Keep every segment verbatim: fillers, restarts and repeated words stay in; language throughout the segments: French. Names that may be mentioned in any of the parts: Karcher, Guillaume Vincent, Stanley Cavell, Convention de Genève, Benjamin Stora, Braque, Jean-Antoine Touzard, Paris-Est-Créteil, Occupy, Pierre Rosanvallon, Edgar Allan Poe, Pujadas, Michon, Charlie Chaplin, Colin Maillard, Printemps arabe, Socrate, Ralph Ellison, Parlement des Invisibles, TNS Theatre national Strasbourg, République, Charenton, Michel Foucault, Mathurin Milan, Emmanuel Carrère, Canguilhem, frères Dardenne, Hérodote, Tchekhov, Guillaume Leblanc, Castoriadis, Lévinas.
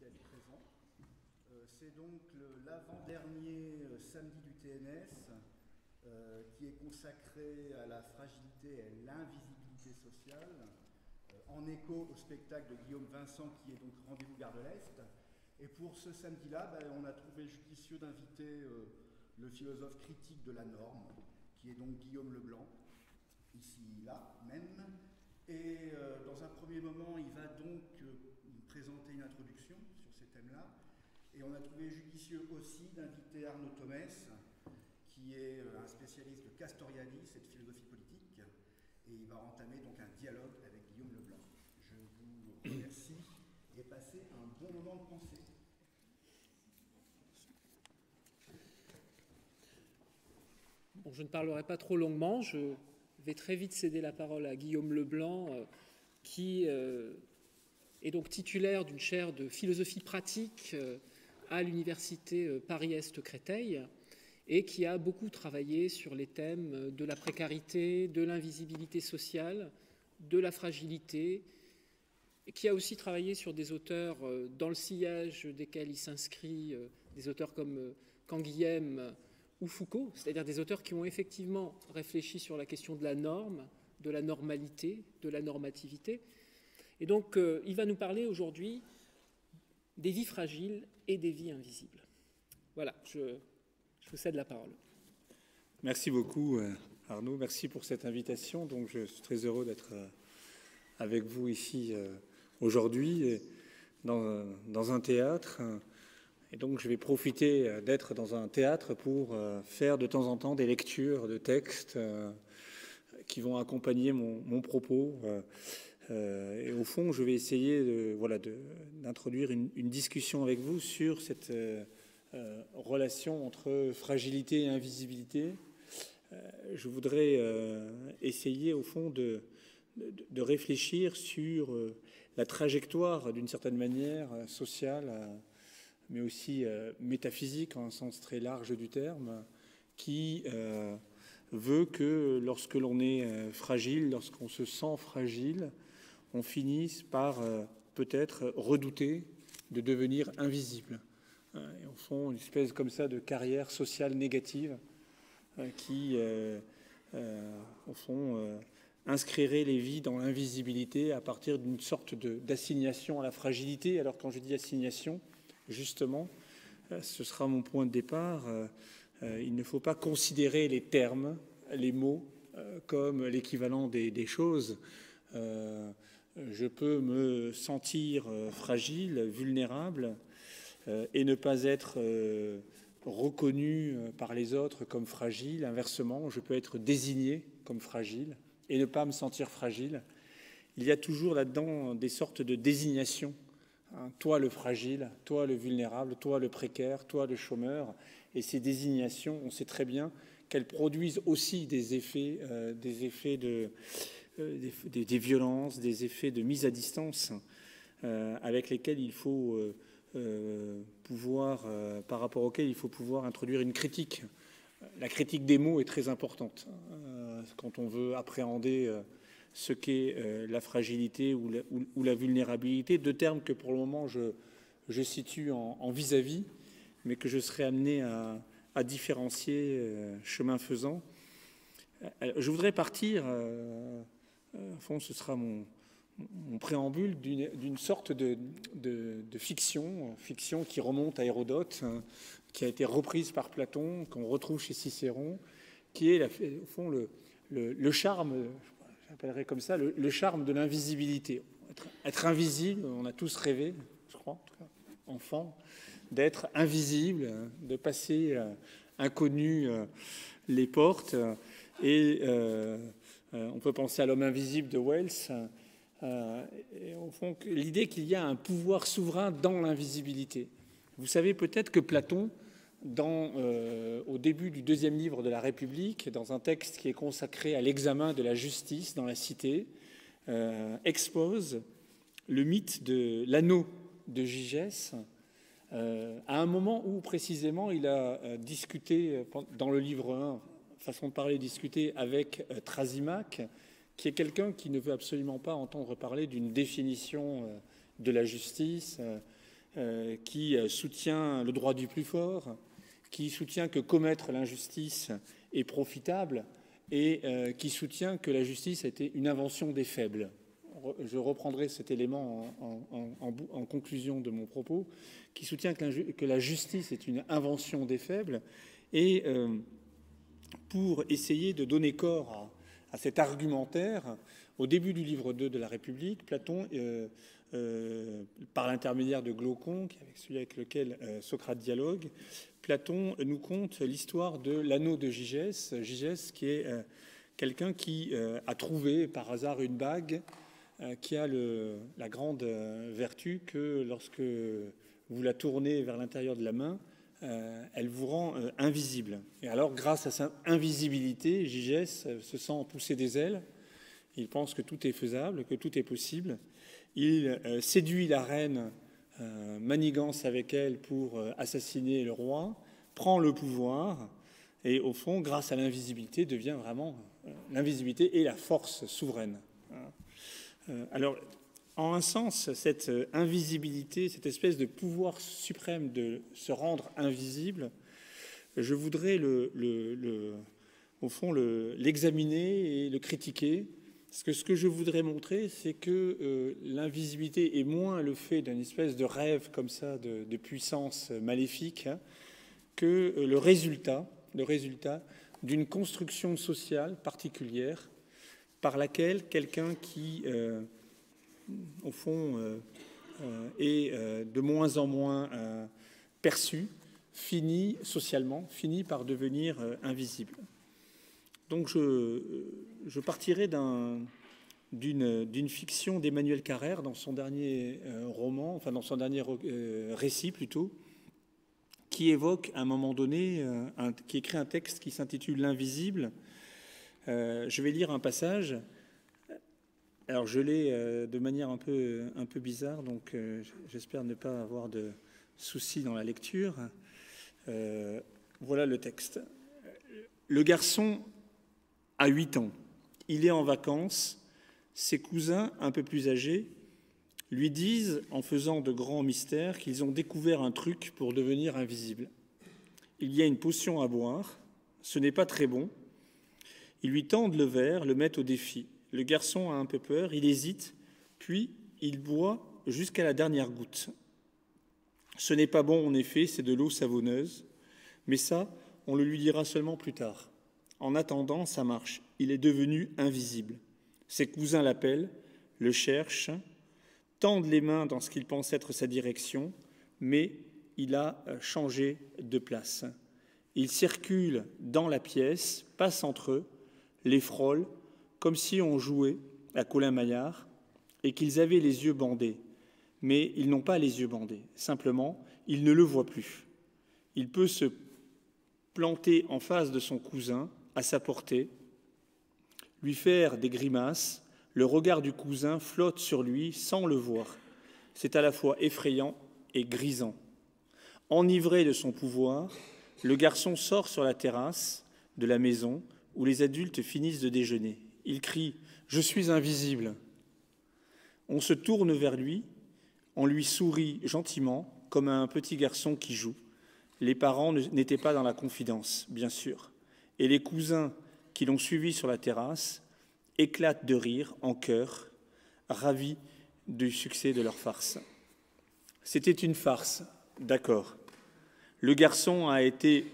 d'être présent. Euh, C'est donc l'avant-dernier euh, samedi du T N S euh, qui est consacré à la fragilité et à l'invisibilité sociale, euh, en écho au spectacle de Guillaume Vincent qui est donc Rendez-vous Gare de l'Est. Et pour ce samedi-là, bah, on a trouvé judicieux d'inviter euh, le philosophe critique de la norme, qui est donc Guillaume Leblanc, ici, là, même. Et euh, dans un premier moment, il va donc euh, présenter une introduction sur ces thèmes-là. Et on a trouvé judicieux aussi d'inviter Arnaud Thomas, qui est euh, un spécialiste de Castoriadis et de philosophie politique. Et il va entamer donc un dialogue avec Guillaume Leblanc. Je vous remercie et passez un bon moment de pensée. Bon, je ne parlerai pas trop longuement, je vais très vite céder la parole à Guillaume Leblanc, euh, qui euh, est donc titulaire d'une chaire de philosophie pratique euh, à l'université Paris-Est-Créteil et qui a beaucoup travaillé sur les thèmes de la précarité, de l'invisibilité sociale, de la fragilité, et qui a aussi travaillé sur des auteurs euh, dans le sillage desquels il s'inscrit, euh, des auteurs comme euh, Canguilhem, ou Foucault, c'est-à-dire des auteurs qui ont effectivement réfléchi sur la question de la norme, de la normalité, de la normativité. Et donc, euh, il va nous parler aujourd'hui des vies fragiles et des vies invisibles. Voilà, je, je vous cède la parole. Merci beaucoup, Arnaud. Merci pour cette invitation. Donc, je suis très heureux d'être avec vous ici aujourd'hui, dans, dans un théâtre. Et donc, je vais profiter d'être dans un théâtre pour faire de temps en temps des lectures de textes qui vont accompagner mon, mon propos. Et au fond, je vais essayer de, voilà, de, d'introduire une, une discussion avec vous sur cette relation entre fragilité et invisibilité. Je voudrais essayer, au fond, de, de, de réfléchir sur la trajectoire, d'une certaine manière, sociale, mais aussi euh, métaphysique, en un sens très large du terme, qui euh, veut que lorsque l'on est euh, fragile, lorsqu'on se sent fragile, on finisse par euh, peut-être redouter de devenir invisible. Hein, et au fond, une espèce comme ça de carrière sociale négative euh, qui, euh, euh, au fond, euh, inscrirait les vies dans l'invisibilité à partir d'une sorte d'assignation à la fragilité. Alors quand je dis assignation, justement, ce sera mon point de départ, il ne faut pas considérer les termes, les mots, comme l'équivalent des, des choses. Je peux me sentir fragile, vulnérable, et ne pas être reconnu par les autres comme fragile. Inversement, je peux être désigné comme fragile et ne pas me sentir fragile. Il y a toujours là-dedans des sortes de désignations. Hein, toi le fragile, toi le vulnérable, toi le précaire, toi le chômeur. Et ces désignations, on sait très bien qu'elles produisent aussi des effets, euh, des effets de, euh, des, des, des violences, des effets de mise à distance euh, avec lesquels il faut euh, euh, pouvoir, euh, par rapport auxquels il faut pouvoir introduire une critique. La critique des mots est très importante euh, quand on veut appréhender euh, ce qu'est euh, la fragilité ou la, ou, ou la vulnérabilité, deux termes que pour le moment je, je situe en vis-à-vis, -vis, mais que je serai amené à, à différencier euh, chemin faisant. Euh, je voudrais partir, euh, euh, au fond ce sera mon, mon préambule, d'une sorte de, de, de fiction, fiction qui remonte à Hérodote, hein, qui a été reprise par Platon, qu'on retrouve chez Cicéron, qui est la, au fond le, le, le charme, j'appellerais comme ça, le, le charme de l'invisibilité. Être, être invisible, on a tous rêvé, je crois, en tout cas, enfant, d'être invisible, de passer euh, inconnu euh, les portes. Et euh, euh, on peut penser à l'homme invisible de Wells. Euh, et au fond, l'idée qu'il y a un pouvoir souverain dans l'invisibilité. Vous savez peut-être que Platon, Dans, euh, au début du deuxième livre de la République, dans un texte qui est consacré à l'examen de la justice dans la cité, euh, expose le mythe de l'anneau de Gygès, euh, à un moment où précisément il a euh, discuté, dans le livre un, façon de parler, discuté avec euh, Thrasymaque, qui est quelqu'un qui ne veut absolument pas entendre parler d'une définition euh, de la justice, euh, euh, qui soutient le droit du plus fort, qui soutient que commettre l'injustice est profitable et euh, qui soutient que la justice a été une invention des faibles. Je reprendrai cet élément en, en, en, en conclusion de mon propos, qui soutient que la, que la justice est une invention des faibles, et euh, pour essayer de donner corps à, à cet argumentaire, au début du livre deux de la République, Platon, euh, euh, par l'intermédiaire de Glaucon, qui est celui avec lequel euh, Socrate dialogue, Platon nous conte l'histoire de l'anneau de Gygès, Gygès qui est euh, quelqu'un qui euh, a trouvé par hasard une bague qui a le, la grande vertu que lorsque vous la tournez vers l'intérieur de la main, euh, elle vous rend euh, invisible. Et alors, grâce à sa invisibilité, Gygès se sent pousser des ailes. Il pense que tout est faisable, que tout est possible. Il euh, séduit la reine, euh, manigance avec elle pour euh, assassiner le roi, prend le pouvoir et, au fond, grâce à l'invisibilité, devient vraiment euh, l'invisibilité et la force souveraine. Voilà. Alors, en un sens, cette invisibilité, cette espèce de pouvoir suprême de se rendre invisible, je voudrais, le, le, le, au fond, le, l'examiner et le critiquer. Parce que ce que je voudrais montrer, c'est que euh, l'invisibilité est moins le fait d'une espèce de rêve comme ça, de, de puissance maléfique, hein, que euh, le résultat, le résultat d'une construction sociale particulière, par laquelle quelqu'un qui, euh, au fond, euh, euh, est euh, de moins en moins euh, perçu, finit socialement, finit par devenir euh, invisible. Donc je, je partirai d'un, d'une, d'une fiction d'Emmanuel Carrère dans son dernier euh, roman, enfin dans son dernier euh, récit plutôt, qui évoque à un moment donné, euh, un, qui écrit un texte qui s'intitule « L'invisible », Euh, je vais lire un passage. Alors, je l'ai euh, de manière un peu, un peu bizarre, donc euh, j'espère ne pas avoir de soucis dans la lecture. Euh, voilà le texte. Le garçon a huit ans. Il est en vacances. Ses cousins, un peu plus âgés, lui disent, en faisant de grands mystères, qu'ils ont découvert un truc pour devenir invisible. Il y a une potion à boire. Ce n'est pas très bon. Ils lui tendent le verre, le mettent au défi. Le garçon a un peu peur, il hésite, puis il boit jusqu'à la dernière goutte. Ce n'est pas bon, en effet, c'est de l'eau savonneuse, mais ça, on le lui dira seulement plus tard. En attendant, ça marche. Il est devenu invisible. Ses cousins l'appellent, le cherchent, tendent les mains dans ce qu'ils pensent être sa direction, mais il a changé de place. Il circule dans la pièce, passe entre eux, les frôle, comme si on jouait à Colin Maillard et qu'ils avaient les yeux bandés. Mais ils n'ont pas les yeux bandés. Simplement, ils ne le voient plus. Il peut se planter en face de son cousin, à sa portée, lui faire des grimaces. Le regard du cousin flotte sur lui sans le voir. C'est à la fois effrayant et grisant. Enivré de son pouvoir, le garçon sort sur la terrasse de la maison, où les adultes finissent de déjeuner. Il crie « Je suis invisible ». On se tourne vers lui, on lui sourit gentiment, comme à un petit garçon qui joue. Les parents n'étaient pas dans la confidence, bien sûr. Et les cousins qui l'ont suivi sur la terrasse éclatent de rire en chœur, ravis du succès de leur farce. C'était une farce, d'accord. Le garçon a été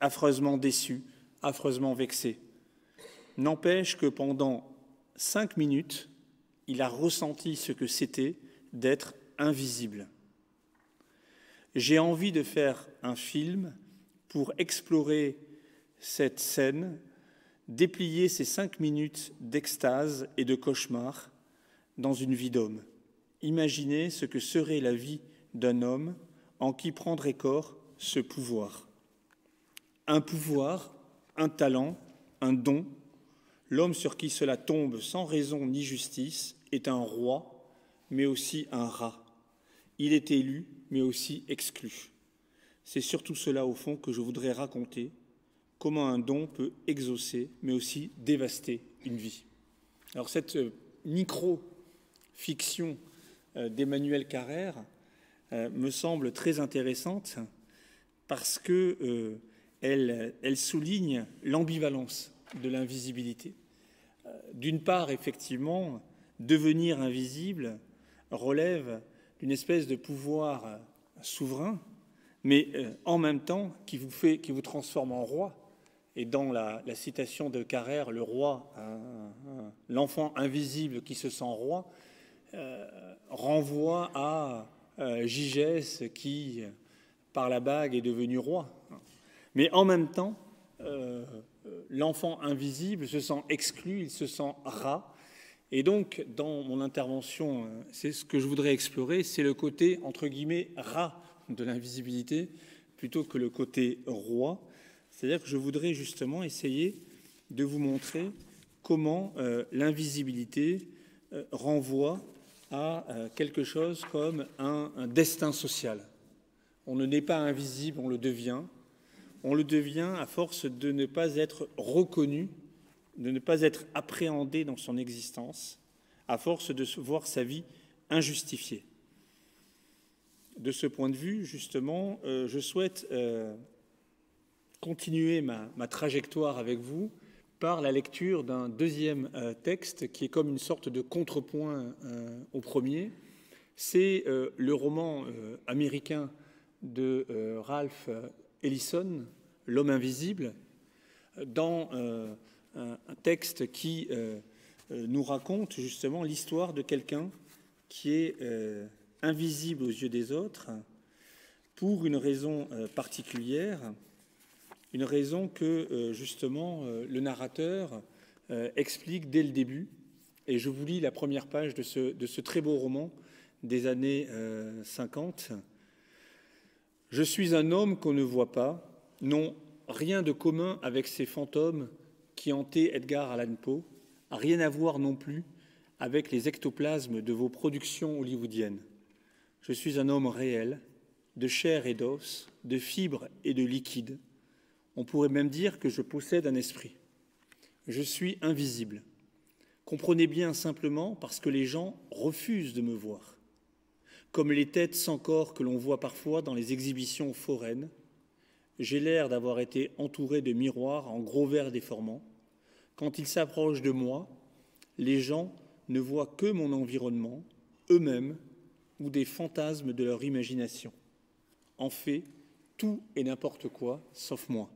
affreusement déçu, affreusement vexé. N'empêche que pendant cinq minutes, il a ressenti ce que c'était d'être invisible. J'ai envie de faire un film pour explorer cette scène, déplier ces cinq minutes d'extase et de cauchemar dans une vie d'homme. Imaginez ce que serait la vie d'un homme en qui prendrait corps ce pouvoir. Un pouvoir, un talent, un don, l'homme sur qui cela tombe sans raison ni justice est un roi, mais aussi un rat. Il est élu, mais aussi exclu. C'est surtout cela, au fond, que je voudrais raconter, comment un don peut exaucer, mais aussi dévaster une vie. Alors cette micro-fiction d'Emmanuel Carrère euh, me semble très intéressante parce que euh, elle, elle souligne l'ambivalence de l'invisibilité. Euh, d'une part, effectivement, devenir invisible relève d'une espèce de pouvoir euh, souverain, mais euh, en même temps qui vous fait, qui vous transforme en roi. Et dans la, la citation de Carrère, le roi, l'enfant invisible qui se sent roi, euh, renvoie à euh, Gygès qui, par la bague, est devenu roi. Mais en même temps, euh, l'enfant invisible se sent exclu, il se sent rat. Et donc, dans mon intervention, c'est ce que je voudrais explorer, c'est le côté, entre guillemets, rat de l'invisibilité, plutôt que le côté roi. C'est-à-dire que je voudrais justement essayer de vous montrer comment euh, l'invisibilité euh, renvoie à euh, quelque chose comme un, un destin social. On ne naît pas invisible, on le devient. On le devient à force de ne pas être reconnu, de ne pas être appréhendé dans son existence, à force de voir sa vie injustifiée. De ce point de vue, justement, euh, je souhaite... Euh, continuer ma, ma trajectoire avec vous par la lecture d'un deuxième euh, texte qui est comme une sorte de contrepoint euh, au premier. C'est euh, le roman euh, américain de euh, Ralph Ellison, L'homme invisible, dans euh, un, un texte qui euh, nous raconte justement l'histoire de quelqu'un qui est euh, invisible aux yeux des autres pour une raison euh, particulière. Une raison que, justement, le narrateur explique dès le début. Et je vous lis la première page de ce, de ce très beau roman des années cinquante. « Je suis un homme qu'on ne voit pas, non, rien de commun avec ces fantômes qui hantaient Edgar Allan Poe, rien à voir non plus avec les ectoplasmes de vos productions hollywoodiennes. Je suis un homme réel, de chair et d'os, de fibres et de liquide. On pourrait même dire que je possède un esprit. Je suis invisible. Comprenez bien simplement parce que les gens refusent de me voir. Comme les têtes sans corps que l'on voit parfois dans les exhibitions foraines, j'ai l'air d'avoir été entouré de miroirs en gros verres déformants. Quand ils s'approchent de moi, les gens ne voient que mon environnement, eux-mêmes, ou des fantasmes de leur imagination. En fait, tout et n'importe quoi, sauf moi.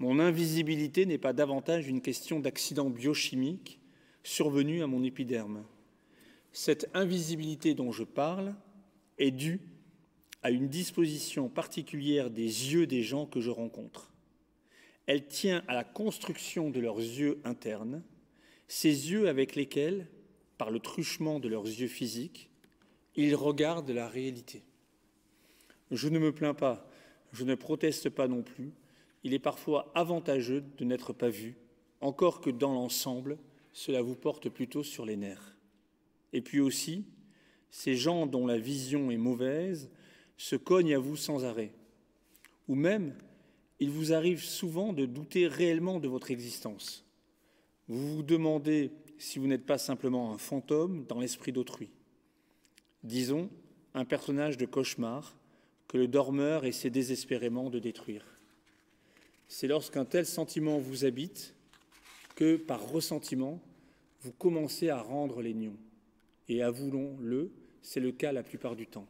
Mon invisibilité n'est pas davantage une question d'accident biochimique survenu à mon épiderme. Cette invisibilité dont je parle est due à une disposition particulière des yeux des gens que je rencontre. Elle tient à la construction de leurs yeux internes, ces yeux avec lesquels, par le truchement de leurs yeux physiques, ils regardent la réalité. Je ne me plains pas, je ne proteste pas non plus. Il est parfois avantageux de n'être pas vu, encore que dans l'ensemble, cela vous porte plutôt sur les nerfs. Et puis aussi, ces gens dont la vision est mauvaise se cognent à vous sans arrêt. Ou même, il vous arrive souvent de douter réellement de votre existence. Vous vous demandez si vous n'êtes pas simplement un fantôme dans l'esprit d'autrui. Disons, un personnage de cauchemar, que le dormeur essaie désespérément de détruire. C'est lorsqu'un tel sentiment vous habite que, par ressentiment, vous commencez à rendre les nions. Et avouons-le, c'est le cas la plupart du temps.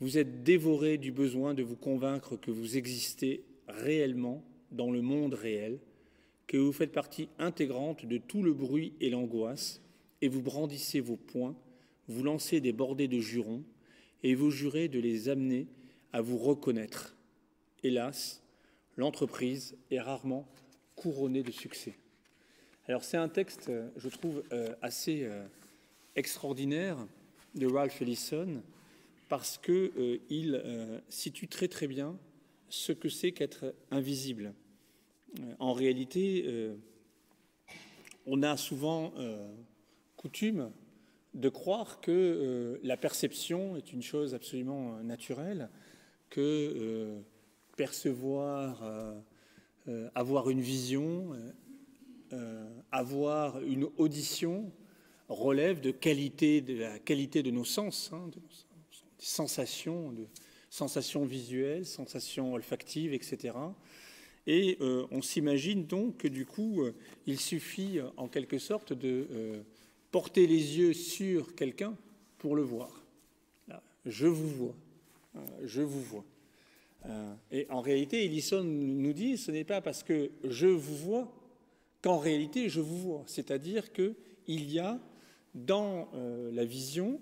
Vous êtes dévoré du besoin de vous convaincre que vous existez réellement dans le monde réel, que vous faites partie intégrante de tout le bruit et l'angoisse, et vous brandissez vos poings, vous lancez des bordées de jurons, et vous jurez de les amener à vous reconnaître. Hélas, l'entreprise est rarement couronnée de succès. » Alors c'est un texte, je trouve, euh, assez euh, extraordinaire de Ralph Ellison parce qu'il euh, euh, situe très très bien ce que c'est qu'être invisible. En réalité, euh, on a souvent euh, coutume de croire que euh, la perception est une chose absolument naturelle, que euh, percevoir, euh, euh, avoir une vision, euh, avoir une audition relève de, qualité, de la qualité de nos sens, hein, de sensations, de sensations visuelles, sensations olfactives, et cetera. Et euh, on s'imagine donc que du coup, euh, il suffit euh, en quelque sorte de euh, porter les yeux sur quelqu'un pour le voir. Là, je vous vois, euh, je vous vois. Euh, et en réalité, Ellison nous dit, ce n'est pas parce que je vous vois qu'en réalité je vous vois. C'est-à-dire qu'il y a dans euh, la vision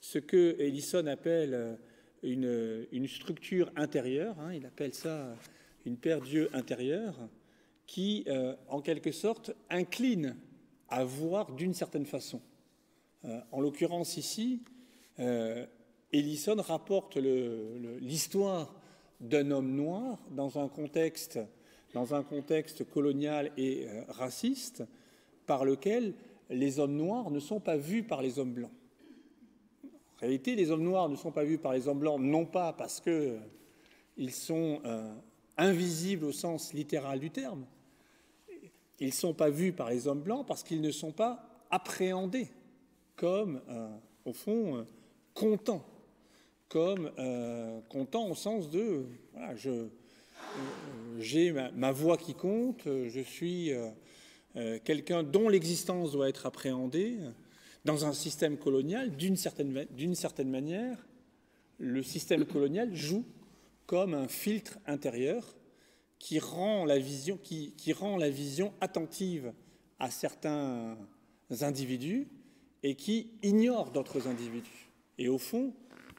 ce que Ellison appelle une, une structure intérieure, hein, il appelle ça une paire d'yeux intérieure qui, euh, en quelque sorte, incline à voir d'une certaine façon. Euh, en l'occurrence ici, euh, Ellison rapporte l'histoire d'un homme noir dans un contexte, dans un contexte colonial et euh, raciste par lequel les hommes noirs ne sont pas vus par les hommes blancs. En réalité, les hommes noirs ne sont pas vus par les hommes blancs, non pas parce qu'ils euh, sont euh, invisibles au sens littéral du terme, ils ne sont pas vus par les hommes blancs parce qu'ils ne sont pas appréhendés comme, euh, au fond, euh, contents, comme euh, contents au sens de, euh, voilà, je, euh, j'ai ma, ma voix qui compte, je suis euh, euh, quelqu'un dont l'existence doit être appréhendée. Dans un système colonial, d'une certaine, d'une certaine manière, le système colonial joue comme un filtre intérieur qui rend la vision, qui, qui rend la vision attentive à certains individus et qui ignore d'autres individus. Et au fond,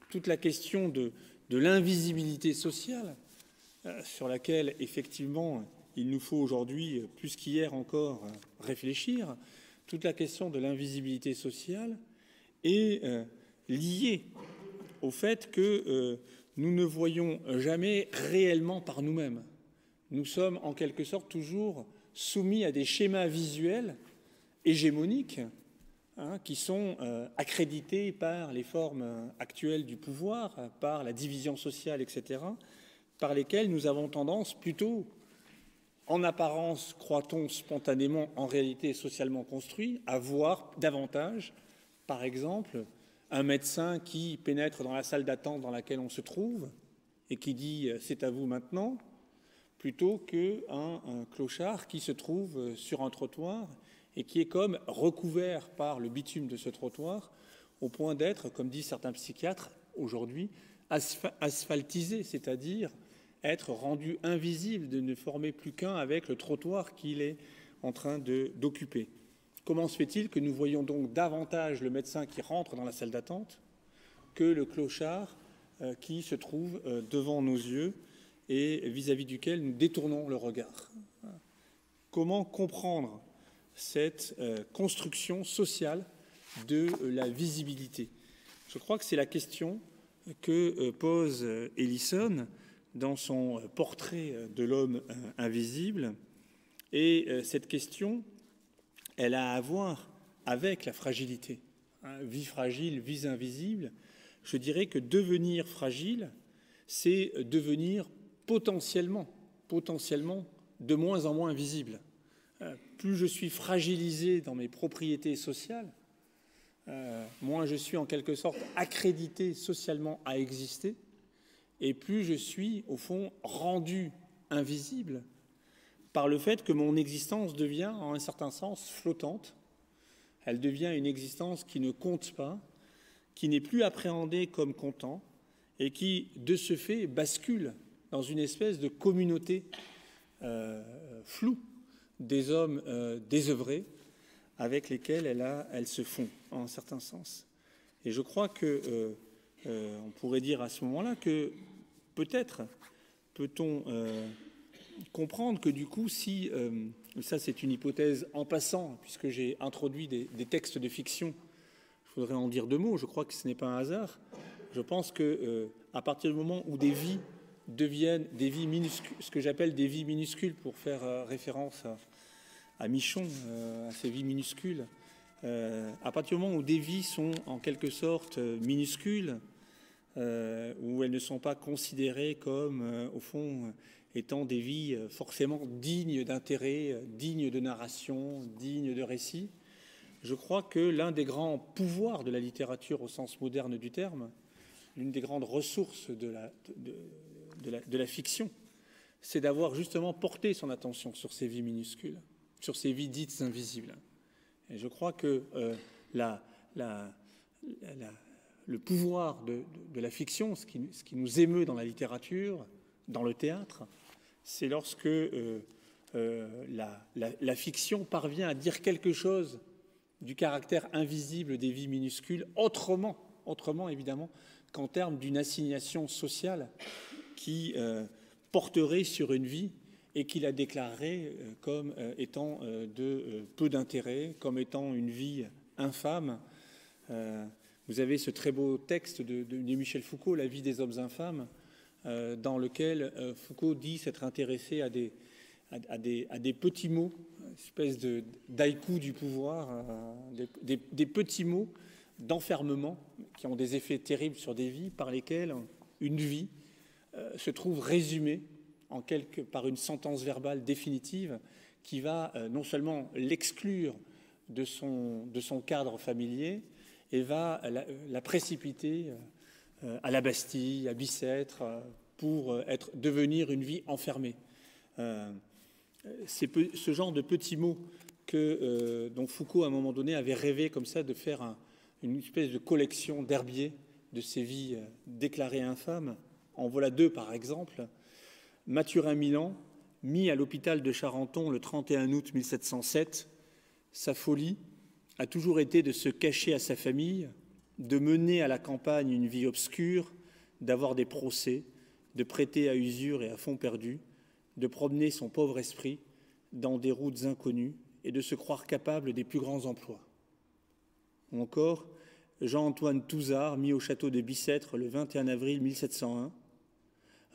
toute la question de, de l'invisibilité sociale, euh, sur laquelle effectivement il nous faut aujourd'hui, plus qu'hier encore, réfléchir, toute la question de l'invisibilité sociale est euh, liée au fait que euh, nous ne voyons jamais réellement par nous-mêmes. Nous sommes en quelque sorte toujours soumis à des schémas visuels hégémoniques hein, qui sont euh, accrédités par les formes actuelles du pouvoir, par la division sociale, et cetera, par lesquelles nous avons tendance plutôt... En apparence, croit-on spontanément, en réalité socialement construit, à voir davantage, par exemple, un médecin qui pénètre dans la salle d'attente dans laquelle on se trouve et qui dit « c'est à vous maintenant », plutôt qu'un un clochard qui se trouve sur un trottoir et qui est comme recouvert par le bitume de ce trottoir au point d'être, comme disent certains psychiatres aujourd'hui, asphaltisé, c'est-à-dire... être rendu invisible, de ne former plus qu'un avec le trottoir qu'il est en train d'occuper. Comment se fait-il que nous voyons donc davantage le médecin qui rentre dans la salle d'attente que le clochard euh, qui se trouve euh, devant nos yeux et vis-à-vis duquel nous détournons le regard? Comment comprendre cette euh, construction sociale de euh, la visibilité? Je crois que c'est la question que euh, pose euh, Ellison dans son portrait de l'homme invisible. Et cette question, elle a à voir avec la fragilité. Vie fragile, vie invisible. Je dirais que devenir fragile, c'est devenir potentiellement, potentiellement de moins en moins visible. Plus je suis fragilisé dans mes propriétés sociales, moins je suis en quelque sorte accrédité socialement à exister, et plus je suis, au fond, rendu invisible par le fait que mon existence devient, en un certain sens, flottante. Elle devient une existence qui ne compte pas, qui n'est plus appréhendée comme comptant, et qui, de ce fait, bascule dans une espèce de communauté euh, floue des hommes euh, désœuvrés avec lesquels elle, a, elle se fond, en un certain sens. Et je crois que... Euh, Euh, on pourrait dire à ce moment-là que peut-être peut-on euh, comprendre que du coup, si, euh, ça c'est une hypothèse en passant, puisque j'ai introduit des, des textes de fiction, je voudrais en dire deux mots, je crois que ce n'est pas un hasard, je pense que euh, à partir du moment où des vies deviennent des vies minuscules, ce que j'appelle des vies minuscules pour faire euh, référence à, à Michon, euh, à ces vies minuscules, euh, à partir du moment où des vies sont en quelque sorte euh, minuscules, Euh, où elles ne sont pas considérées comme, euh, au fond, euh, étant des vies euh, forcément dignes d'intérêt, euh, dignes de narration, dignes de récit. Je crois que l'un des grands pouvoirs de la littérature au sens moderne du terme, l'une des grandes ressources de la, de, de la, de la fiction, c'est d'avoir justement porté son attention sur ces vies minuscules, sur ces vies dites invisibles. Et je crois que euh, la, la, la, la, le pouvoir de, de, de la fiction, ce qui, ce qui nous émeut dans la littérature, dans le théâtre, c'est lorsque euh, euh, la, la, la fiction parvient à dire quelque chose du caractère invisible des vies minuscules, autrement, autrement évidemment, qu'en termes d'une assignation sociale qui euh, porterait sur une vie et qui la déclarerait euh, comme euh, étant euh, de euh, peu d'intérêt, comme étant une vie infâme. Euh, vous avez ce très beau texte de, de, de Michel Foucault, « La vie des hommes infâmes », euh, dans lequel euh, Foucault dit s'être intéressé à des, à, à des, à des petits mots, une espèce de d'haïku du pouvoir, euh, des, des, des petits mots d'enfermement qui ont des effets terribles sur des vies, par lesquelles une vie euh, se trouve résumée en quelque, par une sentence verbale définitive qui va euh, non seulement l'exclure de son, de son cadre familier et va la, la précipiter euh, à la Bastille, à Bicêtre, pour être, devenir une vie enfermée. Euh, C'est ce genre de petits mots que, euh, dont Foucault, à un moment donné, avait rêvé comme ça de faire un, une espèce de collection d'herbiers de ces vies euh, déclarées infâmes. En voilà deux, par exemple. Mathurin Milan, mis à l'hôpital de Charenton le trente et un août mille sept cent sept, sa folie a toujours été de se cacher à sa famille, de mener à la campagne une vie obscure, d'avoir des procès, de prêter à usure et à fonds perdus, de promener son pauvre esprit dans des routes inconnues et de se croire capable des plus grands emplois. Ou encore, Jean-Antoine Touzard, mis au château de Bicêtre le vingt et un avril mille sept cent un,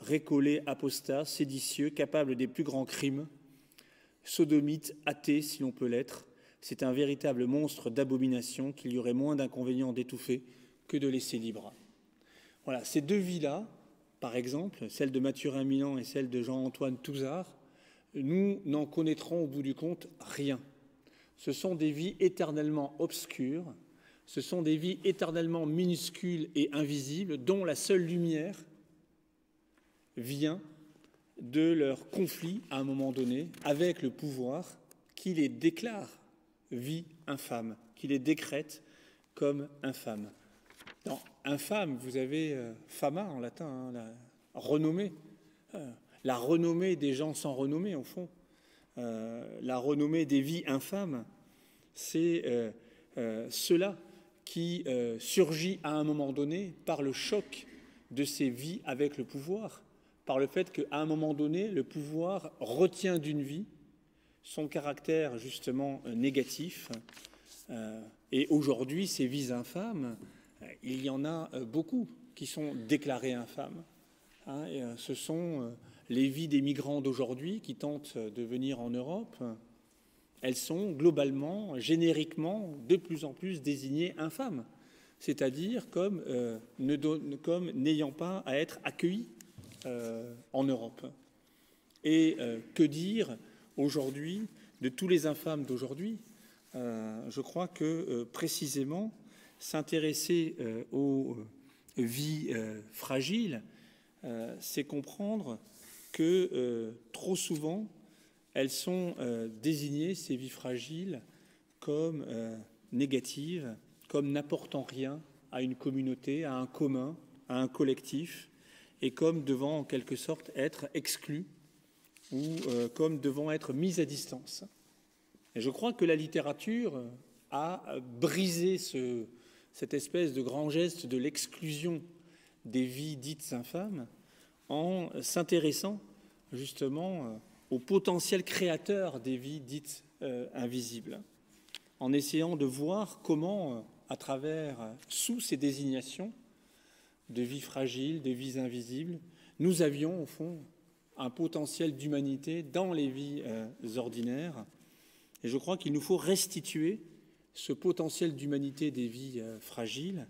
récolé, apostat, séditieux, capable des plus grands crimes, sodomite, athée si l'on peut l'être, c'est un véritable monstre d'abomination qu'il y aurait moins d'inconvénients d'étouffer que de laisser libre. Voilà, ces deux vies-là, par exemple, celle de Mathurin Milan et celle de Jean-Antoine Touzard, nous n'en connaîtrons au bout du compte rien. Ce sont des vies éternellement obscures, ce sont des vies éternellement minuscules et invisibles, dont la seule lumière vient de leur conflit, à un moment donné, avec le pouvoir qui les déclare vie infâme, qui les décrète comme infâmes. Dans infâme, vous avez euh, fama en latin, hein, la renommée, euh, la renommée des gens sans renommée au fond, euh, la renommée des vies infâmes, c'est euh, euh, cela qui euh, surgit à un moment donné par le choc de ces vies avec le pouvoir, par le fait qu'à un moment donné, le pouvoir retient d'une vie son caractère justement euh, négatif. Euh, et aujourd'hui, ces vies infâmes, il y en a beaucoup qui sont déclarés infâmes. Hein, et ce sont les vies des migrants d'aujourd'hui qui tentent de venir en Europe. Elles sont globalement, génériquement, de plus en plus désignées infâmes, c'est-à-dire comme euh, ne don... comme n'ayant pas à être accueillies euh, en Europe. Et euh, que dire aujourd'hui de tous les infâmes d'aujourd'hui? euh, Je crois que euh, précisément, s'intéresser euh, aux vies euh, fragiles, euh, c'est comprendre que euh, trop souvent, elles sont euh, désignées, ces vies fragiles, comme euh, négatives, comme n'apportant rien à une communauté, à un commun, à un collectif, et comme devant en quelque sorte être exclues ou euh, comme devant être mises à distance. Et je crois que la littérature a brisé ce... cette espèce de grand geste de l'exclusion des vies dites infâmes en s'intéressant justement au potentiel créateur des vies dites euh, invisibles, en essayant de voir comment, à travers, sous ces désignations de vies fragiles, de vies invisibles, nous avions au fond un potentiel d'humanité dans les vies euh, ordinaires. Et je crois qu'il nous faut restituer ce potentiel d'humanité des vies fragiles,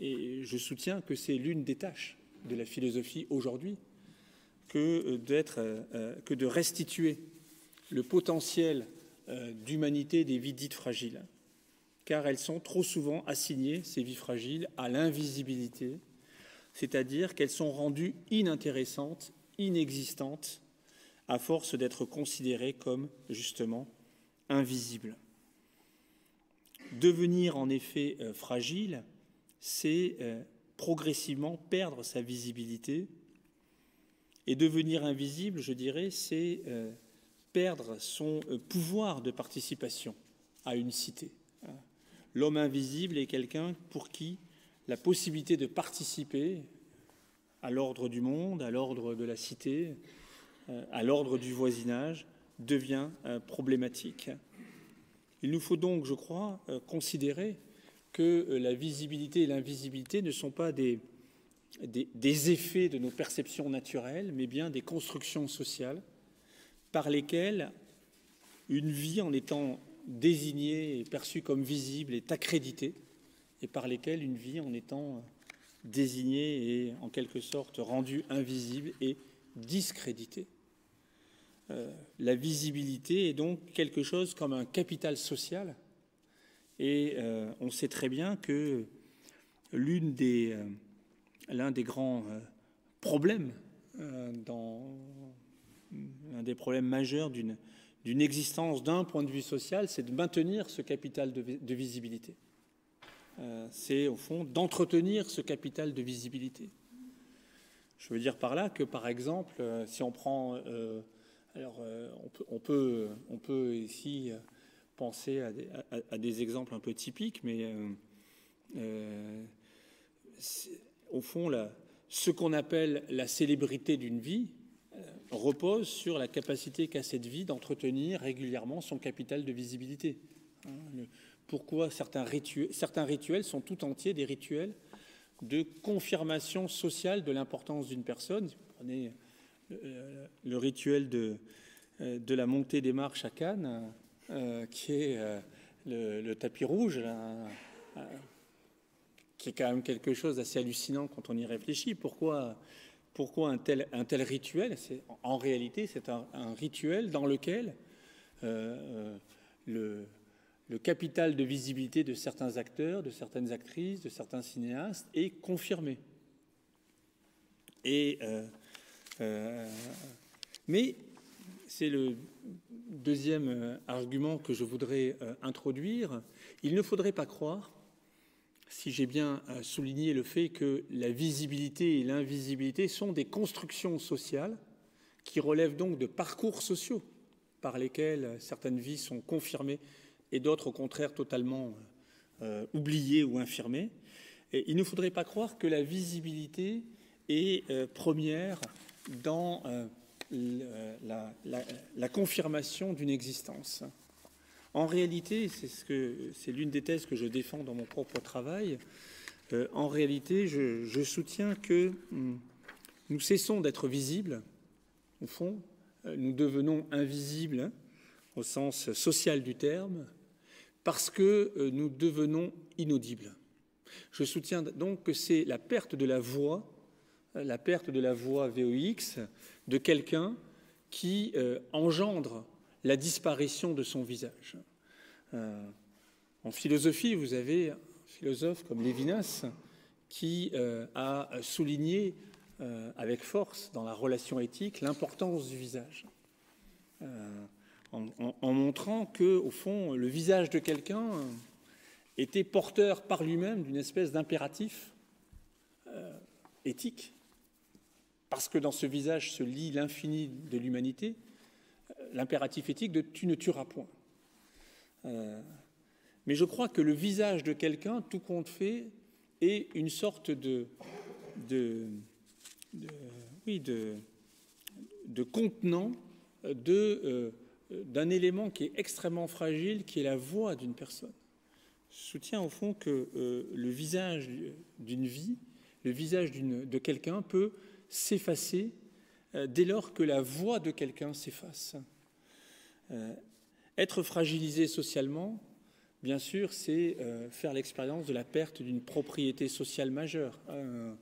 et je soutiens que c'est l'une des tâches de la philosophie aujourd'hui, que d'être, que de restituer le potentiel d'humanité des vies dites fragiles, car elles sont trop souvent assignées, ces vies fragiles, à l'invisibilité, c'est-à-dire qu'elles sont rendues inintéressantes, inexistantes, à force d'être considérées comme, justement, invisibles. Devenir en effet fragile, c'est progressivement perdre sa visibilité, et devenir invisible, je dirais, c'est perdre son pouvoir de participation à une cité. L'homme invisible est quelqu'un pour qui la possibilité de participer à l'ordre du monde, à l'ordre de la cité, à l'ordre du voisinage, devient problématique. Il nous faut donc, je crois, considérer que la visibilité et l'invisibilité ne sont pas des, des, des effets de nos perceptions naturelles, mais bien des constructions sociales par lesquelles une vie, en étant désignée et perçue comme visible, est accréditée, et par lesquelles une vie, en étant désignée et en quelque sorte rendue invisible, est discréditée. Euh, la visibilité est donc quelque chose comme un capital social, et euh, on sait très bien que l'une des, euh, l'un des grands euh, problèmes, euh, dans, l'un des problèmes majeurs d'une d'une existence d'un point de vue social, c'est de maintenir ce capital de, de visibilité. Euh, c'est au fond d'entretenir ce capital de visibilité. Je veux dire par là que, par exemple, euh, si on prend... Euh, alors, euh, on, peut, on, peut, on peut ici euh, penser à des, à, à des exemples un peu typiques, mais euh, euh, au fond, la, ce qu'on appelle la célébrité d'une vie euh, repose sur la capacité qu'a cette vie d'entretenir régulièrement son capital de visibilité. Hein, le, pourquoi certains rituels, certains rituels sont tout entiers des rituels de confirmation sociale de l'importance d'une personne. Si vous prenez euh, le rituel de, euh, de la montée des marches à Cannes, euh, qui est euh, le, le tapis rouge, là, euh, qui est quand même quelque chose d'assez hallucinant quand on y réfléchit. Pourquoi, pourquoi un, tel, un tel rituel? En réalité, c'est un, un rituel dans lequel euh, euh, le... le capital de visibilité de certains acteurs, de certaines actrices, de certains cinéastes est confirmé. Et, euh, euh, mais c'est le deuxième argument que je voudrais euh, introduire. Il ne faudrait pas croire, si j'ai bien euh, souligné le fait que la visibilité et l'invisibilité sont des constructions sociales qui relèvent donc de parcours sociaux par lesquels certaines vies sont confirmées et d'autres, au contraire, totalement euh, oubliés ou infirmés. Et il ne faudrait pas croire que la visibilité est euh, première dans euh, la, la, la confirmation d'une existence. En réalité, c'est ce que, c'est l'une des thèses que je défends dans mon propre travail, euh, en réalité, je, je soutiens que hum, nous cessons d'être visibles, au fond, euh, nous devenons invisibles, hein, au sens social du terme, parce que nous devenons inaudibles. Je soutiens donc que c'est la perte de la voix, la perte de la voix V O X, de quelqu'un qui euh, engendre la disparition de son visage. Euh, en philosophie, vous avez un philosophe comme Lévinas qui euh, a souligné euh, avec force dans la relation éthique l'importance du visage. Euh, En, en, en montrant que, au fond, le visage de quelqu'un était porteur par lui-même d'une espèce d'impératif euh, éthique, parce que dans ce visage se lie l'infini de l'humanité, l'impératif éthique de « tu ne tueras point euh, ». Mais je crois que le visage de quelqu'un, tout compte fait, est une sorte de, de, de, oui, de, de contenant de... Euh, d'un élément qui est extrêmement fragile, qui est la voix d'une personne. Je soutiens au fond que euh, le visage d'une vie, le visage de quelqu'un peut s'effacer euh, dès lors que la voix de quelqu'un s'efface. Euh, être fragilisé socialement, bien sûr, c'est euh, faire l'expérience de la perte d'une propriété sociale majeure. Euh,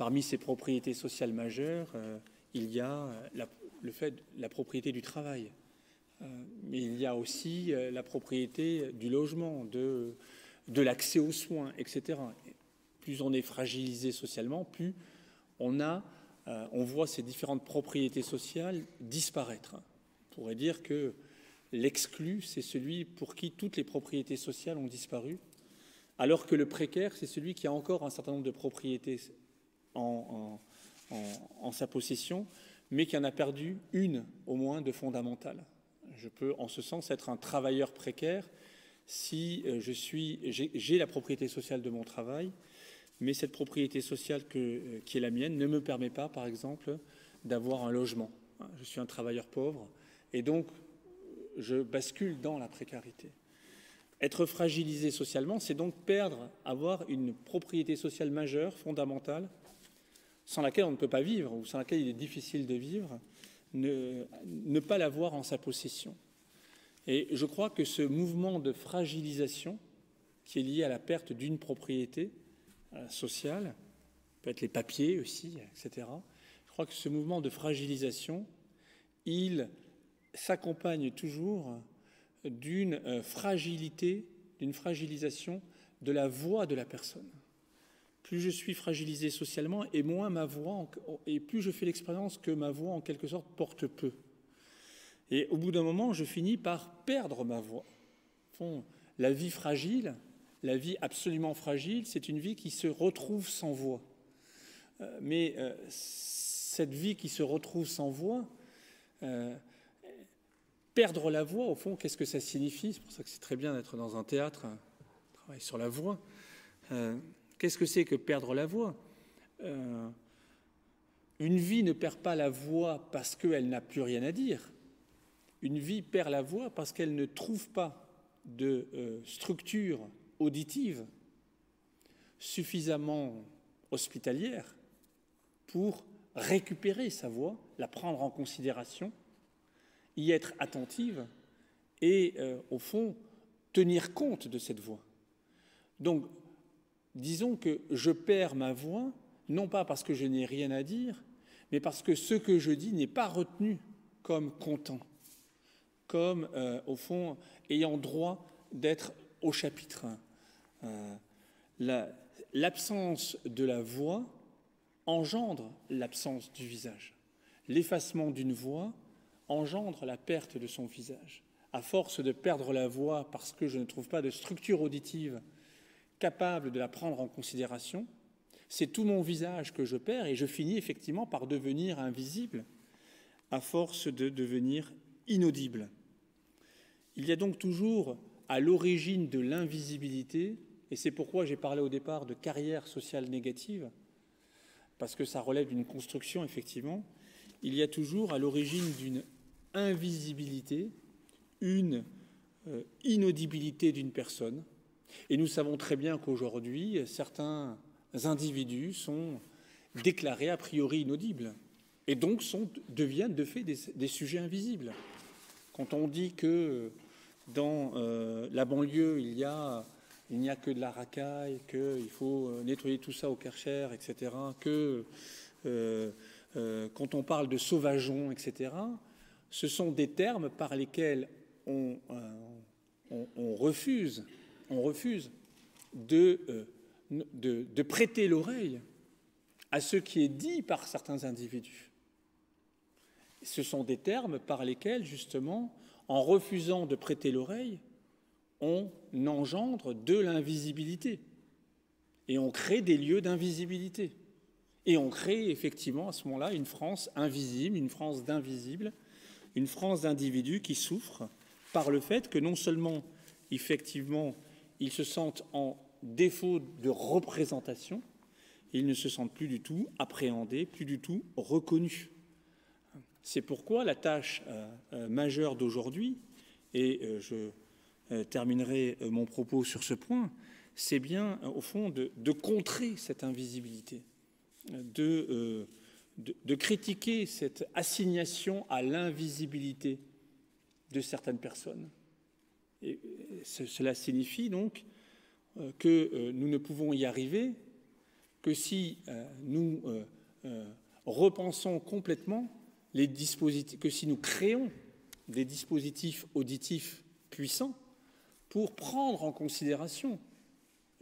parmi ces propriétés sociales majeures, euh, il y a la, le fait la propriété du travail. Mais il y a aussi la propriété du logement, de, de l'accès aux soins, et cetera. plus on est fragilisé socialement, plus on a, euh, on voit ces différentes propriétés sociales disparaître. On pourrait dire que l'exclu, c'est celui pour qui toutes les propriétés sociales ont disparu, alors que le précaire, c'est celui qui a encore un certain nombre de propriétés en, en, en, en sa possession, mais qui en a perdu une, au moins, de fondamentale. Je peux, en ce sens, être un travailleur précaire si je suis, j'ai la propriété sociale de mon travail, mais cette propriété sociale que, qui est la mienne ne me permet pas, par exemple, d'avoir un logement. Je suis un travailleur pauvre, et donc je bascule dans la précarité. Être fragilisé socialement, c'est donc perdre, avoir une propriété sociale majeure, fondamentale, sans laquelle on ne peut pas vivre, ou sans laquelle il est difficile de vivre, ne, ne pas l'avoir en sa possession. Et je crois que ce mouvement de fragilisation, qui est lié à la perte d'une propriété sociale, peut-être les papiers aussi, et cetera, je crois que ce mouvement de fragilisation, il s'accompagne toujours d'une fragilité, d'une fragilisation de la voix de la personne. Plus je suis fragilisé socialement, et moins ma voix, et plus je fais l'expérience que ma voix, en quelque sorte, porte peu. Et au bout d'un moment, je finis par perdre ma voix. Bon, la vie fragile, la vie absolument fragile, c'est une vie qui se retrouve sans voix. Euh, mais euh, cette vie qui se retrouve sans voix, euh, perdre la voix, au fond, qu'est-ce que ça signifie? C'est pour ça que c'est très bien d'être dans un théâtre, un travail sur la voix. Euh, Qu'est-ce que c'est que perdre la voix? euh, Une vie ne perd pas la voix parce qu'elle n'a plus rien à dire. Une vie perd la voix parce qu'elle ne trouve pas de euh, structure auditive suffisamment hospitalière pour récupérer sa voix, la prendre en considération, y être attentive et, euh, au fond, tenir compte de cette voix. Donc, disons que je perds ma voix, non pas parce que je n'ai rien à dire, mais parce que ce que je dis n'est pas retenu comme content, comme, euh, au fond, ayant droit d'être au chapitre. Euh, la, l'absence de la voix engendre l'absence du visage. L'effacement d'une voix engendre la perte de son visage. À force de perdre la voix parce que je ne trouve pas de structure auditive capable de la prendre en considération, c'est tout mon visage que je perds et je finis effectivement par devenir invisible à force de devenir inaudible. Il y a donc toujours à l'origine de l'invisibilité, et c'est pourquoi j'ai parlé au départ de carrière sociale négative, parce que ça relève d'une construction effectivement, il y a toujours à l'origine d'une invisibilité, une euh, inaudibilité d'une personne. Et nous savons très bien qu'aujourd'hui, certains individus sont déclarés a priori inaudibles et donc sont, deviennent de fait des, des sujets invisibles. Quand on dit que dans euh, la banlieue, il n'y a, a que de la racaille, qu'il faut nettoyer tout ça au Karcher, et cetera, que euh, euh, quand on parle de sauvageon, et cetera, ce sont des termes par lesquels on, euh, on, on refuse... On refuse de, euh, de, de prêter l'oreille à ce qui est dit par certains individus. Ce sont des termes par lesquels, justement, en refusant de prêter l'oreille, on engendre de l'invisibilité. Et on crée des lieux d'invisibilité. Et on crée, effectivement, à ce moment-là, une France invisible, une France d'invisibles, une France d'individus qui souffrent par le fait que non seulement, effectivement, ils se sentent en défaut de représentation, ils ne se sentent plus du tout appréhendés, plus du tout reconnus. C'est pourquoi la tâche euh, majeure d'aujourd'hui, et euh, je euh, terminerai mon propos sur ce point, c'est bien, euh, au fond, de, de contrer cette invisibilité, de, euh, de, de critiquer cette assignation à l'invisibilité de certaines personnes. Et cela signifie donc que nous ne pouvons y arriver que si nous repensons complètement les dispositifs, que si nous créons des dispositifs auditifs puissants pour prendre en considération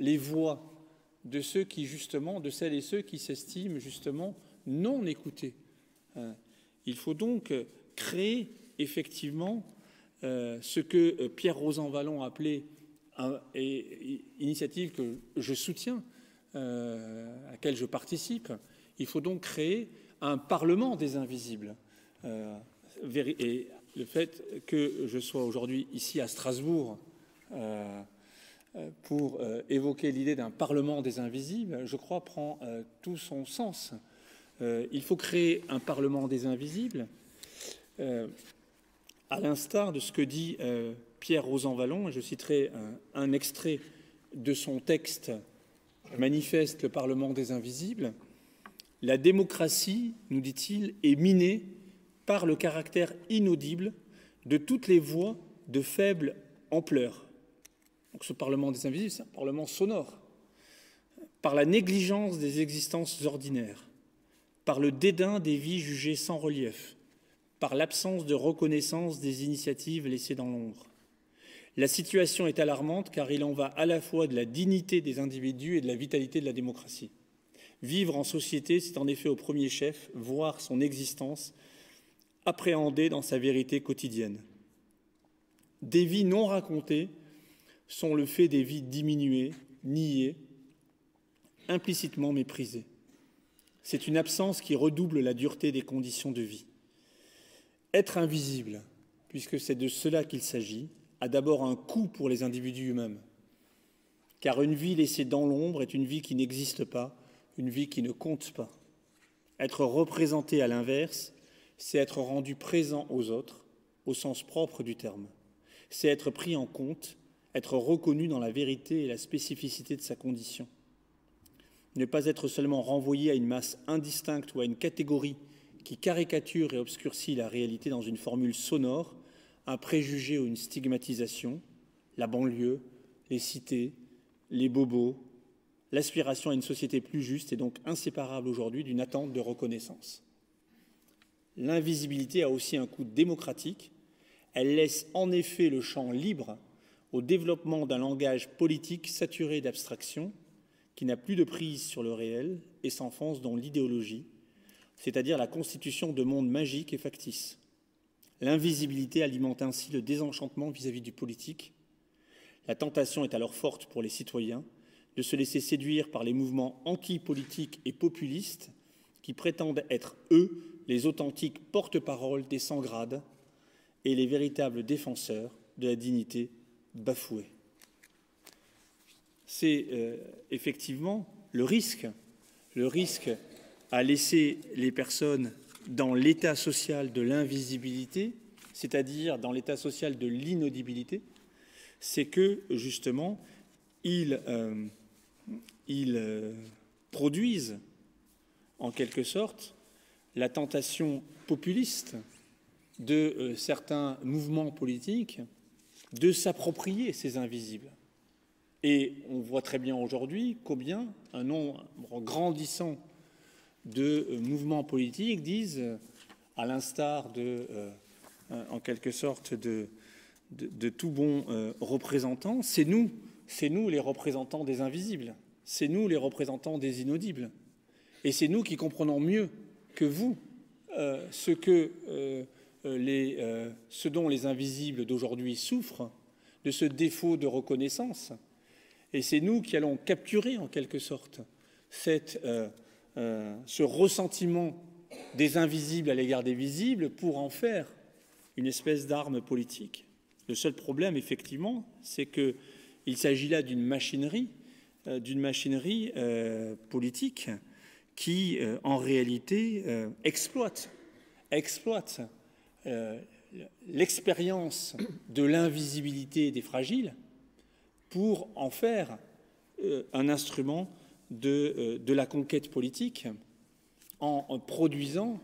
les voix de ceux qui, justement, de celles et ceux qui s'estiment, justement, non écoutés. Il faut donc créer, effectivement, ce que Pierre Rosanvallon appelait, et initiative que je soutiens, à laquelle je participe, il faut donc créer un Parlement des Invisibles. Et le fait que je sois aujourd'hui ici à Strasbourg pour évoquer l'idée d'un Parlement des Invisibles, je crois, prend tout son sens. Il faut créer un Parlement des Invisibles, à l'instar de ce que dit Pierre Rosanvallon, et je citerai un, un extrait de son texte manifeste, le Parlement des Invisibles. « La démocratie, nous dit-il, est minée par le caractère inaudible de toutes les voix de faible ampleur. » Donc ce Parlement des Invisibles, c'est un Parlement sonore. « Par la négligence des existences ordinaires, par le dédain des vies jugées sans relief, par l'absence de reconnaissance des initiatives laissées dans l'ombre. La situation est alarmante car il en va à la fois de la dignité des individus et de la vitalité de la démocratie. Vivre en société, c'est en effet au premier chef voir son existence appréhendée dans sa vérité quotidienne. Des vies non racontées sont le fait des vies diminuées, niées, implicitement méprisées. C'est une absence qui redouble la dureté des conditions de vie. Être invisible, puisque c'est de cela qu'il s'agit, a d'abord un coût pour les individus eux-mêmes, car une vie laissée dans l'ombre est une vie qui n'existe pas, une vie qui ne compte pas. Être représenté à l'inverse, c'est être rendu présent aux autres, au sens propre du terme. C'est être pris en compte, être reconnu dans la vérité et la spécificité de sa condition. Ne pas être seulement renvoyé à une masse indistincte ou à une catégorie qui caricature et obscurcit la réalité dans une formule sonore, un préjugé ou une stigmatisation, la banlieue, les cités, les bobos, l'aspiration à une société plus juste est donc inséparable aujourd'hui d'une attente de reconnaissance. L'invisibilité a aussi un coût démocratique. Elle laisse en effet le champ libre au développement d'un langage politique saturé d'abstraction qui n'a plus de prise sur le réel et s'enfonce dans l'idéologie, c'est-à-dire la constitution de mondes magiques et factices. L'invisibilité alimente ainsi le désenchantement vis-à-vis du politique. La tentation est alors forte pour les citoyens de se laisser séduire par les mouvements anti-politiques et populistes qui prétendent être, eux, les authentiques porte-parole des sans-grades et les véritables défenseurs de la dignité bafouée. C'est euh, effectivement le risque, le risque à laisser les personnes dans l'état social de l'invisibilité, c'est-à-dire dans l'état social de l'inaudibilité, c'est que, justement, ils, euh, ils euh, produisent, en quelque sorte, la tentation populiste de euh, certains mouvements politiques de s'approprier ces invisibles. Et on voit très bien aujourd'hui combien un nombre grandissant de mouvements politiques disent, à l'instar de, euh, en quelque sorte, de, de, de tout bon euh, représentant, c'est nous, c'est nous les représentants des invisibles, c'est nous les représentants des inaudibles, et c'est nous qui comprenons mieux que vous euh, ce que euh, les, euh, ce dont les invisibles d'aujourd'hui souffrent, de ce défaut de reconnaissance, et c'est nous qui allons capturer, en quelque sorte, cette euh, Euh, ce ressentiment des invisibles à l'égard des visibles pour en faire une espèce d'arme politique. Le seul problème, effectivement, c'est qu'il s'agit là d'une machinerie, euh, d'une machinerie euh, politique qui, euh, en réalité, euh, exploite, exploite euh, l'expérience de l'invisibilité des fragiles pour en faire euh, un instrument De, euh, de la conquête politique en, en produisant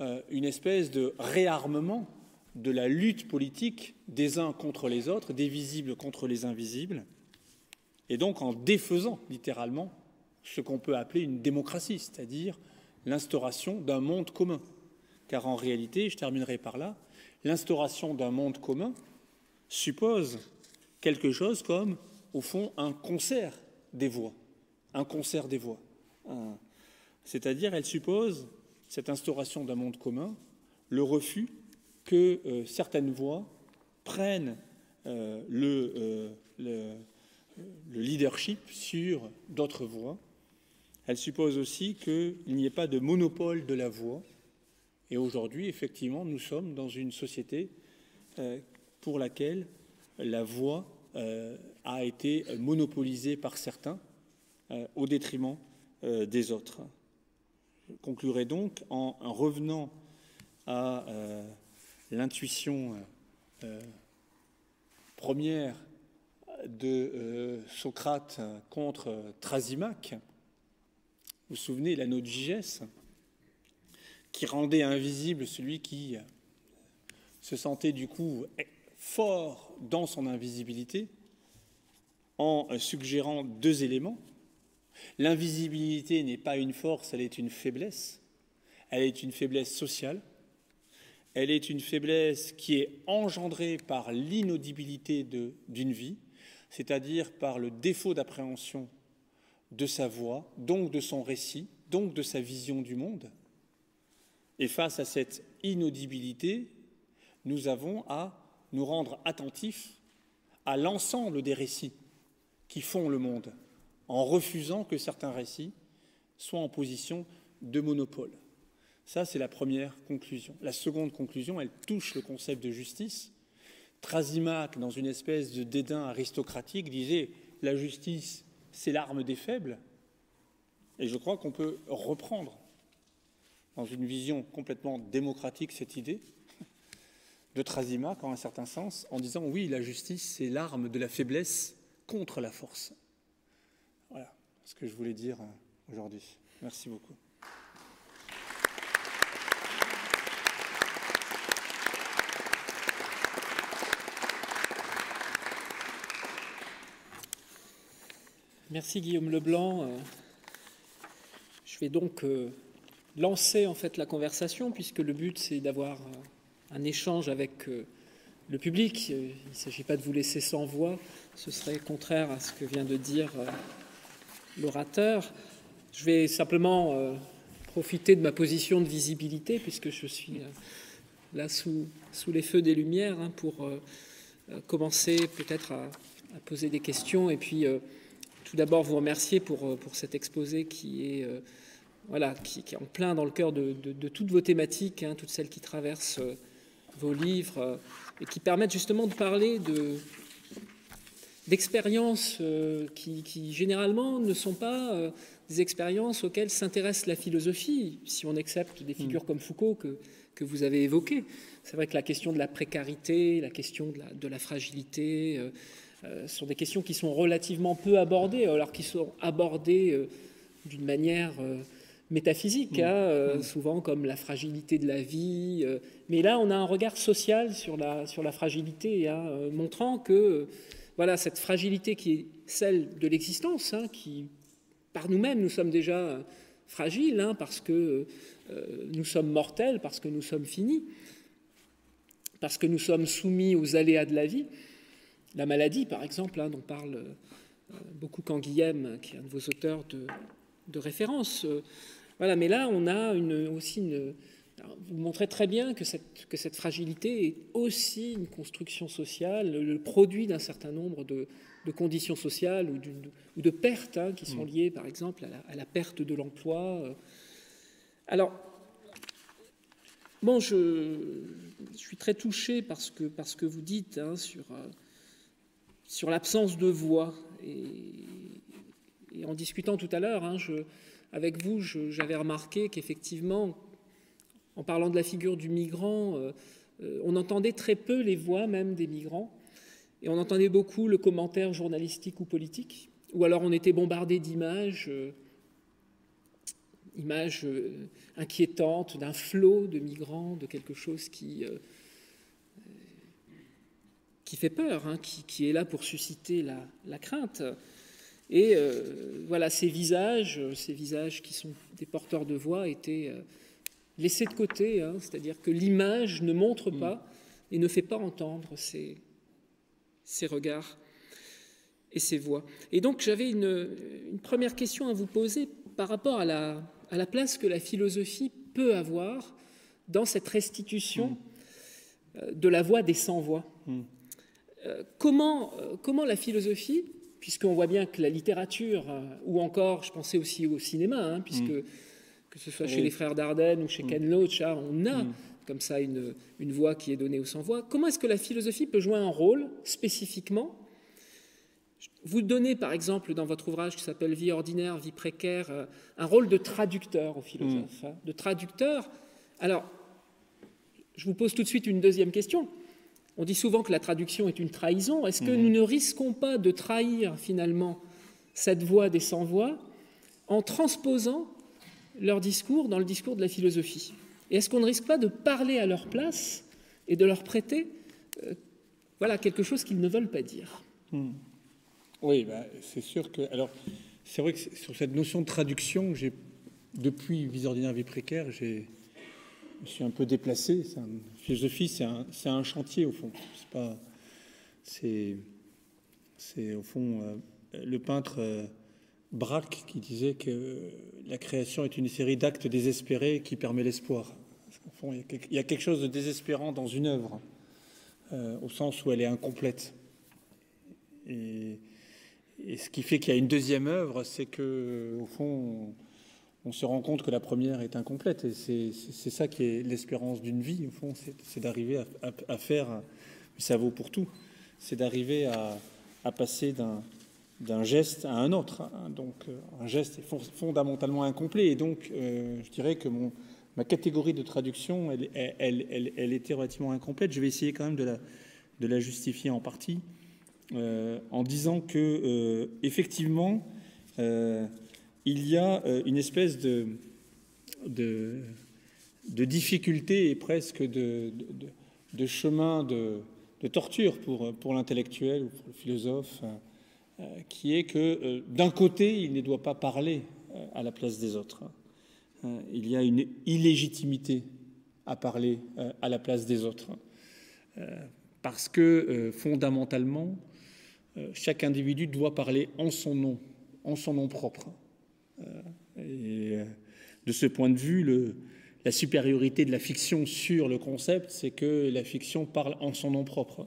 euh, une espèce de réarmement de la lutte politique des uns contre les autres, des visibles contre les invisibles, et donc en défaisant littéralement ce qu'on peut appeler une démocratie, c'est-à-dire l'instauration d'un monde commun. Car en réalité, je terminerai par là, l'instauration d'un monde commun suppose quelque chose comme, au fond, un concert des voix. un concert des voix. Un... C'est-à-dire, elle suppose, cette instauration d'un monde commun, le refus que euh, certaines voix prennent euh, le, euh, le, le leadership sur d'autres voix. Elle suppose aussi qu'il n'y ait pas de monopole de la voix. Et aujourd'hui, effectivement, nous sommes dans une société euh, pour laquelle la voix euh, a été monopolisée par certains euh, au détriment euh, des autres. Je conclurai donc en, en revenant à euh, l'intuition euh, première de euh, Socrate contre Thrasymaque. Vous vous souvenez, l'anneau de Gygès, qui rendait invisible celui qui se sentait du coup fort dans son invisibilité, en suggérant deux éléments. L'invisibilité n'est pas une force, elle est une faiblesse. Elle est une faiblesse sociale. Elle est une faiblesse qui est engendrée par l'inaudibilité d'une vie, c'est-à-dire par le défaut d'appréhension de sa voix, donc de son récit, donc de sa vision du monde. Et face à cette inaudibilité, nous avons à nous rendre attentifs à l'ensemble des récits qui font le monde, en refusant que certains récits soient en position de monopole. Ça, c'est la première conclusion. La seconde conclusion, elle touche le concept de justice. Thrasymaque, dans une espèce de dédain aristocratique, disait « la justice, c'est l'arme des faibles ». Et je crois qu'on peut reprendre, dans une vision complètement démocratique, cette idée de Thrasymaque, en un certain sens, en disant « oui, la justice, c'est l'arme de la faiblesse contre la force ». Voilà ce que je voulais dire aujourd'hui. Merci beaucoup. Merci Guillaume Leblanc. Je vais donc lancer en fait la conversation, puisque le but c'est d'avoir un échange avec le public. Il ne s'agit pas de vous laisser sans voix, ce serait contraire à ce que vient de dire l'orateur. Je vais simplement profiter de ma position de visibilité, puisque je suis là sous, sous les feux des lumières, pour commencer peut-être à, à poser des questions et puis... Tout d'abord, vous remercier pour, pour cet exposé qui est, euh, voilà, qui, qui est en plein dans le cœur de, de, de toutes vos thématiques, hein, toutes celles qui traversent euh, vos livres euh, et qui permettent justement de parler de, d'expériences euh, qui, qui, généralement, ne sont pas euh, des expériences auxquelles s'intéresse la philosophie, si on accepte des figures mmh. comme Foucault que, que vous avez évoquées. C'est vrai que la question de la précarité, la question de la, de la fragilité... Euh, Euh, sont des questions qui sont relativement peu abordées, alors qu'ils sont abordées euh, d'une manière euh, métaphysique, mmh. hein, euh, mmh. souvent comme la fragilité de la vie. Euh, mais là, on a un regard social sur la, sur la fragilité, hein, euh, montrant que euh, voilà, cette fragilité qui est celle de l'existence, hein, qui, par nous-mêmes, nous sommes déjà euh, fragiles, hein, parce que euh, nous sommes mortels, parce que nous sommes finis, parce que nous sommes soumis aux aléas de la vie. La maladie, par exemple, hein, dont parle euh, beaucoup Canguilhem, qui est un de vos auteurs de, de référence. Euh, voilà, mais là, on a une, aussi une... Vous montrez très bien que cette, que cette fragilité est aussi une construction sociale, le, le produit d'un certain nombre de, de conditions sociales ou, ou de pertes, hein, qui sont liées, par exemple, à la, à la perte de l'emploi. Alors, bon, je, je suis très touché par ce que, par ce que vous dites, hein, sur... Euh, sur l'absence de voix. Et, et en discutant tout à l'heure, hein, avec vous, j'avais remarqué qu'effectivement, en parlant de la figure du migrant, euh, euh, on entendait très peu les voix même des migrants, et on entendait beaucoup le commentaire journalistique ou politique, ou alors on était bombardé d'images, euh, images euh, inquiétantes, d'un flot de migrants, de quelque chose qui... Euh, qui fait peur, hein, qui, qui est là pour susciter la, la crainte. Et euh, voilà, ces visages, ces visages qui sont des porteurs de voix, étaient euh, laissés de côté, hein, c'est-à-dire que l'image ne montre pas et ne fait pas entendre ces, ces regards. et ses voix. Et donc j'avais une, une première question à vous poser par rapport à la, à la place que la philosophie peut avoir dans cette restitution mmh. de la voix des sans-voix. Mmh. Euh, comment, euh, comment la philosophie, puisqu'on voit bien que la littérature, euh, ou encore, je pensais aussi au cinéma, hein, puisque mmh. que ce soit oui. chez les Frères Dardenne ou chez mmh. Ken Loach, ah, on a mmh. comme ça une, une voix qui est donnée aux sans-voix. Comment est-ce que la philosophie peut jouer un rôle spécifiquement? Vous donnez, par exemple, dans votre ouvrage qui s'appelle « Vie ordinaire, vie précaire », un rôle de traducteur aux philosophes, mmh. hein, de traducteur. Alors, je vous pose tout de suite une deuxième question. On dit souvent que la traduction est une trahison. Est-ce que mmh. nous ne risquons pas de trahir, finalement, cette voix des sans-voix en transposant leur discours dans le discours de la philosophie? Et est-ce qu'on ne risque pas de parler à leur place et de leur prêter euh, voilà, quelque chose qu'ils ne veulent pas dire? mmh. Oui, bah, c'est sûr que... Alors, c'est vrai que sur cette notion de traduction, j'ai depuis Vie ordinaire, vie précaire, j'ai... je me suis un peu déplacé. Un, philosophie, c'est un, un chantier, au fond. C'est pas... C'est, au fond, euh, le peintre euh, Braque qui disait que la création est une série d'actes désespérés qui permet l'espoir. Au fond, il y, quelque, il y a quelque chose de désespérant dans une œuvre, euh, au sens où elle est incomplète. Et... Et ce qui fait qu'il y a une deuxième œuvre, c'est que, au fond, on, on se rend compte que la première est incomplète. Et c'est ça qui est l'espérance d'une vie, au fond, c'est d'arriver à, à, à faire, mais ça vaut pour tout, c'est d'arriver à, à passer d'un geste à un autre. Hein. Donc, un geste est fondamentalement incomplet. Et donc, euh, je dirais que mon, ma catégorie de traduction, elle, elle, elle, elle, elle était relativement incomplète. Je vais essayer quand même de la, de la justifier en partie. Euh, en disant que euh, effectivement euh, il y a euh, une espèce de, de, de difficulté et presque de, de, de chemin de, de torture pour, pour l'intellectuel ou pour le philosophe euh, qui est que euh, d'un côté il ne doit pas parler euh, à la place des autres. Euh, il y a une illégitimité à parler euh, à la place des autres euh, parce que euh, fondamentalement chaque individu doit parler en son nom, en son nom propre. Et de ce point de vue, le, la supériorité de la fiction sur le concept, c'est que la fiction parle en son nom propre.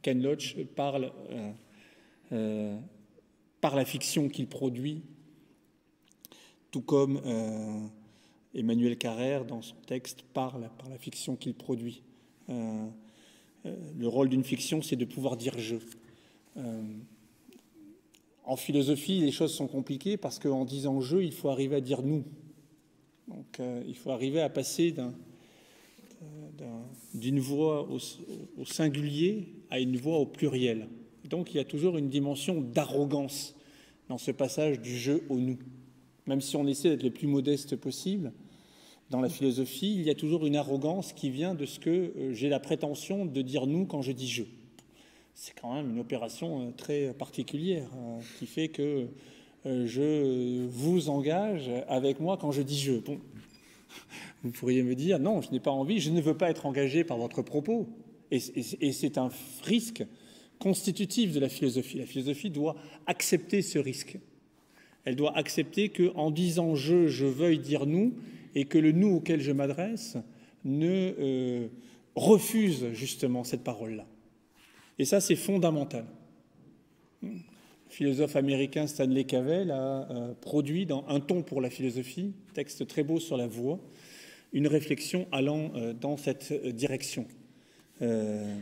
Ken Loach parle euh, euh, par la fiction qu'il produit, tout comme euh, Emmanuel Carrère, dans son texte, parle par la fiction qu'il produit. Euh, euh, le rôle d'une fiction, c'est de pouvoir dire « je ». Euh, en philosophie, les choses sont compliquées parce qu'en disant « je », il faut arriver à dire « nous ». Donc, euh, il faut arriver à passer d'une voix au, au singulier à une voix au pluriel. Donc, il y a toujours une dimension d'arrogance dans ce passage du « je » au « nous ». Même si on essaie d'être le plus modeste possible, dans la philosophie, il y a toujours une arrogance qui vient de ce que euh, j'ai la prétention de dire « nous » quand je dis « je ». C'est quand même une opération très particulière hein, qui fait que euh, je vous engage avec moi quand je dis « je ». Bon, vous pourriez me dire « non, je n'ai pas envie, je ne veux pas être engagé par votre propos ». Et, et, et c'est un risque constitutif de la philosophie. La philosophie doit accepter ce risque. Elle doit accepter qu'en disant « je », je veuille dire « nous » et que le « nous » auquel je m'adresse ne euh, refuse justement cette parole-là. Et ça, c'est fondamental. Le philosophe américain Stanley Cavell a euh, produit dans Un ton pour la philosophie, texte très beau sur la voix, une réflexion allant euh, dans cette direction. Euh,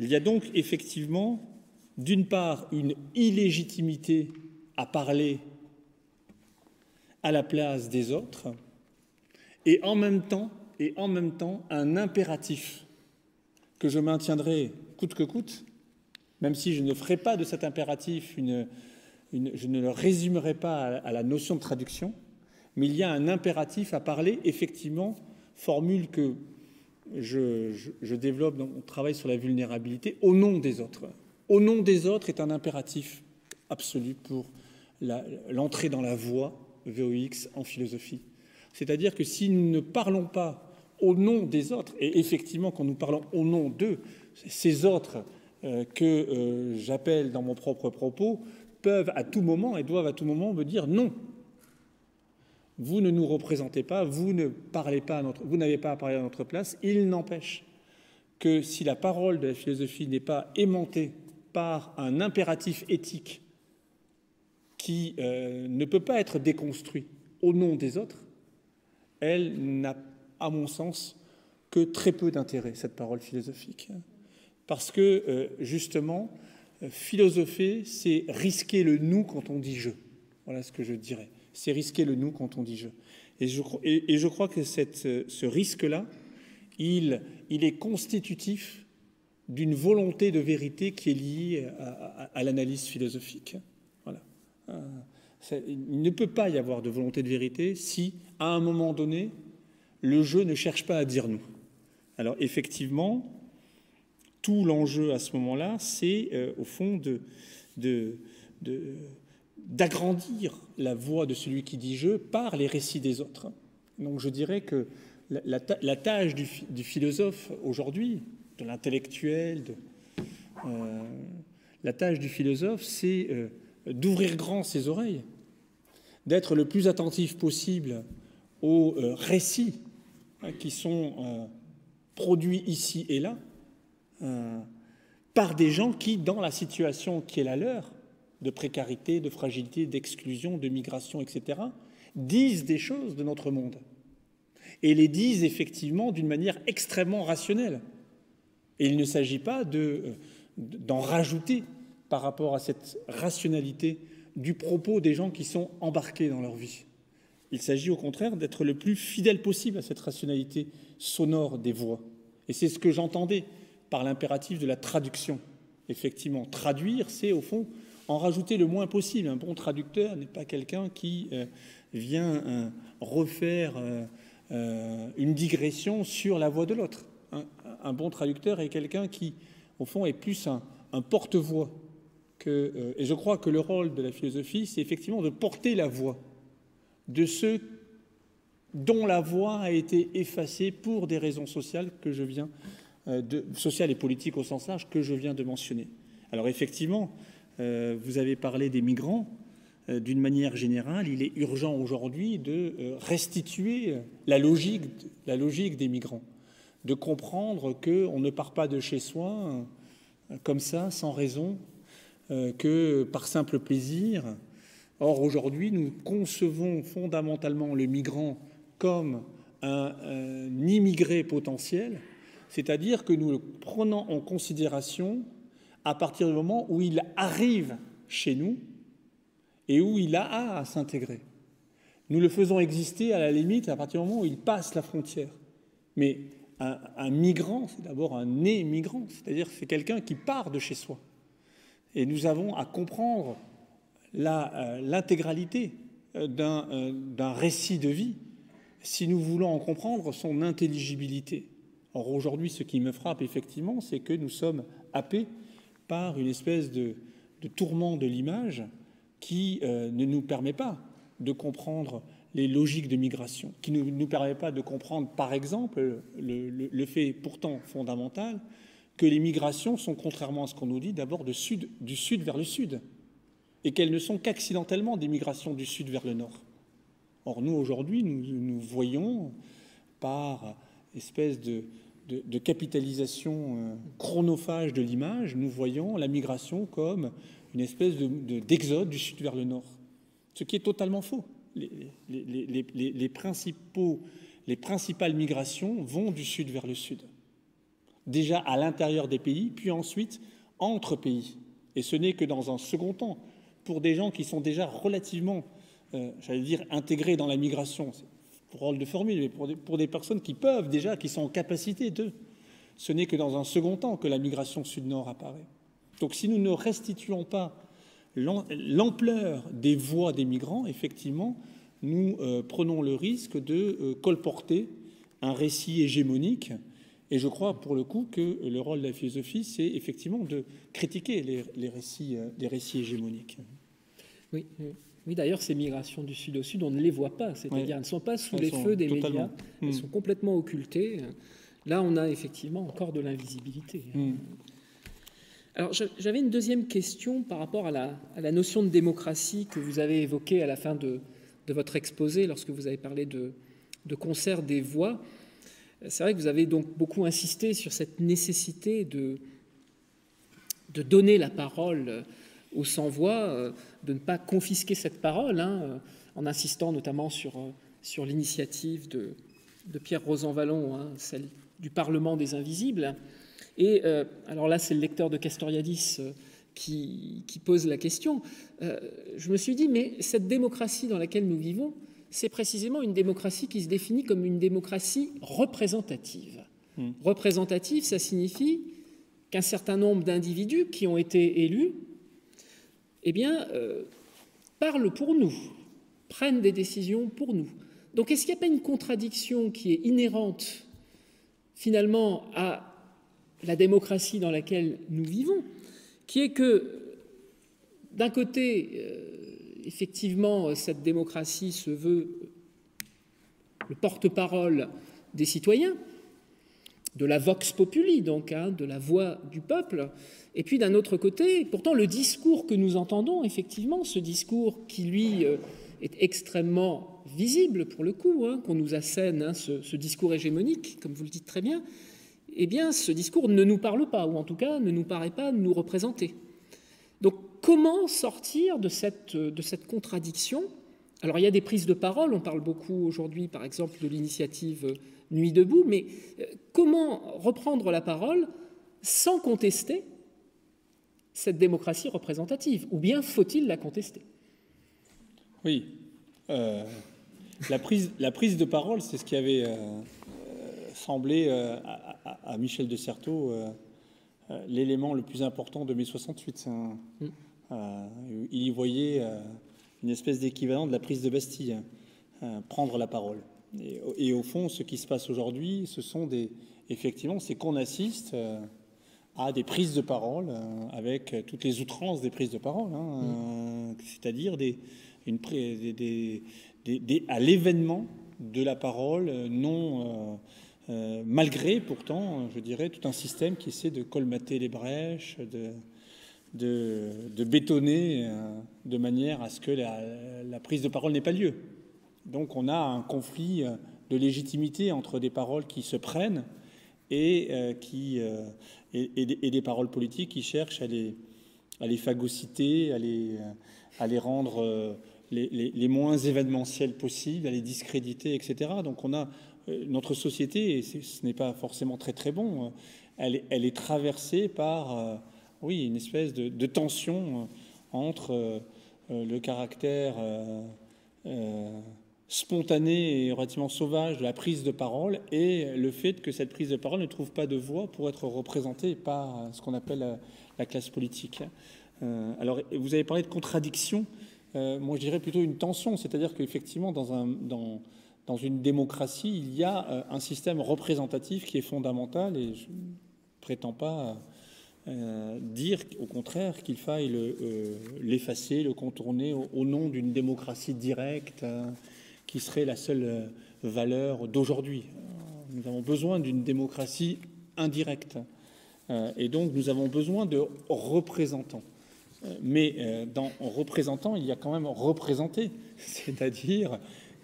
il y a donc effectivement, d'une part, une illégitimité à parler à la place des autres, et en même temps, et en même temps un impératif que je maintiendrai coûte que coûte, même si je ne ferai pas de cet impératif, une, une, je ne le résumerai pas à, à la notion de traduction, mais il y a un impératif à parler, effectivement, formule que je, je, je développe dans mon travail sur la vulnérabilité, au nom des autres. Au nom des autres est un impératif absolu pour l'entrée dans la voie, V O X, en philosophie. C'est-à-dire que si nous ne parlons pas au nom des autres, et effectivement quand nous parlons au nom d'eux, ces autres euh, que euh, j'appelle dans mon propre propos peuvent à tout moment et doivent à tout moment me dire non. Vous ne nous représentez pas, vous ne parlez pas à notre, vous n'avez pas à parler à notre place. Il n'empêche que si la parole de la philosophie n'est pas aimantée par un impératif éthique qui euh, ne peut pas être déconstruit au nom des autres, elle n'a, à mon sens, que très peu d'intérêt, cette parole philosophique. Parce que, euh, justement, philosopher, c'est risquer le « nous » quand on dit « je ». Voilà ce que je dirais. C'est risquer le « nous » quand on dit « je ». Et je, et, et je crois que cette, ce risque-là, il, il est constitutif d'une volonté de vérité qui est liée à, à, à l'analyse philosophique. Voilà. Il ne peut pas y avoir de volonté de vérité si, à un moment donné, le jeu ne cherche pas à dire nous. Alors, effectivement, tout l'enjeu à ce moment-là, c'est, euh, au fond, de, de, de, d'agrandir la voix de celui qui dit « je » par les récits des autres. Donc, je dirais que la, la, la tâche du, du philosophe aujourd'hui, de l'intellectuel, de, euh, la tâche du philosophe, c'est euh, d'ouvrir grand ses oreilles, d'être le plus attentif possible aux euh, récits hein, qui sont euh, produits ici et là euh, par des gens qui, dans la situation qui est la leur, de précarité, de fragilité, d'exclusion, de migration, et cetera, disent des choses de notre monde. Et les disent effectivement d'une manière extrêmement rationnelle. Et il ne s'agit pas de, d'en rajouter par rapport à cette rationalité du propos des gens qui sont embarqués dans leur vie. Il s'agit au contraire d'être le plus fidèle possible à cette rationalité sonore des voix. Et c'est ce que j'entendais par l'impératif de la traduction. Effectivement, traduire, c'est au fond en rajouter le moins possible. Un bon traducteur n'est pas quelqu'un qui euh, vient euh, refaire euh, euh, une digression sur la voix de l'autre. Un, un bon traducteur est quelqu'un qui, au fond, est plus un, un porte-voix. Que, euh, et je crois que le rôle de la philosophie, c'est effectivement de porter la voix de ceux dont la voix a été effacée pour des raisons sociales que je viens euh, de, sociales et politiques au sens large que je viens de mentionner. Alors effectivement, euh, vous avez parlé des migrants. Euh, d'une manière générale, il est urgent aujourd'hui de euh, restituer la logique, la logique des migrants, de comprendre qu'on ne part pas de chez soi euh, comme ça, sans raison, euh, que par simple plaisir. Or, aujourd'hui, nous concevons fondamentalement le migrant comme un, un immigré potentiel, c'est-à-dire que nous le prenons en considération à partir du moment où il arrive chez nous et où il a à s'intégrer. Nous le faisons exister à la limite à partir du moment où il passe la frontière. Mais un, un migrant, c'est d'abord un émigrant, c'est-à-dire c'est quelqu'un qui part de chez soi. Et nous avons à comprendre l'intégralité euh, d'un euh, récit de vie si nous voulons en comprendre son intelligibilité. Or aujourd'hui, ce qui me frappe effectivement, c'est que nous sommes happés par une espèce de, de tourment de l'image qui euh, ne nous permet pas de comprendre les logiques de migration, qui ne nous permet pas de comprendre, par exemple, le, le, le fait pourtant fondamental que les migrations sont, contrairement à ce qu'on nous dit, d'abord du sud, du sud vers le sud, et qu'elles ne sont qu'accidentellement des migrations du sud vers le nord. Or, nous, aujourd'hui, nous, nous voyons, par espèce de, de, de capitalisation chronophage de l'image, nous voyons la migration comme une espèce de, de, d'exode du sud vers le nord, ce qui est totalement faux. Les, les, les, les, les, principaux, les principales migrations vont du sud vers le sud, déjà à l'intérieur des pays, puis ensuite entre pays. Et ce n'est que dans un second temps, pour des gens qui sont déjà relativement, euh, j'allais dire, intégrés dans la migration, c'est le rôle de formule, mais pour des, pour des personnes qui peuvent déjà, qui sont en capacité de, ce n'est que dans un second temps que la migration sud-nord apparaît. Donc si nous ne restituons pas l'ampleur des voies des migrants, effectivement, nous euh, prenons le risque de euh, colporter un récit hégémonique. Et je crois, pour le coup, que le rôle de la philosophie, c'est effectivement de critiquer les, les, récits, les récits hégémoniques. Oui, oui. D'ailleurs, ces migrations du sud au sud, on ne les voit pas. C'est-à-dire oui. Elles ne sont pas sous elles les feux des médias. Elles mmh. sont complètement occultées. Là, on a effectivement encore de l'invisibilité. Mmh. Alors, j'avais une deuxième question par rapport à la, à la notion de démocratie que vous avez évoquée à la fin de, de votre exposé, lorsque vous avez parlé de, de concert des voix. C'est vrai que vous avez donc beaucoup insisté sur cette nécessité de, de donner la parole aux sans-voix, de ne pas confisquer cette parole, hein, en insistant notamment sur, sur l'initiative de, de Pierre Rosanvallon, hein, celle du Parlement des Invisibles. Et euh, alors là, c'est le lecteur de Castoriadis euh, qui, qui pose la question. Euh, je me suis dit, mais cette démocratie dans laquelle nous vivons, c'est précisément une démocratie qui se définit comme une démocratie représentative. Mmh. Représentative, ça signifie qu'un certain nombre d'individus qui ont été élus, eh bien, euh, parlent pour nous, prennent des décisions pour nous. Donc, est-ce qu'il n'y a pas une contradiction qui est inhérente, finalement, à la démocratie dans laquelle nous vivons, qui est que, d'un côté, euh, effectivement, cette démocratie se veut le porte-parole des citoyens, de la vox populi, donc, hein, de la voix du peuple, et puis d'un autre côté, pourtant, le discours que nous entendons, effectivement, ce discours qui, lui, euh, est extrêmement visible, pour le coup, hein, qu'on nous assène, hein, ce, ce discours hégémonique, comme vous le dites très bien, eh bien, ce discours ne nous parle pas, ou en tout cas, ne nous paraît pas nous représenter. Donc, comment sortir de cette, de cette contradiction? Alors, il y a des prises de parole, on parle beaucoup aujourd'hui, par exemple, de l'initiative Nuit debout, mais comment reprendre la parole sans contester cette démocratie représentative? Ou bien faut-il la contester? Oui. Euh, la, prise, la prise de parole, c'est ce qu'il y avait... Euh... semblait euh, à, à Michel de Certeau euh, euh, l'élément le plus important de mai soixante-huit. Un, mm. euh, il y voyait euh, une espèce d'équivalent de la prise de Bastille, euh, prendre la parole. Et, et au fond, ce qui se passe aujourd'hui, ce sont des... Effectivement, c'est qu'on assiste euh, à des prises de parole euh, avec toutes les outrances des prises de parole, hein, mm. euh, c'est-à-dire des, une, des, des, des, des, à l'événement de la parole non... Euh, Euh, malgré pourtant, je dirais, tout un système qui essaie de colmater les brèches, de, de, de bétonner euh, de manière à ce que la, la prise de parole n'ait pas lieu. Donc on a un conflit de légitimité entre des paroles qui se prennent et, euh, qui, euh, et, et, des, et des paroles politiques qui cherchent à les, à les phagocyter, à les, à les rendre euh, les, les, les moins événementielles possibles, à les discréditer, et cetera. Donc on a... Notre société, et ce n'est pas forcément très très bon, elle est, elle est traversée par euh, oui, une espèce de, de tension entre euh, le caractère euh, euh, spontané et relativement sauvage de la prise de parole et le fait que cette prise de parole ne trouve pas de voix pour être représentée par ce qu'on appelle la, la classe politique. Euh, alors, vous avez parlé de contradiction, euh, moi je dirais plutôt une tension, c'est-à-dire qu'effectivement dans un... Dans, Dans une démocratie, il y a un système représentatif qui est fondamental et je ne prétends pas euh, dire, au contraire, qu'il faille l'effacer, le, euh, le contourner au, au nom d'une démocratie directe euh, qui serait la seule valeur d'aujourd'hui. Nous avons besoin d'une démocratie indirecte euh, et donc nous avons besoin de représentants. Mais euh, dans représentants, il y a quand même représenté, c'est-à-dire...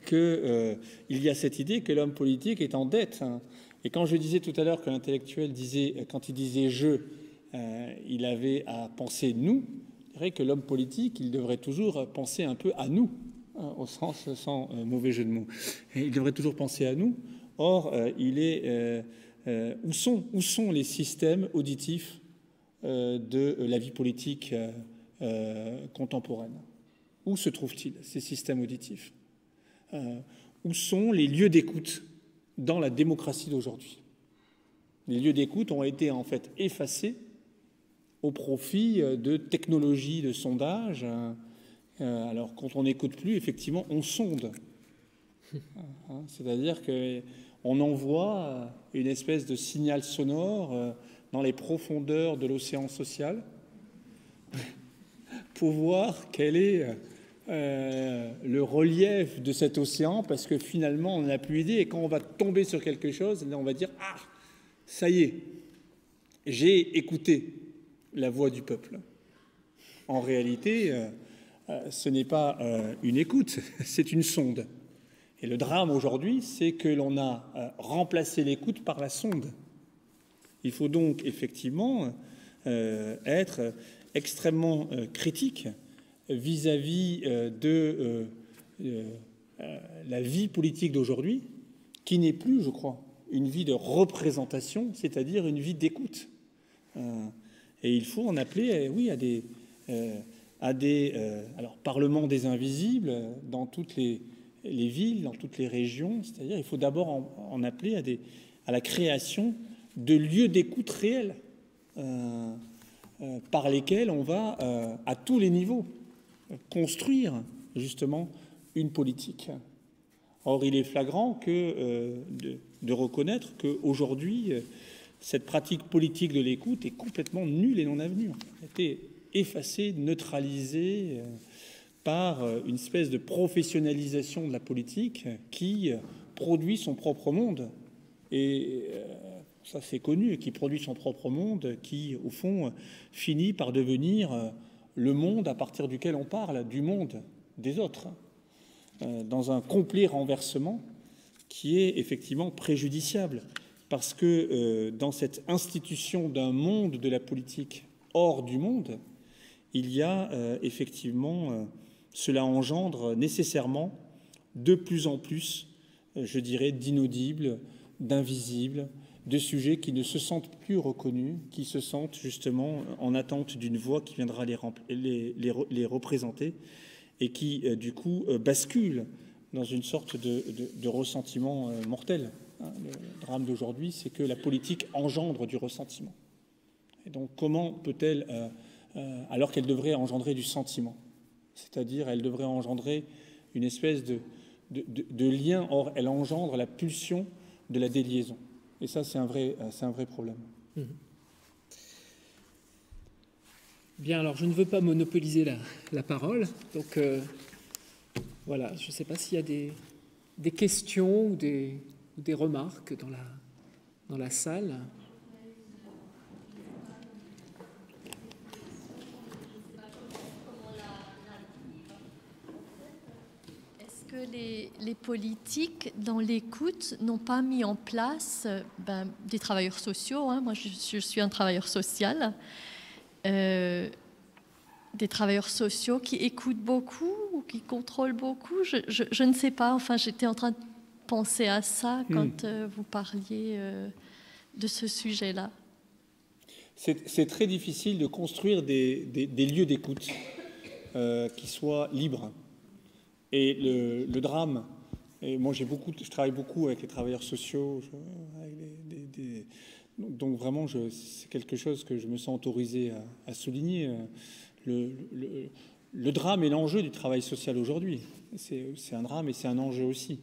qu'il euh, y a cette idée que l'homme politique est en dette. Hein. Et quand je disais tout à l'heure que l'intellectuel disait, quand il disait « je euh, », il avait à penser « nous », je dirais que l'homme politique, il devrait toujours penser un peu à « nous euh, », au sens sans euh, mauvais jeu de mots. Et il devrait toujours penser à « nous ». Or, euh, il est, euh, euh, où, sont, où sont les systèmes auditifs euh, de la vie politique euh, euh, contemporaine? Où se trouvent-ils, ces systèmes auditifs? Euh, où sont les lieux d'écoute dans la démocratie d'aujourd'hui? Les lieux d'écoute ont été en fait effacés au profit de technologies de sondage. Euh, alors quand on n'écoute plus, effectivement, on sonde. C'est-à-dire qu'on envoie une espèce de signal sonore dans les profondeurs de l'océan social pour voir quelle est... Euh, le relief de cet océan, parce que finalement, on n'a plus idée. Et quand on va tomber sur quelque chose, là, on va dire « Ah, ça y est, j'ai écouté. la voix du peuple. En réalité, euh, ce n'est pas euh, une écoute, c'est une sonde. Et le drame aujourd'hui, c'est que l'on a euh, remplacé l'écoute par la sonde. Il faut donc effectivement euh, être extrêmement euh, critique vis-à-vis euh, de euh, euh, euh, la vie politique d'aujourd'hui, qui n'est plus, je crois, une vie de représentation, c'est-à-dire une vie d'écoute. Euh, et il faut en appeler, euh, oui, à des, euh, à des euh, alors, parlements des invisibles dans toutes les, les villes, dans toutes les régions. C'est-à-dire, il faut d'abord en, en appeler à, des, à la création de lieux d'écoute réels, euh, euh, par lesquels on va, euh, à tous les niveaux, construire justement une politique. Or, il est flagrant que, euh, de, de reconnaître qu'aujourd'hui, euh, cette pratique politique de l'écoute est complètement nulle et non avenue. Elle a été effacée, neutralisée euh, par euh, une espèce de professionnalisation de la politique qui euh, produit son propre monde. Et euh, ça, c'est connu, qui produit son propre monde, qui, au fond, euh, finit par devenir euh, le monde à partir duquel on parle, du monde des autres, dans un complet renversement qui est effectivement préjudiciable, parce que euh, dans cette institution d'un monde de la politique hors du monde, il y a euh, effectivement, euh, cela engendre nécessairement de plus en plus, euh, je dirais, d'inaudibles, d'invisibles, de sujets qui ne se sentent plus reconnus, qui se sentent justement en attente d'une voix qui viendra les, les, les, les représenter, et qui, euh, du coup, euh, bascule dans une sorte de, de, de ressentiment euh, mortel. Hein, le drame d'aujourd'hui, c'est que la politique engendre du ressentiment. Et donc, comment peut-elle, euh, euh, alors qu'elle devrait engendrer du sentiment, c'est-à-dire elle devrait engendrer une espèce de, de, de, de lien, or elle engendre la pulsion de la déliaison. Et ça, c'est un vrai, euh, c'est un vrai problème. Mmh. Bien, alors je ne veux pas monopoliser la, la parole, donc euh, voilà, je ne sais pas s'il y a des, des questions ou des, ou des remarques dans la, dans la salle. Est-ce que les, les politiques, dans l'écoute, n'ont pas mis en place ben, des travailleurs sociaux, hein, moi je, je suis un travailleur social, Euh, des travailleurs sociaux qui écoutent beaucoup ou qui contrôlent beaucoup, je, je, je ne sais pas, enfin j'étais en train de penser à ça quand mmh. euh, vous parliez euh, de ce sujet-là. C'est très difficile de construire des, des, des lieux d'écoute euh, qui soient libres, et le, le drame, et moi j'ai beaucoup, je travaille beaucoup avec les travailleurs sociaux, je, avec les, des, des, donc vraiment, c'est quelque chose que je me sens autorisé à, à souligner. Le, le, le drame et l'enjeu du travail social aujourd'hui, c'est un drame et c'est un enjeu aussi.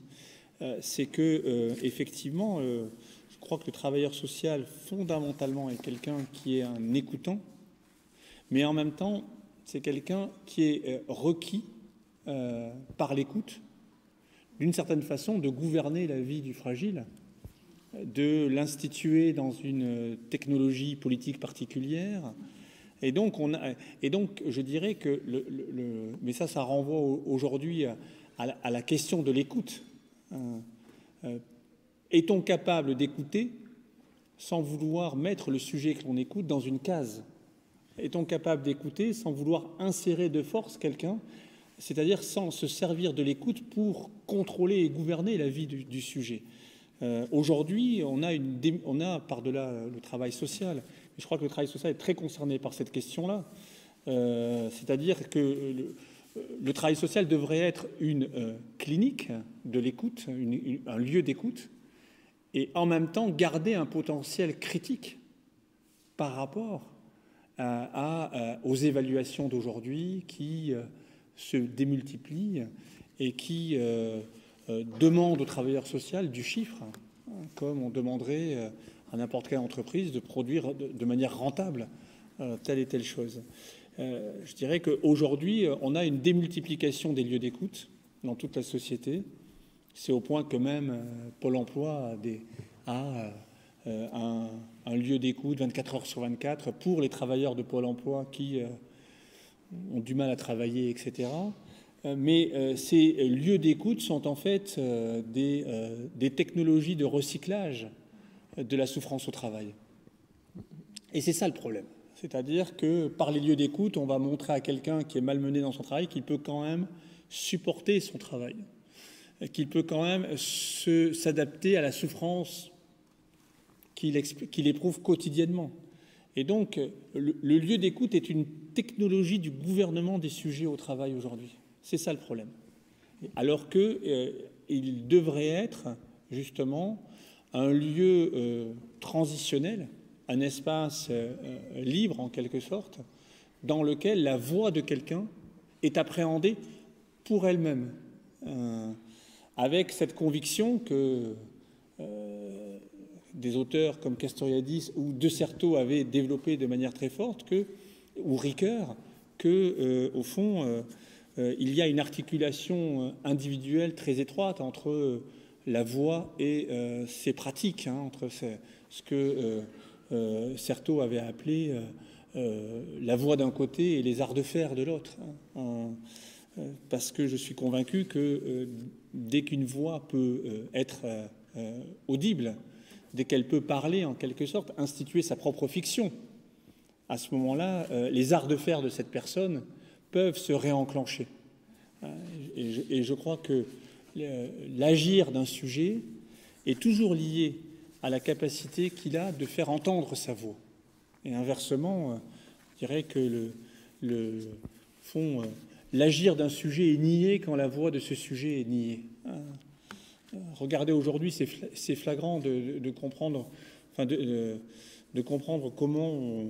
Euh, c'est que, euh, effectivement, euh, je crois que le travailleur social, fondamentalement, est quelqu'un qui est un écoutant, mais en même temps, c'est quelqu'un qui est requis euh, par l'écoute, d'une certaine façon, de gouverner la vie du fragile, de l'instituer dans une technologie politique particulière. Et donc, on a, et donc je dirais que... Le, le, le, mais ça, ça renvoie aujourd'hui à, à la question de l'écoute. Euh, Est-on capable d'écouter sans vouloir mettre le sujet que l'on écoute dans une case? Est-on capable d'écouter sans vouloir insérer de force quelqu'un, c'est-à-dire sans se servir de l'écoute pour contrôler et gouverner la vie du, du sujet? Euh, Aujourd'hui, on a, une, on a par-delà le travail social, je crois que le travail social est très concerné par cette question-là, euh, c'est-à-dire que le, le travail social devrait être une euh, clinique de l'écoute, un lieu d'écoute, et en même temps garder un potentiel critique par rapport à, à, à, aux évaluations d'aujourd'hui qui euh, se démultiplient et qui... Euh, demande au travailleur social du chiffre, comme on demanderait à n'importe quelle entreprise de produire de manière rentable telle et telle chose. Je dirais qu'aujourd'hui, on a une démultiplication des lieux d'écoute dans toute la société. C'est au point que même Pôle emploi a, des, a euh, un, un lieu d'écoute vingt-quatre heures sur vingt-quatre pour les travailleurs de Pôle emploi qui euh, ont du mal à travailler, et cetera. Mais euh, ces lieux d'écoute sont en fait euh, des, euh, des technologies de recyclage de la souffrance au travail. Et c'est ça le problème. C'est-à-dire que par les lieux d'écoute, on va montrer à quelqu'un qui est malmené dans son travail qu'il peut quand même supporter son travail, qu'il peut quand même s'adapter à la souffrance qu'il qu'il éprouve quotidiennement. Et donc, le, le lieu d'écoute est une technologie du gouvernement des sujets au travail aujourd'hui. C'est ça le problème. Alors qu'il euh, devrait être, justement, un lieu euh, transitionnel, un espace euh, libre, en quelque sorte, dans lequel la voix de quelqu'un est appréhendée pour elle-même, euh, avec cette conviction que euh, des auteurs comme Castoriadis ou de Certeau avaient développé de manière très forte, que, ou Ricoeur, que, euh, au fond... Euh, il y a une articulation individuelle très étroite entre la voix et euh, ses pratiques, hein, entre ce, ce que euh, euh, Certeau avait appelé euh, euh, la voix d'un côté et les arts de faire de l'autre. Hein, hein, parce que je suis convaincu que euh, dès qu'une voix peut euh, être euh, audible, dès qu'elle peut parler en quelque sorte, instituer sa propre fiction, à ce moment-là, euh, les arts de faire de cette personne peuvent se réenclencher. Et je, et je crois que l'agir d'un sujet est toujours lié à la capacité qu'il a de faire entendre sa voix. Et inversement, je dirais que le, le fond, l'agir d'un sujet est nié quand la voix de ce sujet est niée. Regardez aujourd'hui, c'est flagrant de, de, de comprendre, enfin de, de, de comprendre comment on,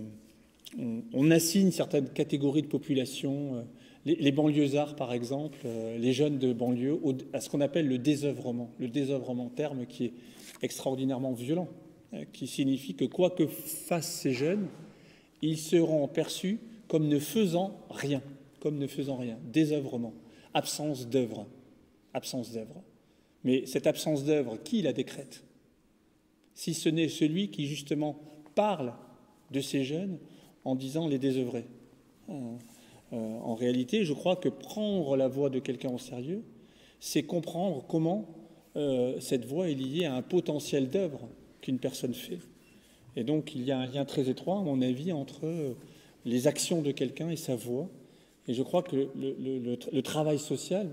On, on assigne certaines catégories de population, euh, les, les banlieusards par exemple, euh, les jeunes de banlieue, au, à ce qu'on appelle le désœuvrement. Le désœuvrement, terme qui est extraordinairement violent, euh, qui signifie que quoi que fassent ces jeunes, ils seront perçus comme ne faisant rien, comme ne faisant rien. Désœuvrement, absence d'œuvre, absence d'œuvre. Mais cette absence d'œuvre, qui la décrète? Si ce n'est celui qui justement parle de ces jeunes en disant les désœuvrés. En réalité, je crois que prendre la voix de quelqu'un au sérieux, c'est comprendre comment euh, cette voix est liée à un potentiel d'œuvre qu'une personne fait. Et donc, il y a un lien très étroit, à mon avis, entre les actions de quelqu'un et sa voix. Et je crois que le, le, le, le travail social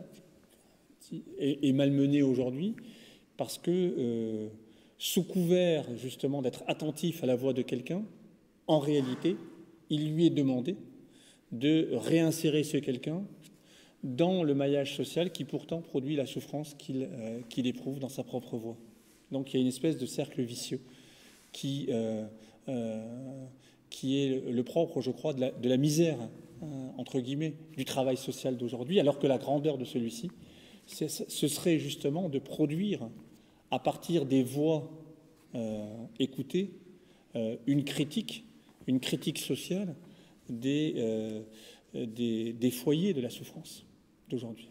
est, est malmené aujourd'hui parce que, euh, sous couvert, justement, d'être attentif à la voix de quelqu'un, en réalité, il lui est demandé de réinsérer ce quelqu'un dans le maillage social qui pourtant produit la souffrance qu'il euh, qu'il éprouve dans sa propre voix. Donc il y a une espèce de cercle vicieux qui, euh, euh, qui est le propre, je crois, de la, de la misère, euh, entre guillemets, du travail social d'aujourd'hui, alors que la grandeur de celui-ci, ce serait justement de produire, à partir des voix euh, écoutées, euh, une critique une critique sociale des, euh, des, des foyers de la souffrance d'aujourd'hui.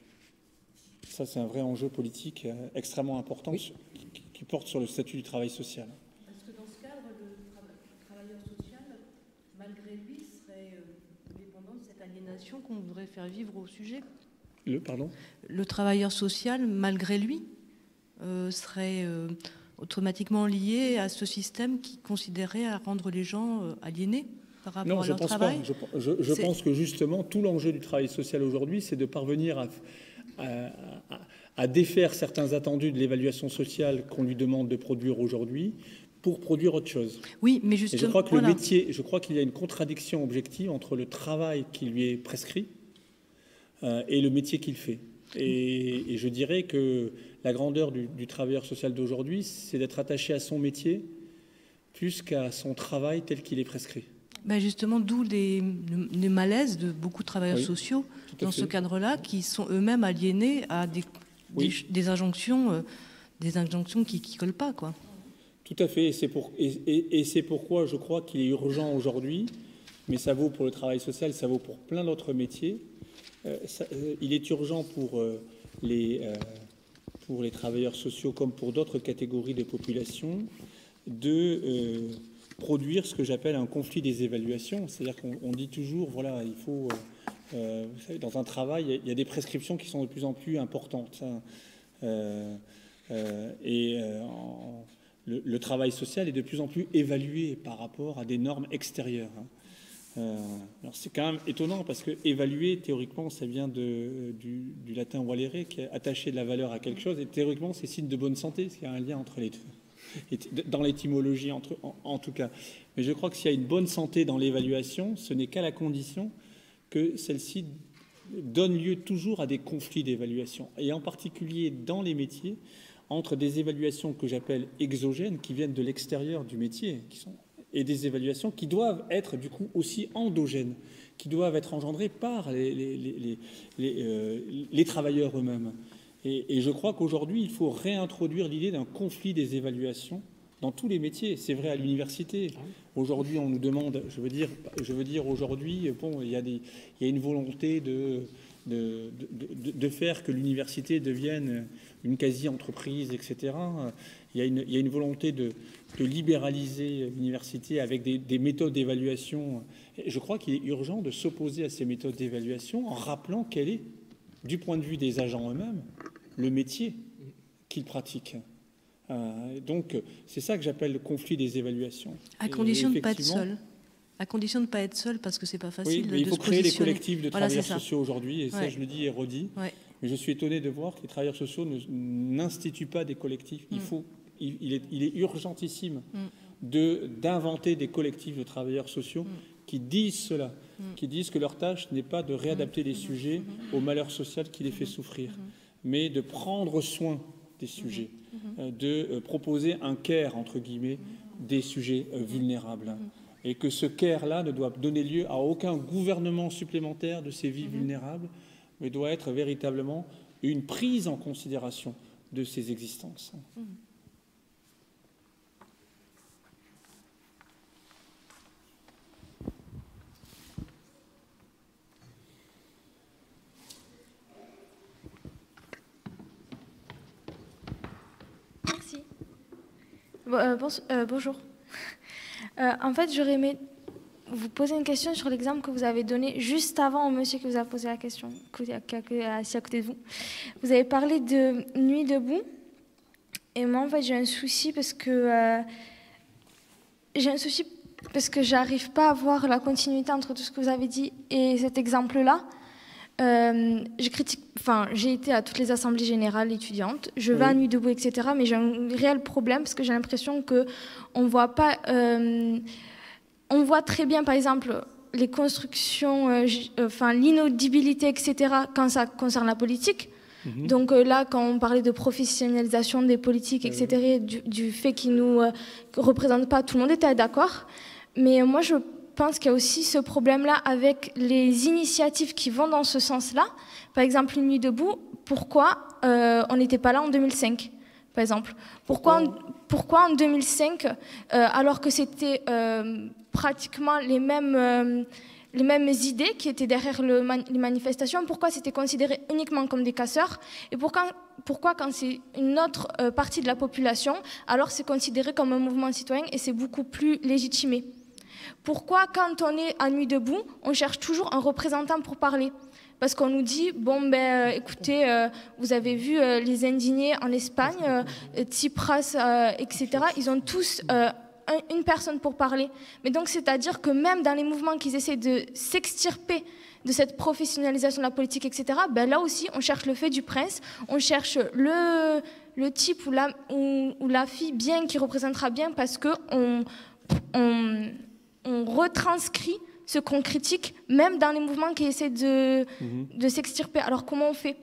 Ça, c'est un vrai enjeu politique euh, extrêmement important, oui, sur, qui, qui porte sur le statut du travail social. Est-ce que dans ce cadre, le, tra le travailleur social, malgré lui, serait euh, dépendant de cette aliénation qu'on voudrait faire vivre au sujet? Le, pardon le travailleur social, malgré lui, euh, serait... Euh, automatiquement lié à ce système qui considérait à rendre les gens aliénés par rapport non, à leur travail? Non, je ne pense pas. Je, je pense que justement, tout l'enjeu du travail social aujourd'hui, c'est de parvenir à, à, à défaire certains attendus de l'évaluation sociale qu'on lui demande de produire aujourd'hui pour produire autre chose. Oui, mais justement... Et je crois que voilà. le métier, je crois qu'il y a une contradiction objective entre le travail qui lui est prescrit euh, et le métier qu'il fait. Et, et je dirais que la grandeur du, du travailleur social d'aujourd'hui, c'est d'être attaché à son métier plus qu'à son travail tel qu'il est prescrit. Ben justement, d'où les, les malaises de beaucoup de travailleurs oui, sociaux dans fait. ce cadre-là, qui sont eux-mêmes aliénés à des, oui. des, des injonctions, euh, des injonctions qui ne collent pas, quoi. Tout à fait. Et c'est pour, et, et, et pourquoi je crois qu'il est urgent aujourd'hui, mais ça vaut pour le travail social, ça vaut pour plein d'autres métiers. Euh, ça, euh, il est urgent pour, euh, les, euh, pour les travailleurs sociaux comme pour d'autres catégories de population de euh, produire ce que j'appelle un conflit des évaluations. C'est-à-dire qu'on dit toujours, voilà, il faut... Euh, vous savez, dans un travail, il y a des prescriptions qui sont de plus en plus importantes. Hein. Euh, euh, et euh, en, le, le travail social est de plus en plus évalué par rapport à des normes extérieures. Hein. Euh, alors c'est quand même étonnant parce que évaluer, théoriquement, ça vient de, du, du latin valere, qui est attaché de la valeur à quelque chose, et théoriquement, c'est signe de bonne santé, parce qu'il y a un lien entre les deux. Dans l'étymologie, en, en tout cas. Mais je crois que s'il y a une bonne santé dans l'évaluation, ce n'est qu'à la condition que celle-ci donne lieu toujours à des conflits d'évaluation, et en particulier dans les métiers, entre des évaluations que j'appelle exogènes, qui viennent de l'extérieur du métier, qui sont, et des évaluations qui doivent être du coup aussi endogènes, qui doivent être engendrées par les, les, les, les, les, euh, les travailleurs eux-mêmes. Et, et je crois qu'aujourd'hui, il faut réintroduire l'idée d'un conflit des évaluations dans tous les métiers. C'est vrai à l'université. Aujourd'hui, on nous demande, je veux dire, je veux dire aujourd'hui, bon, il y a des, il y a une volonté de, de, de, de faire que l'université devienne une quasi-entreprise, et cetera. Il y a une, il y a une volonté de, de libéraliser l'université avec des, des méthodes d'évaluation. Je crois qu'il est urgent de s'opposer à ces méthodes d'évaluation en rappelant quel est, du point de vue des agents eux-mêmes, le métier qu'ils pratiquent. Euh, donc, c'est ça que j'appelle le conflit des évaluations. À condition de ne pas être seul. À condition de ne pas être seul, parce que c'est pas facile. Oui, mais il faut créer des collectifs de travailleurs voilà, sociaux aujourd'hui, et ouais. ça je le dis et redis. Ouais. Mais je suis étonné de voir que les travailleurs sociaux n'instituent pas des collectifs. Il, mm. faut, il, il, est, il est urgentissime mm. de, d'inventer des collectifs de travailleurs sociaux mm. qui disent cela, mm. qui disent que leur tâche n'est pas de réadapter mm. les mm. sujets mm. au malheur social qui les fait souffrir, mm. mais de prendre soin des sujets. Mm. de proposer un care, entre guillemets, des sujets vulnérables. Et que ce care-là ne doit donner lieu à aucun gouvernement supplémentaire de ces vies vulnérables, mais doit être véritablement une prise en considération de ces existences. Bon, euh, bon, euh, bonjour. Euh, en fait, j'aurais aimé vous poser une question sur l'exemple que vous avez donné juste avant au monsieur qui vous a posé la question, qui est assis à côté de vous. Vous avez parlé de Nuit debout. Et moi, en fait, j'ai un souci parce que euh, j'ai un souci parce que j'arrive pas à voir la continuité entre tout ce que vous avez dit et cet exemple-là. Euh, je critique, enfin, j'ai été à toutes les assemblées générales étudiantes, je vais oui. à Nuit debout, et cetera. Mais j'ai un réel problème parce que j'ai l'impression que on voit pas, euh, on voit très bien, par exemple, les constructions, euh, enfin, l'inaudibilité, et cetera. Quand ça concerne la politique. Mm-hmm. Donc euh, là, quand on parlait de professionnalisation des politiques, et cetera. Euh... Du, du fait qu'ils nous euh, représentent pas, tout le monde était d'accord. Mais moi, je Je pense qu'il y a aussi ce problème-là avec les initiatives qui vont dans ce sens-là. Par exemple, Nuit debout, pourquoi euh, on n'était pas là en deux mille cinq, par exemple? Pourquoi, pourquoi, on... pourquoi en deux mille cinq, euh, alors que c'était euh, pratiquement les mêmes, euh, les mêmes idées qui étaient derrière le man... les manifestations, pourquoi c'était considéré uniquement comme des casseurs? Et pourquoi, pourquoi quand c'est une autre euh, partie de la population, alors c'est considéré comme un mouvement citoyen et c'est beaucoup plus légitimé? Pourquoi, quand on est à Nuit debout, on cherche toujours un représentant pour parler? Parce qu'on nous dit, bon, ben, écoutez, euh, vous avez vu euh, les indignés en Espagne, euh, Tsipras, euh, et cetera, ils ont tous euh, un, une personne pour parler. Mais donc, c'est-à-dire que même dans les mouvements qu'ils essaient de s'extirper de cette professionnalisation de la politique, et cetera, ben, là aussi, on cherche le fait du prince, on cherche le, le type ou la, ou, ou la fille bien qui représentera bien parce que on... on on retranscrit ce qu'on critique, même dans les mouvements qui essaient de, mmh. de s'extirper. Alors, comment on fait?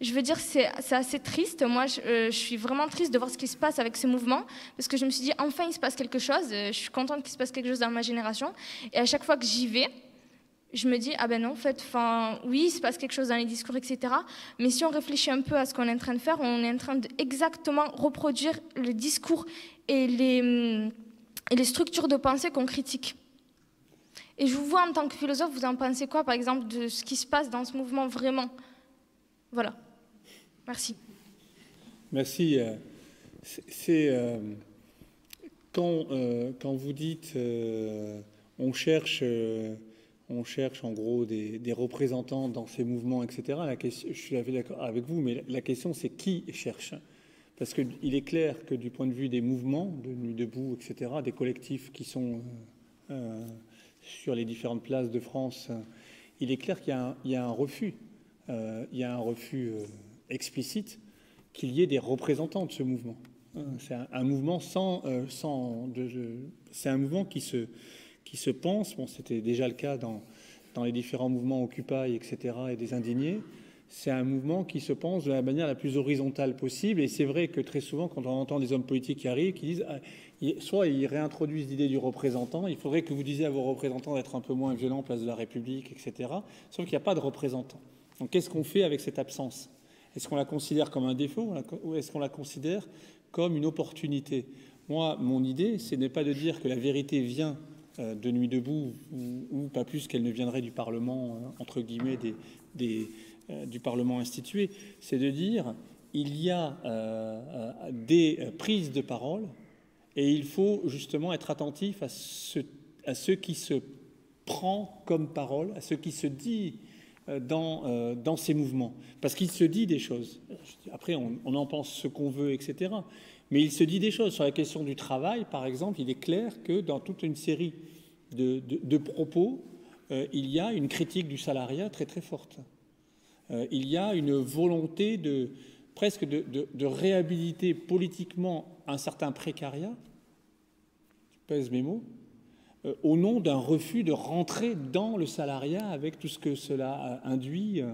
Je veux dire, c'est assez triste. Moi, je, euh, je suis vraiment triste de voir ce qui se passe avec ce mouvement, parce que je me suis dit, enfin, il se passe quelque chose. Je suis contente qu'il se passe quelque chose dans ma génération. Et à chaque fois que j'y vais, je me dis, ah ben non, en fait, enfin, oui, il se passe quelque chose dans les discours, et cetera. Mais si on réfléchit un peu à ce qu'on est en train de faire, on est en train de exactement reproduire le discours et les, et les structures de pensée qu'on critique. Et je vous vois en tant que philosophe, vous en pensez quoi, par exemple, de ce qui se passe dans ce mouvement vraiment? Voilà. Merci. Merci. C'est euh, quand, euh, quand vous dites euh, on cherche, euh, on cherche en gros des, des représentants dans ces mouvements, et cetera. La question, je suis d'accord avec vous, mais la, la question c'est qui cherche, parce qu'il est clair que du point de vue des mouvements, de Nuit debout, et cetera, des collectifs qui sont euh, euh, sur les différentes places de France, euh, il est clair qu'il y, y a un refus, euh, il y a un refus euh, explicite qu'il y ait des représentants de ce mouvement. C'est un, un mouvement sans, euh, sans c'est un mouvement qui se qui se pense. Bon, c'était déjà le cas dans dans les différents mouvements Occupy, et cetera, et des indignés. C'est un mouvement qui se pense de la manière la plus horizontale possible. Et c'est vrai que très souvent, quand on entend des hommes politiques qui arrivent, qui disent soit ils réintroduisent l'idée du représentant, il faudrait que vous disiez à vos représentants d'être un peu moins violents, place de la République, et cetera. Sauf qu'il n'y a pas de représentant. Donc qu'est-ce qu'on fait avec cette absence? Est-ce qu'on la considère comme un défaut ou est-ce qu'on la considère comme une opportunité? Moi, mon idée, ce n'est pas de dire que la vérité vient de Nuit debout ou, ou pas plus qu'elle ne viendrait du Parlement, entre guillemets, des, des du Parlement institué, c'est de dire il y a euh, des prises de parole et il faut justement être attentif à ce, à ce qui se prend comme parole, à ce qui se dit dans, euh, dans ces mouvements. Parce qu'il se dit des choses. Après, on, on en pense ce qu'on veut, et cetera. Mais il se dit des choses. Sur la question du travail, par exemple, il est clair que dans toute une série de, de, de propos, euh, il y a une critique du salariat très très forte. Il y a une volonté de, presque de, de, de réhabiliter politiquement un certain précariat, je pèse mes mots, euh, au nom d'un refus de rentrer dans le salariat avec tout ce que cela induit, euh,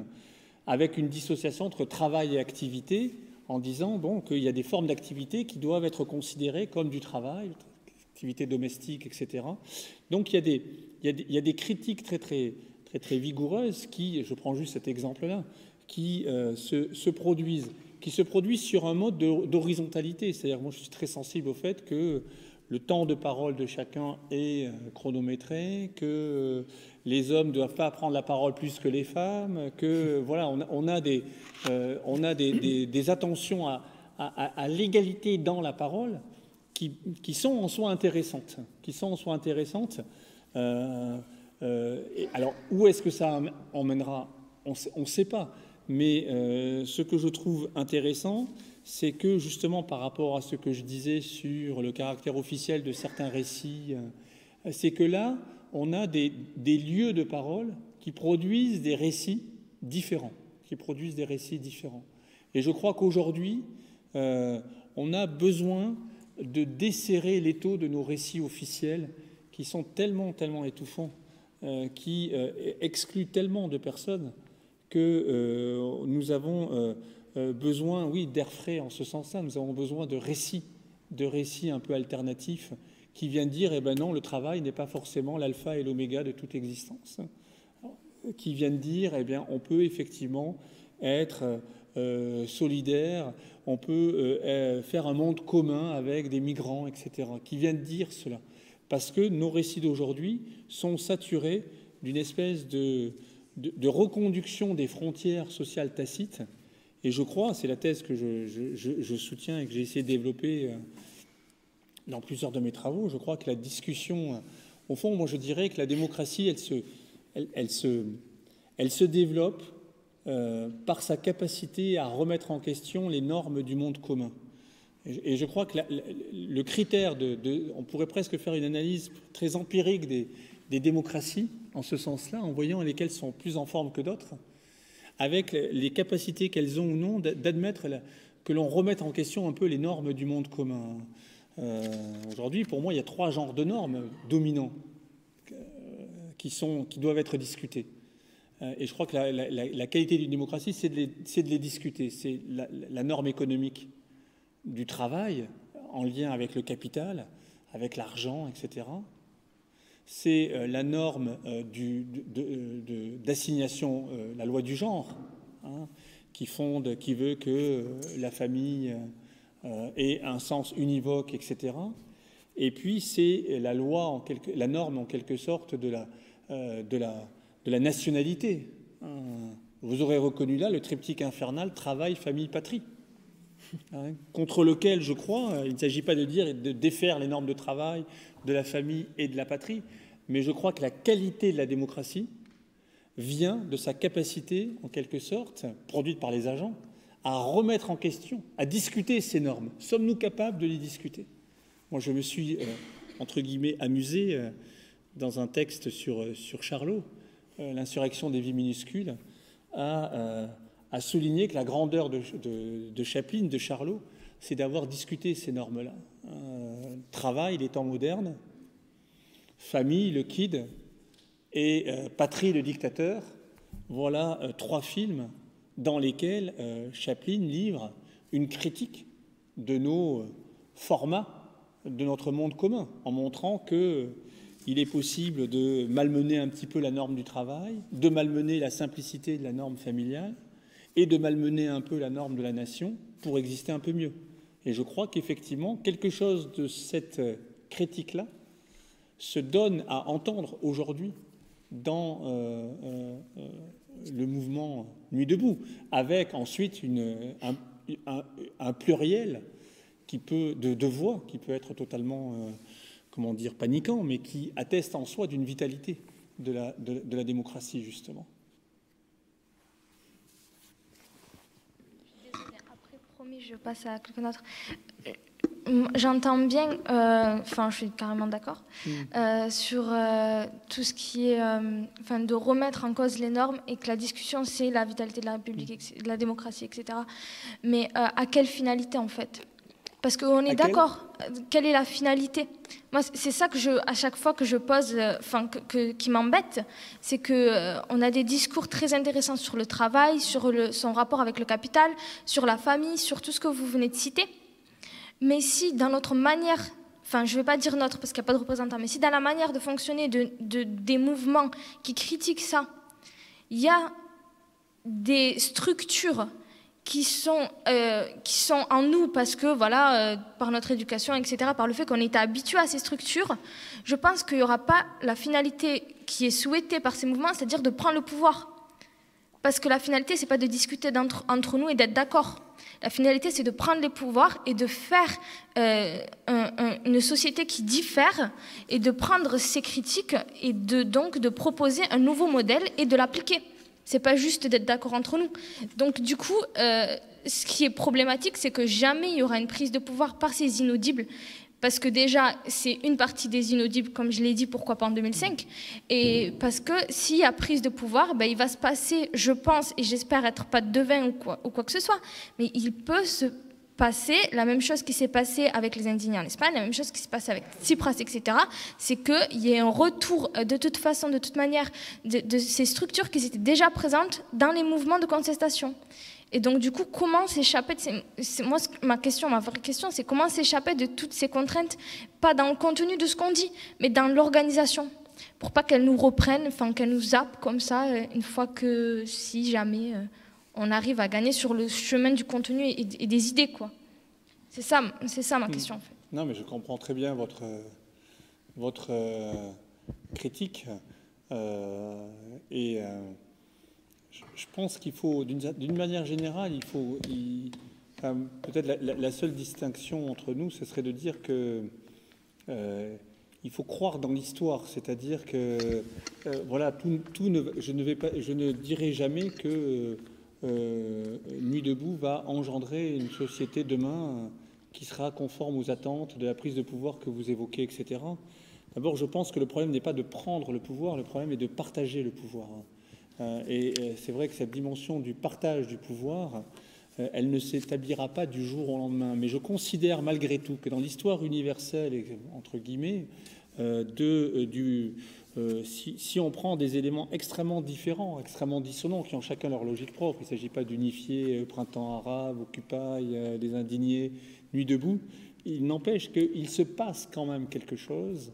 avec une dissociation entre travail et activité, en disant bon, qu'il y a des formes d'activité qui doivent être considérées comme du travail, activité domestique, et cetera. Donc il y a des, il y a des, il y a des critiques très très... très vigoureuses qui, je prends juste cet exemple-là, qui euh, se, se produisent, qui se produisent sur un mode d'horizontalité. C'est-à-dire, moi, je suis très sensible au fait que le temps de parole de chacun est chronométré, que les hommes ne doivent pas prendre la parole plus que les femmes, que voilà, on a, on a des, euh, on a des, des, des attentions à, à, à l'égalité dans la parole qui, qui sont en soi intéressantes, qui sont en soi intéressantes. Euh, Euh, et alors, où est-ce que ça emmènera? On ne sait pas. Mais euh, ce que je trouve intéressant, c'est que justement par rapport à ce que je disais sur le caractère officiel de certains récits, euh, c'est que là, on a des, des lieux de parole qui produisent des récits différents, qui produisent des récits différents. Et je crois qu'aujourd'hui, euh, on a besoin de desserrer l'étau de nos récits officiels qui sont tellement, tellement étouffants, qui euh, exclut tellement de personnes que euh, nous avons euh, besoin, oui, d'air frais en ce sens-là. Nous avons besoin de récits, de récits un peu alternatifs qui viennent dire, eh ben non, le travail n'est pas forcément l'alpha et l'oméga de toute existence. Qui viennent dire, eh bien, on peut effectivement être euh, solidaire, on peut euh, faire un monde commun avec des migrants, et cetera. Qui viennent dire cela. Parce que nos récits d'aujourd'hui sont saturés d'une espèce de, de, de reconduction des frontières sociales tacites. Et je crois, c'est la thèse que je, je, je soutiens et que j'ai essayé de développer dans plusieurs de mes travaux, je crois que la discussion, au fond, moi je dirais que la démocratie, elle se, elle, elle se, elle se développe euh, par sa capacité à remettre en question les normes du monde commun. Et je crois que la, le critère de, de... On pourrait presque faire une analyse très empirique des, des démocraties, en ce sens-là, en voyant lesquelles sont plus en forme que d'autres, avec les capacités qu'elles ont ou non d'admettre que l'on remette en question un peu les normes du monde commun. Euh, Aujourd'hui, pour moi, il y a trois genres de normes dominants euh, qui, sont, qui doivent être discutées. Euh, et je crois que la, la, la qualité d'une démocratie, c'est de, de les discuter. C'est la, la norme économique du travail en lien avec le capital, avec l'argent, et cetera. C'est euh, la norme euh, du, de, de, d'assignation, euh, la loi du genre, hein, qui fonde, qui veut que euh, la famille euh, ait un sens univoque, et cetera. Et puis c'est la loi, en quelque, la norme en quelque sorte de la, euh, de la, de la nationalité. Hein. Vous aurez reconnu là le triptyque infernal travail, famille, patrie. hein, contre lequel, je crois, il ne s'agit pas de dire et de défaire les normes de travail, de la famille et de la patrie, mais je crois que la qualité de la démocratie vient de sa capacité, en quelque sorte, produite par les agents, à remettre en question, à discuter ces normes. Sommes-nous capables de les discuter? Moi, je me suis, euh, entre guillemets, amusé euh, dans un texte sur, euh, sur Charlot, euh, l'insurrection des vies minuscules, à, euh, à souligner que la grandeur de, de, de Chaplin, de Charlot, c'est d'avoir discuté ces normes-là. Euh, travail, les temps modernes, famille, le kid, et euh, Patrie, le dictateur, voilà euh, trois films dans lesquels euh, Chaplin livre une critique de nos euh, formats, de notre monde commun, en montrant qu'il euh, est possible de malmener un petit peu la norme du travail, de malmener la simplicité de la norme familiale, et de malmener un peu la norme de la nation pour exister un peu mieux. Et je crois qu'effectivement, quelque chose de cette euh, critique-là se donne à entendre aujourd'hui dans euh, euh, euh, le mouvement Nuit debout, avec ensuite une, un, un, un pluriel qui peut, de, de voix qui peut être totalement, euh, comment dire, paniquant, mais qui atteste en soi d'une vitalité de la, de, de la démocratie, justement. Désolée, après, promis, je passe à quelqu'un d'autre. J'entends bien, enfin euh, je suis carrément d'accord, mmh. euh, sur euh, tout ce qui est euh, de remettre en cause les normes et que la discussion c'est la vitalité de la République, de la démocratie, et cetera. Mais euh, à quelle finalité en fait? Parce qu'on est d'accord, quelle est la finalité? Moi c'est ça que je, à chaque fois que je pose, enfin que, que, qui m'embête, c'est qu'on euh, a des discours très intéressants sur le travail, sur le, son rapport avec le capital, sur la famille, sur tout ce que vous venez de citer. Mais si dans notre manière, enfin je ne vais pas dire notre parce qu'il n'y a pas de représentant, mais si dans la manière de fonctionner de, de, des mouvements qui critiquent ça, il y a des structures qui sont, euh, qui sont en nous parce que voilà, euh, par notre éducation, et cetera, par le fait qu'on est habitué à ces structures, je pense qu'il n'y aura pas la finalité qui est souhaitée par ces mouvements, c'est-à-dire de prendre le pouvoir. Parce que la finalité, ce n'est pas de discuter entre, entre nous et d'être d'accord. La finalité, c'est de prendre les pouvoirs et de faire euh, un, un, une société qui diffère et de prendre ses critiques et de, donc de proposer un nouveau modèle et de l'appliquer. C'est pas juste d'être d'accord entre nous. Donc du coup, euh, ce qui est problématique, c'est que jamais il y aura une prise de pouvoir par ces inaudibles. Parce que déjà, c'est une partie des inaudibles, comme je l'ai dit, pourquoi pas en deux mille cinq. Et parce que s'il y a prise de pouvoir, ben, il va se passer, je pense, et j'espère être pas devin ou quoi, ou quoi que ce soit, mais il peut se passer la même chose qui s'est passée avec les indignés en Espagne, la même chose qui se passe avec Tsipras, et cetera. C'est qu'il y ait un retour, de toute façon, de toute manière, de, de ces structures qui étaient déjà présentes dans les mouvements de contestation. Et donc, du coup, comment s'échapper de ces... Moi, ma question, ma vraie question, c'est comment s'échapper de toutes ces contraintes, pas dans le contenu de ce qu'on dit, mais dans l'organisation, pour pas qu'elles nous reprennent, enfin, qu'elles nous zappent comme ça, une fois que, si jamais, on arrive à gagner sur le chemin du contenu et, et des idées, quoi. C'est ça, c'est ça ma question, en fait. Non, mais je comprends très bien votre, votre euh, critique euh, et... Euh... Je pense qu'il faut, d'une manière générale, il faut enfin, peut-être la, la, la seule distinction entre nous, ce serait de dire que euh, il faut croire dans l'histoire, c'est-à-dire que euh, voilà, tout, tout ne, je ne vais pas, je ne dirai jamais que euh, Nuit debout va engendrer une société demain qui sera conforme aux attentes de la prise de pouvoir que vous évoquez, et cetera. D'abord, je pense que le problème n'est pas de prendre le pouvoir, le problème est de partager le pouvoir. Et c'est vrai que cette dimension du partage du pouvoir, elle ne s'établira pas du jour au lendemain. Mais je considère malgré tout que dans l'histoire universelle, entre guillemets, de, du, si, si on prend des éléments extrêmement différents, extrêmement dissonants, qui ont chacun leur logique propre, il ne s'agit pas d'unifier Printemps arabe, Occupy, les indignés, Nuit debout, il n'empêche qu'il se passe quand même quelque chose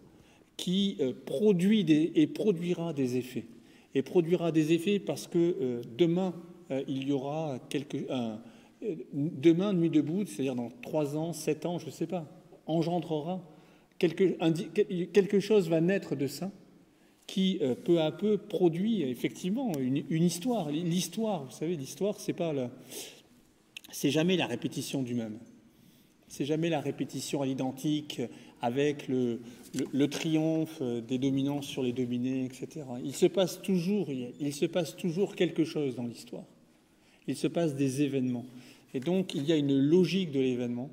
qui produit des, et produira des effets. Et produira des effets parce que euh, demain, euh, il y aura quelques... Euh, demain, Nuit debout, c'est-à-dire dans trois ans, sept ans, je ne sais pas, engendrera... Quelque, indi, quelque chose va naître de ça qui, euh, peu à peu, produit effectivement une, une histoire. L'histoire, vous savez, l'histoire, c'est pas la... c'est jamais la répétition du même. C'est jamais la répétition à l'identique avec le, le, le triomphe des dominants sur les dominés, et cetera. Il se passe toujours, il se passe toujours quelque chose dans l'histoire. Il se passe des événements. Et donc, il y a une logique de l'événement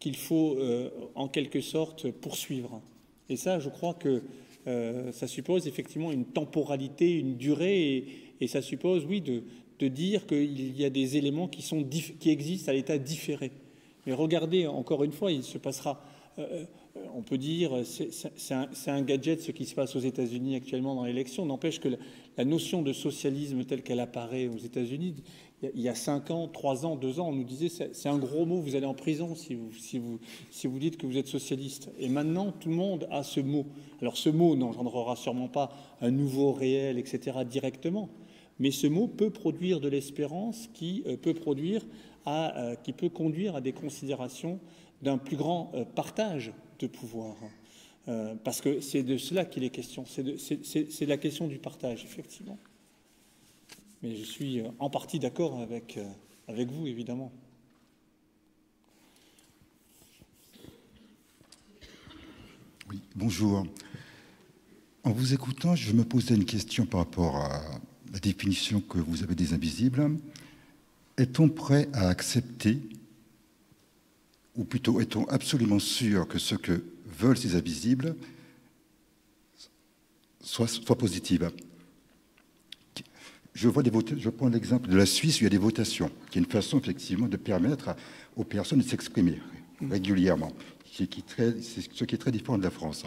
qu'il faut, euh, en quelque sorte, poursuivre. Et ça, je crois que euh, ça suppose effectivement une temporalité, une durée, et, et ça suppose, oui, de, de dire qu'il y a des éléments qui, sont qui existent à l'état différé. Mais regardez, encore une fois, il se passera... Euh, on peut dire, c'est un, un gadget ce qui se passe aux États-Unis actuellement dans l'élection. N'empêche que la, la notion de socialisme telle qu'elle apparaît aux États-Unis, il y a cinq ans, trois ans, deux ans, on nous disait c'est un gros mot, vous allez en prison si vous, si, vous, si vous dites que vous êtes socialiste. Et maintenant, tout le monde a ce mot. Alors ce mot n'engendrera sûrement pas un nouveau réel, et cetera directement, mais ce mot peut produire de l'espérance qui, euh, peut produire à, euh, qui peut conduire à des considérations d'un plus grand euh, partage de pouvoir, euh, parce que c'est de cela qu'il est question, c'est la question du partage, effectivement. Mais je suis euh, en partie d'accord avec, euh, avec vous, évidemment. Oui, bonjour. En vous écoutant, je me posais une question par rapport à la définition que vous avez des invisibles. Est-on prêt à accepter, ou plutôt est-on absolument sûr que ce que veulent ces invisibles soit, soit positif? Je, vois des je prends l'exemple de la Suisse où il y a des votations, qui est une façon effectivement de permettre à, aux personnes de s'exprimer régulièrement, qui, qui très, ce qui est très différent de la France.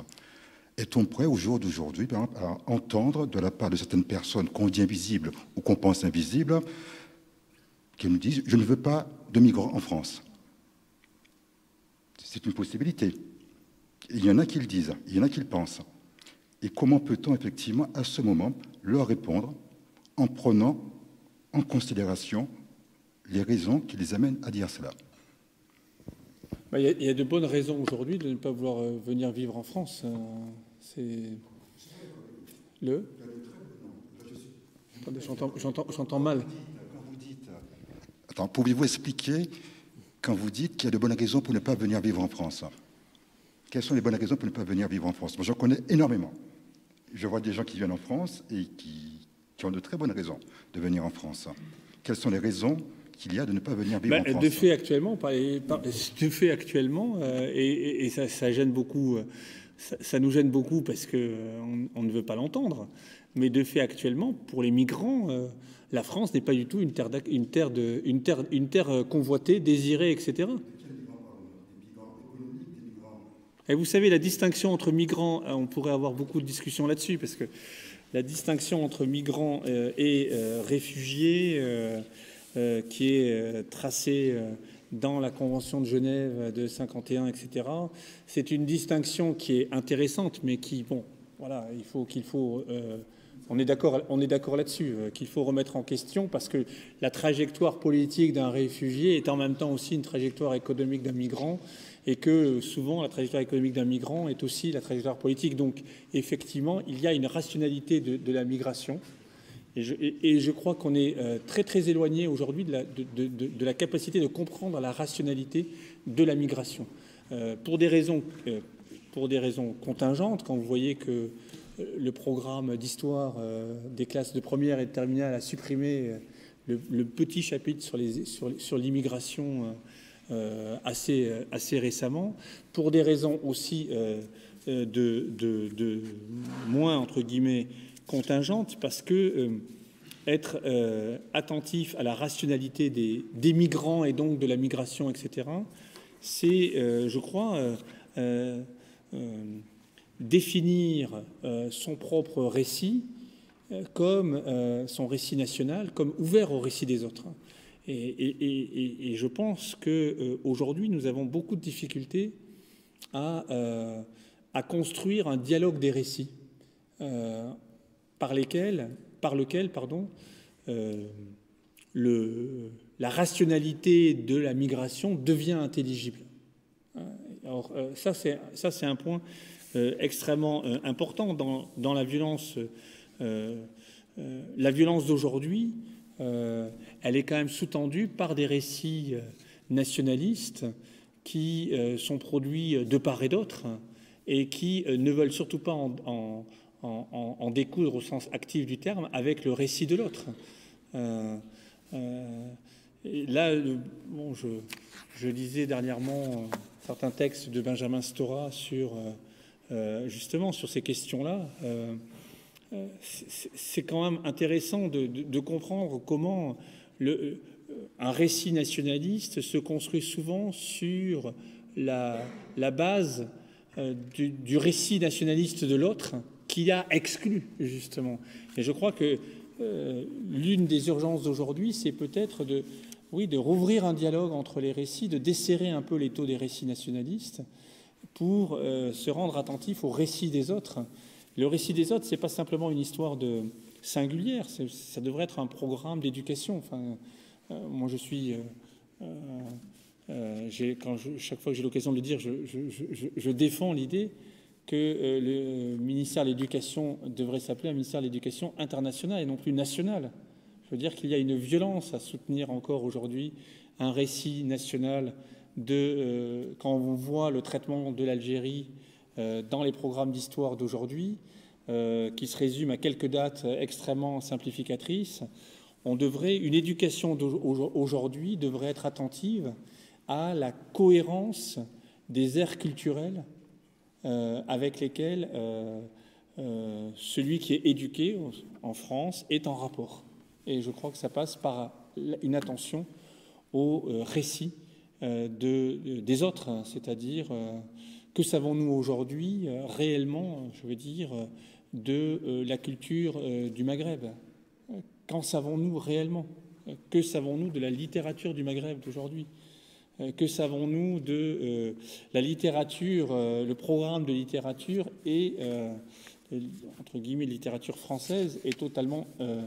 Est-on prêt au jour d'aujourd'hui à entendre de la part de certaines personnes qu'on dit invisibles ou qu'on pense invisibles, qui nous disent « je ne veux pas de migrants en France ». C'est une possibilité. Il y en a qui le disent, il y en a qui le pensent. Et comment peut-on effectivement, à ce moment, leur répondre en prenant en considération les raisons qui les amènent à dire cela? Il y a, il y a de bonnes raisons aujourd'hui de ne pas vouloir venir vivre en France. C'est le... Attendez, j'entends mal. Quand vous dites... Attends, pouvez-vous expliquer... Quand vous dites qu'il y a de bonnes raisons pour ne pas venir vivre en France, quelles sont les bonnes raisons pour ne pas venir vivre en France? Moi, j'en connais énormément. Je vois des gens qui viennent en France et qui, qui ont de très bonnes raisons de venir en France. Quelles sont les raisons qu'il y a de ne pas venir vivre bah, en France? De fait, actuellement, par les, par, de fait, actuellement euh, et, et, et ça, ça gêne beaucoup, euh, ça, ça nous gêne beaucoup parce qu'on euh, on ne veut pas l'entendre, mais de fait, actuellement, pour les migrants... Euh, la France n'est pas du tout une terre, une terre, de, une terre, une terre convoitée, désirée, et cetera. Et vous savez, la distinction entre migrants, on pourrait avoir beaucoup de discussions là-dessus, parce que la distinction entre migrants et réfugiés, qui est tracée dans la Convention de Genève de cinquante et un, et cetera, c'est une distinction qui est intéressante, mais qui, bon, voilà, il faut qu'il faut... Euh, On est d'accord là-dessus, qu'il faut remettre en question, parce que la trajectoire politique d'un réfugié est en même temps aussi une trajectoire économique d'un migrant, et que souvent la trajectoire économique d'un migrant est aussi la trajectoire politique. Donc effectivement, il y a une rationalité de, de la migration, et je, et, et je crois qu'on est très très éloigné aujourd'hui de, de, de, de la capacité de comprendre la rationalité de la migration. Euh, pour des raisons, euh, pour des raisons contingentes, quand vous voyez que... le programme d'histoire des classes de première et de terminale a supprimé le, le petit chapitre sur les, sur, sur l'immigration euh, assez, assez récemment, pour des raisons aussi euh, de, de, de moins, entre guillemets, contingentes, parce que euh, être euh, attentif à la rationalité des, des migrants et donc de la migration, et cetera, c'est, euh, je crois... Euh, euh, euh, définir euh, son propre récit euh, comme euh, son récit national, comme ouvert au récit des autres. Et, et, et, et je pense qu'aujourd'hui, euh, nous avons beaucoup de difficultés à, euh, à construire un dialogue des récits euh, par, lesquels, par lequel pardon, euh, le, la rationalité de la migration devient intelligible. Alors euh, ça, c'est un point... Euh, extrêmement euh, important dans, dans la violence, euh, euh, la violence d'aujourd'hui euh, elle est quand même sous-tendue par des récits nationalistes qui euh, sont produits de part et d'autre et qui euh, ne veulent surtout pas en, en, en, en découdre au sens actif du terme avec le récit de l'autre. Euh, euh, là, bon, je, je lisais dernièrement euh, certains textes de Benjamin Stora sur, euh, euh, justement sur ces questions-là. Euh, C'est quand même intéressant de, de, de comprendre comment le, un récit nationaliste se construit souvent sur la, la base du, du récit nationaliste de l'autre qui a exclu, justement. Et je crois que euh, l'une des urgences d'aujourd'hui, c'est peut-être de, oui, de rouvrir un dialogue entre les récits, de desserrer un peu les taux des récits nationalistes pour euh, se rendre attentif aux récits des autres. Le récit des autres, ce n'est pas simplement une histoire de singulière, ça devrait être un programme d'éducation. Enfin, euh, moi, je suis... Euh, euh, quand je, chaque fois que j'ai l'occasion de le dire, je, je, je, je défends l'idée que euh, le ministère de l'Éducation devrait s'appeler un ministère de l'Éducation internationale et non plus nationale. Je veux dire qu'il y a une violence à soutenir encore aujourd'hui un récit national de... Euh, quand on voit le traitement de l'Algérie dans les programmes d'histoire d'aujourd'hui, euh, qui se résument à quelques dates extrêmement simplificatrices, on devrait, une éducation d'aujourd'hui devrait être attentive à la cohérence des aires culturelles euh, avec lesquelles euh, euh, celui qui est éduqué en France est en rapport. Et je crois que ça passe par une attention au récit euh, de, des autres, c'est-à-dire... Euh, que savons-nous aujourd'hui euh, réellement, je veux dire, de euh, la culture euh, du Maghreb? Qu'en savons-nous réellement? Que savons-nous de la littérature du Maghreb d'aujourd'hui? Que savons-nous de euh, la littérature, euh, le programme de littérature et, euh, entre guillemets, littérature française est totalement euh,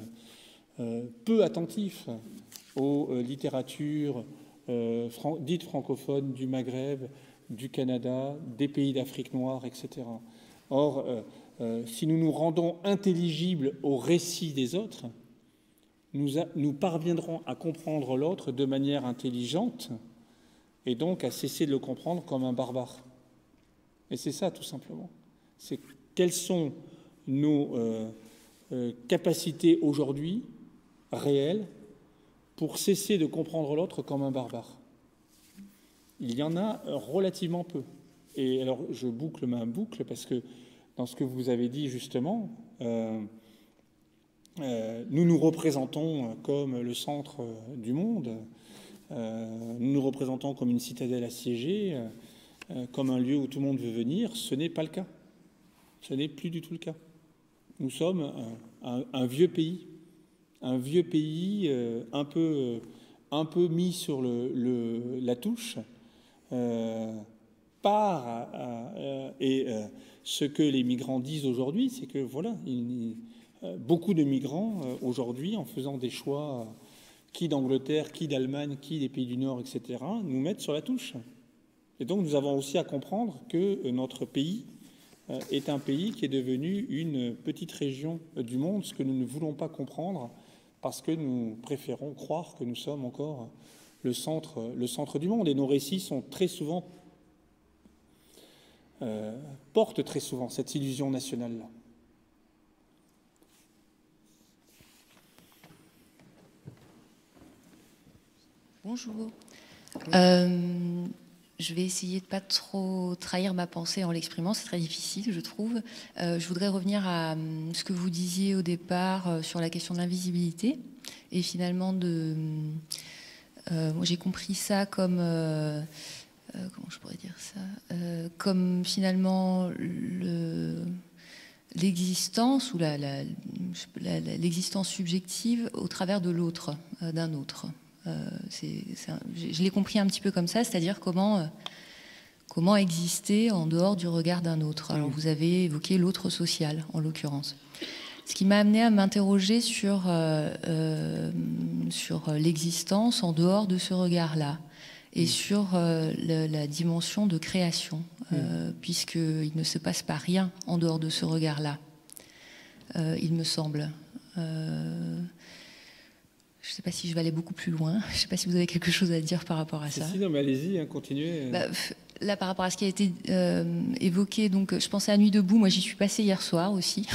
euh, peu attentif aux euh, littératures euh, fran- dites francophones du Maghreb, du Canada, des pays d'Afrique noire, et cetera. Or, euh, euh, si nous nous rendons intelligibles au récit des autres, nous, a, nous parviendrons à comprendre l'autre de manière intelligente et donc à cesser de le comprendre comme un barbare. Et c'est ça, tout simplement. C'est quelles sont nos euh, euh, capacités aujourd'hui, réelles, pour cesser de comprendre l'autre comme un barbare. Il y en a relativement peu. Et alors, je boucle ma boucle parce que dans ce que vous avez dit, justement, euh, euh, nous nous représentons comme le centre du monde, euh, nous nous représentons comme une citadelle assiégée, euh, comme un lieu où tout le monde veut venir. Ce n'est pas le cas. Ce n'est plus du tout le cas. Nous sommes un, un, un vieux pays, un vieux pays euh, un peu, un peu mis sur le, le, la touche, Euh, par à, à, euh, et euh, ce que les migrants disent aujourd'hui, c'est que voilà, il, euh, beaucoup de migrants euh, aujourd'hui, en faisant des choix, euh, qui d'Angleterre, qui d'Allemagne, qui des pays du Nord, et cetera, nous mettent sur la touche. Et donc nous avons aussi à comprendre que notre pays euh, est un pays qui est devenu une petite région du monde, ce que nous ne voulons pas comprendre parce que nous préférons croire que nous sommes encore Le centre, le centre du monde. Et nos récits sont très souvent, euh, portent très souvent cette illusion nationale-là. Bonjour. Euh, je vais essayer de ne pas trop trahir ma pensée en l'exprimant, c'est très difficile, je trouve. Euh, je voudrais revenir à ce que vous disiez au départ sur la question de l'invisibilité et finalement de... Euh, moi, j'ai compris ça comme euh, euh, comment je pourrais dire ça, euh, comme finalement l'existence le, ou la, la, la, la, l'existence subjective au travers de l'autre, euh, d'un autre. Euh, c'est, c'est un, je l'ai compris un petit peu comme ça, c'est-à-dire comment euh, comment exister en dehors du regard d'un autre. Alors, vous avez évoqué l'autre social, en l'occurrence. Ce qui m'a amené à m'interroger sur, euh, euh, sur l'existence en dehors de ce regard-là et mmh. sur euh, la, la dimension de création, mmh. euh, puisqu'il ne se passe pas rien en dehors de ce regard-là, euh, il me semble. Euh, Je ne sais pas si je vais aller beaucoup plus loin. Je ne sais pas si vous avez quelque chose à dire par rapport à ça. Si, non, mais allez-y, hein, continuez. Bah, là, par rapport à ce qui a été euh, évoqué, donc, je pensais à Nuit debout. Moi, j'y suis passée hier soir aussi.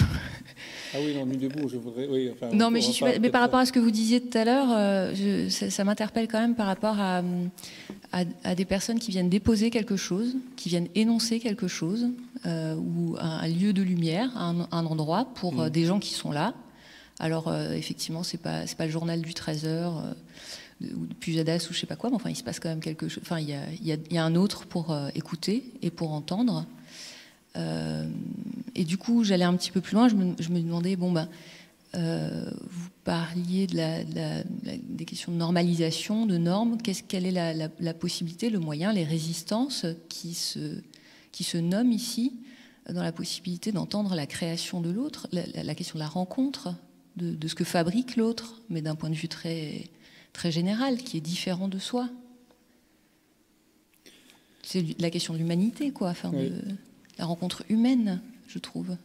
Ah oui, non, Nuit debout, je voudrais... Oui, enfin, non, mais, j'y suis pas, mais par rapport à ce que vous disiez tout à l'heure, euh, ça, ça m'interpelle quand même par rapport à, à, à des personnes qui viennent déposer quelque chose, qui viennent énoncer quelque chose, euh, ou un, un lieu de lumière, un, un endroit pour mmh. euh, des gens qui sont là. Alors, euh, effectivement, c'est pas, c'est pas le journal du treize heures, euh, ou de Pujadas, ou je sais pas quoi, mais enfin, il se passe quand même quelque chose. Enfin, il y a, y, a, y a un autre pour euh, écouter et pour entendre. Euh, et du coup, j'allais un petit peu plus loin, je me, je me demandais, bon, ben, euh, vous parliez de la, de la, de la, des questions de normalisation, de normes, qu'est-ce, quelle est la, la, la possibilité, le moyen, les résistances qui se, qui se nomment ici, dans la possibilité d'entendre la création de l'autre, la, la, la question de la rencontre, De, de ce que fabrique l'autre, mais d'un point de vue très, très général, qui est différent de soi. C'est la question de l'humanité, quoi, enfin, oui. de, la rencontre humaine, je trouve.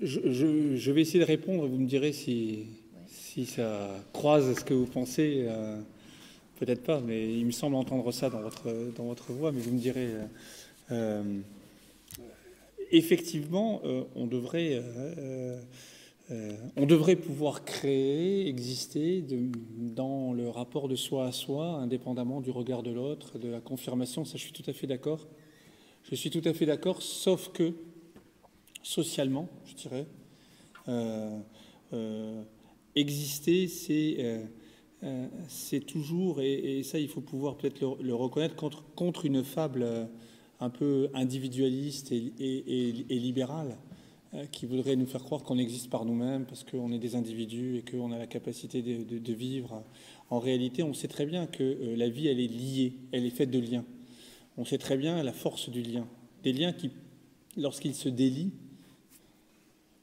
Je, je, je vais essayer de répondre, vous me direz si, ouais. si ça croise ce que vous pensez. Euh, peut-être pas, mais il me semble entendre ça dans votre, dans votre voix, mais vous me direz... Euh, euh, Effectivement, euh, on, devrait, euh, euh, on devrait pouvoir créer, exister de, dans le rapport de soi à soi, indépendamment du regard de l'autre, de la confirmation. Ça, je suis tout à fait d'accord. Je suis tout à fait d'accord, sauf que, socialement, je dirais, euh, euh, exister, c'est euh, euh, c'est toujours, et, et ça, il faut pouvoir peut-être le, le reconnaître, contre, contre une fable... Euh, un peu individualiste et, et, et, et libéral, euh, qui voudrait nous faire croire qu'on existe par nous-mêmes parce qu'on est des individus et qu'on a la capacité de, de, de vivre. En réalité, on sait très bien que euh, la vie, elle est liée, elle est faite de liens. On sait très bien la force du lien. Des liens qui, lorsqu'ils se délient,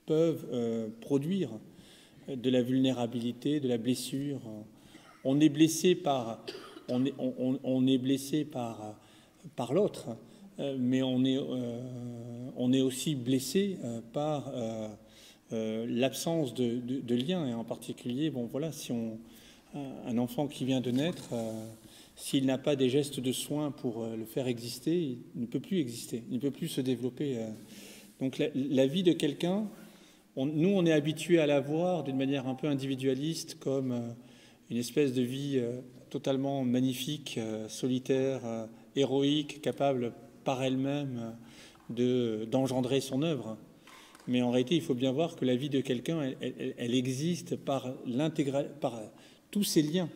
peuvent euh, produire de la vulnérabilité, de la blessure. On est blessé par, on est, on, on est blessé par, par l'autre, mais on est, euh, on est aussi blessé euh, par euh, euh, l'absence de, de, de lien, et en particulier, bon voilà, si on, un enfant qui vient de naître, euh, s'il n'a pas des gestes de soins pour euh, le faire exister, il ne peut plus exister, il ne peut plus se développer. Euh. Donc la, la vie de quelqu'un, on, nous on est habitué à la voir d'une manière un peu individualiste, comme euh, une espèce de vie euh, totalement magnifique, euh, solitaire, euh, héroïque, capable par elle-même de, d'engendrer son œuvre. Mais en réalité, il faut bien voir que la vie de quelqu'un, elle, elle, elle existe par, par tous ces liens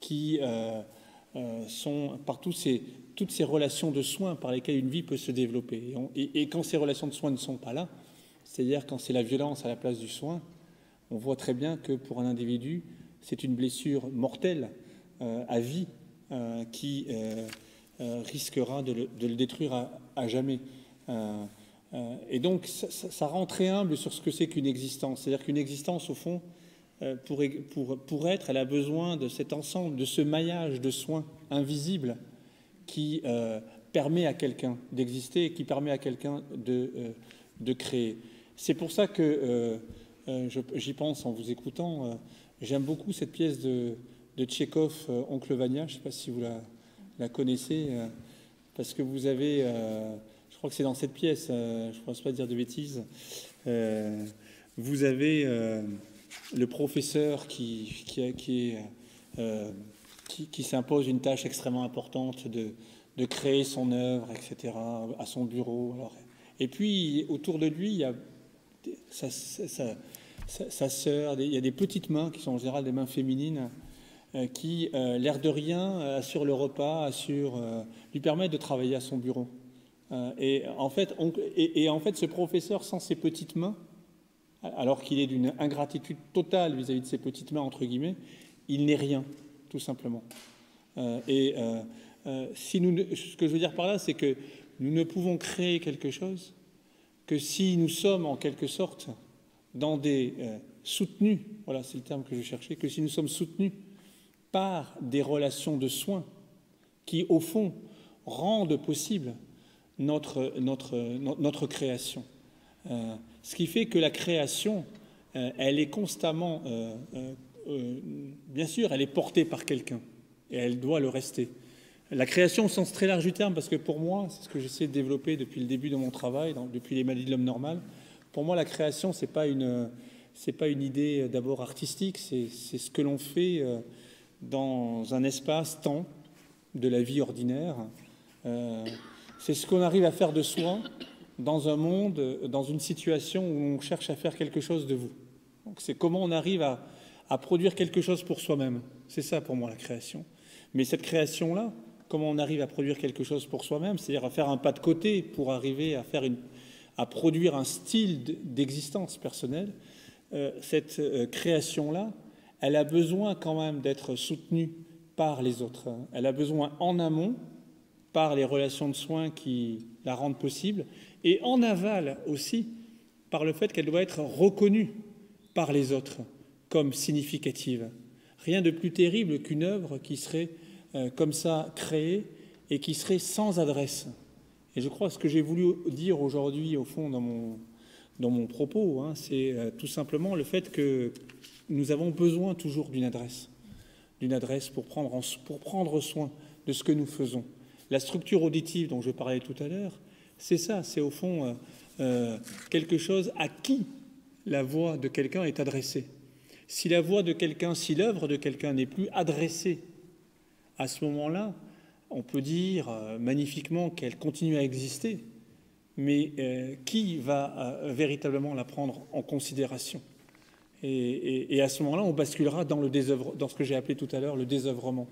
qui euh, euh, sont, par tous ces, toutes ces relations de soins par lesquelles une vie peut se développer. Et, on, et, et quand ces relations de soins ne sont pas là, c'est-à-dire quand c'est la violence à la place du soin, on voit très bien que pour un individu, c'est une blessure mortelle euh, à vie euh, qui... Euh, Euh, risquera de le, de le détruire à, à jamais. Euh, euh, et donc, ça, ça, ça rend très humble sur ce que c'est qu'une existence. C'est-à-dire qu'une existence, au fond, euh, pour, pour, pour être, elle a besoin de cet ensemble, de ce maillage de soins invisibles qui euh, permet à quelqu'un d'exister et qui permet à quelqu'un de, euh, de créer. C'est pour ça que, euh, euh, je, j'y pense en vous écoutant, euh, j'aime beaucoup cette pièce de, de Tchekhov, euh, Oncle Vania, je ne sais pas si vous la... la connaissez, euh, parce que vous avez, euh, je crois que c'est dans cette pièce, euh, je ne pense pas dire de bêtises, euh, vous avez euh, le professeur qui, qui, qui, euh, qui, qui s'impose une tâche extrêmement importante de, de créer son œuvre, et cetera, à son bureau. Alors, et puis, autour de lui, il y a sa, sa, sa, sa sœur, il y a des petites mains qui sont en général des mains féminines, qui, euh, l'air de rien, assure le repas, assure, euh, lui permet de travailler à son bureau. Euh, et, en fait, on, et, et en fait, ce professeur, sans ses petites mains, alors qu'il est d'une ingratitude totale vis-à-vis de ses petites mains, entre guillemets, il n'est rien, tout simplement. Euh, et euh, euh, si nous ne, ce que je veux dire par là, c'est que nous ne pouvons créer quelque chose que si nous sommes, en quelque sorte, dans des euh, soutenus, voilà, c'est le terme que je cherchais, que si nous sommes soutenus par des relations de soins qui, au fond, rendent possible notre, notre, notre création. Euh, ce qui fait que la création, euh, elle est constamment, euh, euh, bien sûr, elle est portée par quelqu'un et elle doit le rester. La création au sens très large du terme, parce que pour moi, c'est ce que j'essaie de développer depuis le début de mon travail, donc depuis les maladies de l'homme normal, pour moi la création, c'est pas une, c'est pas une idée d'abord artistique, c'est ce que l'on fait dans un espace-temps de la vie ordinaire. Euh, c'est ce qu'on arrive à faire de soi dans un monde, dans une situation où on cherche à faire quelque chose de vous. Donc c'est comment on arrive à, à produire quelque chose pour soi-même. C'est ça pour moi la création. Mais cette création-là, comment on arrive à produire quelque chose pour soi-même, c'est-à-dire à faire un pas de côté pour arriver à, faire une, à produire un style d'existence personnelle, euh, cette euh, création-là, elle a besoin quand même d'être soutenue par les autres. Elle a besoin en amont, par les relations de soins qui la rendent possible, et en aval aussi, par le fait qu'elle doit être reconnue par les autres comme significative. Rien de plus terrible qu'une œuvre qui serait euh, comme ça créée et qui serait sans adresse. Et je crois que ce que j'ai voulu dire aujourd'hui, au fond, dans mon, dans mon propos, hein, c'est euh, tout simplement le fait que nous avons besoin toujours d'une adresse, d'une adresse pour prendre, en, pour prendre soin de ce que nous faisons. La structure auditive dont je parlais tout à l'heure, c'est ça, c'est au fond euh, euh, quelque chose à qui la voix de quelqu'un est adressée. Si la voix de quelqu'un, si l'œuvre de quelqu'un n'est plus adressée, à ce moment-là, on peut dire euh, magnifiquement qu'elle continue à exister, mais euh, qui va euh, véritablement la prendre en considération ? Et, et, et à ce moment-là, on basculera dans, le désœuvre, dans ce que j'ai appelé tout à l'heure le désœuvrement.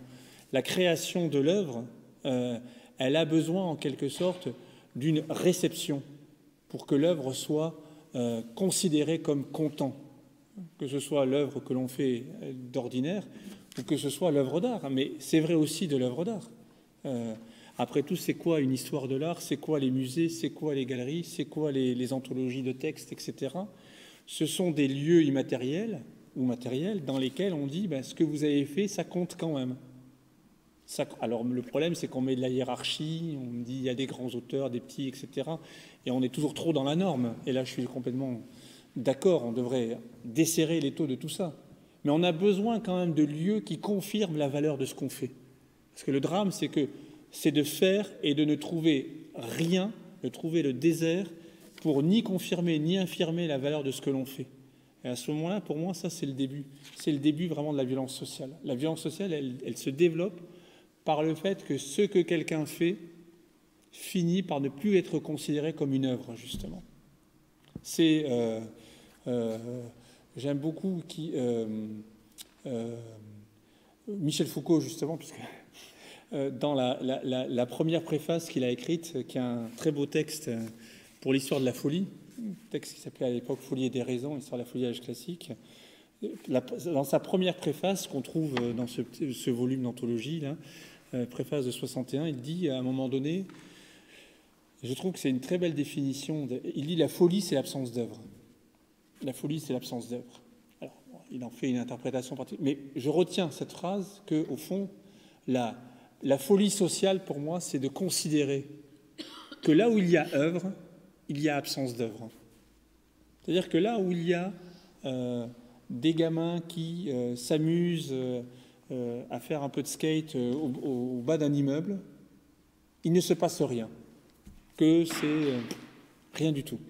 La création de l'œuvre, euh, elle a besoin en quelque sorte d'une réception pour que l'œuvre soit euh, considérée comme content, que ce soit l'œuvre que l'on fait d'ordinaire ou que ce soit l'œuvre d'art. Mais c'est vrai aussi de l'œuvre d'art. Euh, après tout, c'est quoi une histoire de l'art? C'est quoi les musées? C'est quoi les galeries? C'est quoi les, les anthologies de textes, et cetera. Ce sont des lieux immatériels ou matériels dans lesquels on dit ben, ce que vous avez fait, ça compte quand même. Ça, alors le problème, c'est qu'on met de la hiérarchie, on dit il y a des grands auteurs, des petits, et cetera. Et on est toujours trop dans la norme. Et là, je suis complètement d'accord, on devrait desserrer les taux de tout ça. Mais on a besoin quand même de lieux qui confirment la valeur de ce qu'on fait. Parce que le drame, c'est que c'est de faire et de ne trouver rien, de trouver le désert, pour ni confirmer ni infirmer la valeur de ce que l'on fait. Et à ce moment-là, pour moi, ça, c'est le début. C'est le début vraiment de la violence sociale. La violence sociale, elle, elle se développe par le fait que ce que quelqu'un fait finit par ne plus être considéré comme une œuvre, justement. C'est... Euh, euh, j'aime beaucoup qui, euh, euh, Michel Foucault, justement, puisque... Euh, dans la, la, la, la première préface qu'il a écrite, qui est un très beau texte... Euh, pour l'histoire de la folie, texte qui s'appelait à l'époque « Folie et déraison, histoire de la folie à l'âge classique », dans sa première préface qu'on trouve dans ce, ce volume d'anthologie, euh, préface de soixante et un, il dit à un moment donné, je trouve que c'est une très belle définition, de, il dit « la folie, c'est l'absence d'œuvre ». La folie, c'est l'absence d'œuvre. Alors, bon, il en fait une interprétation particulière, mais je retiens cette phrase que, au fond, la, la folie sociale, pour moi, c'est de considérer que là où il y a œuvre, il y a absence d'œuvre. C'est-à-dire que là où il y a euh, des gamins qui euh, s'amusent euh, à faire un peu de skate euh, au, au bas d'un immeuble, il ne se passe rien, que c'est euh, rien du tout.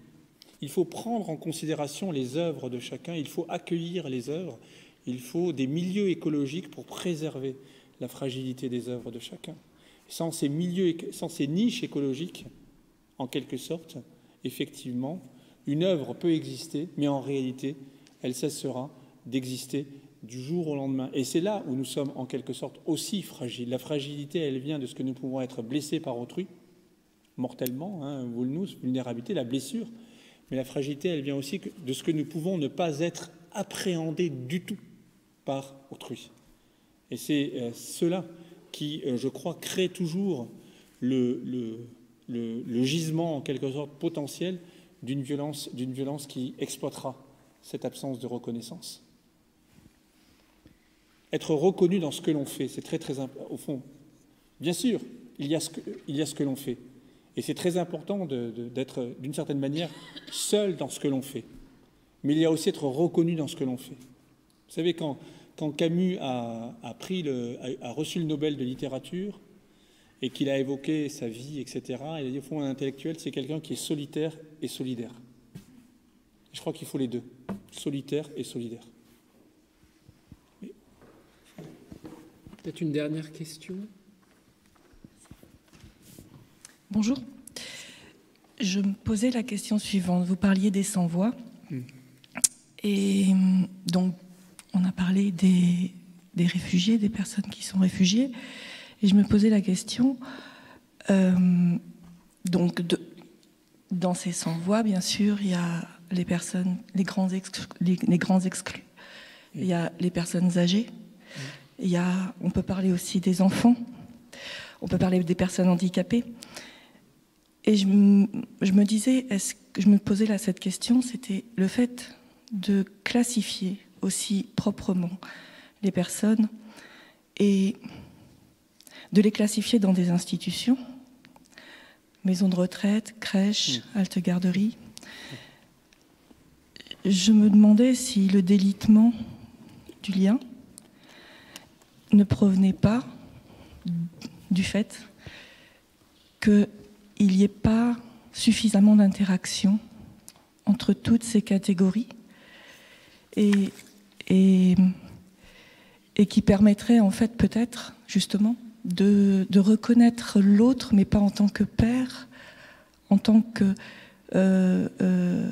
Il faut prendre en considération les œuvres de chacun, il faut accueillir les œuvres, il faut des milieux écologiques pour préserver la fragilité des œuvres de chacun. Sans ces milieux, sans ces niches écologiques, en quelque sorte, effectivement, une œuvre peut exister, mais en réalité, elle cessera d'exister du jour au lendemain. Et c'est là où nous sommes en quelque sorte aussi fragiles. La fragilité, elle vient de ce que nous pouvons être blessés par autrui, mortellement, hein, vulnus, vulnérabilité, la blessure. Mais la fragilité, elle vient aussi de ce que nous pouvons ne pas être appréhendés du tout par autrui. Et c'est euh, cela qui, euh, je crois, crée toujours le... le Le, le gisement, en quelque sorte, potentiel d'une violence, d'une violence qui exploitera cette absence de reconnaissance. Être reconnu dans ce que l'on fait, c'est très, très important. Au fond, bien sûr, il y a ce que, il y a ce que l'on fait. Et c'est très important d'être, d'une certaine manière, seul dans ce que l'on fait. mais il y a aussi être reconnu dans ce que l'on fait. Vous savez, quand, quand Camus a, a, pris le, a, a reçu le Nobel de littérature et qu'il a évoqué sa vie, et cetera, il a dit, au fond, un intellectuel, c'est quelqu'un qui est solitaire et solidaire. Je crois qu'il faut les deux, solitaire et solidaire. Mais... Peut-être une dernière question. Bonjour. Je me posais la question suivante. Vous parliez des sans-voix. Mmh. Et donc, on a parlé des, des réfugiés, des personnes qui sont réfugiées. Et je me posais la question, euh, donc, de, dans ces sans-voix, bien sûr, il y a les personnes, les grands, exclu, les, les grands exclus, mmh. il y a les personnes âgées, mmh. il y a, on peut parler aussi des enfants, on peut parler des personnes handicapées. Et je, je me disais, est-ce que je me posais là cette question, c'était le fait de classifier aussi proprement les personnes et de les classifier dans des institutions, maisons de retraite, crèches, mmh. halte-garderies. Je me demandais si le délitement du lien ne provenait pas du fait qu'il n'y ait pas suffisamment d'interaction entre toutes ces catégories et, et, et qui permettrait en fait peut-être justement de, de reconnaître l'autre, mais pas en tant que père, en tant que... Euh, euh,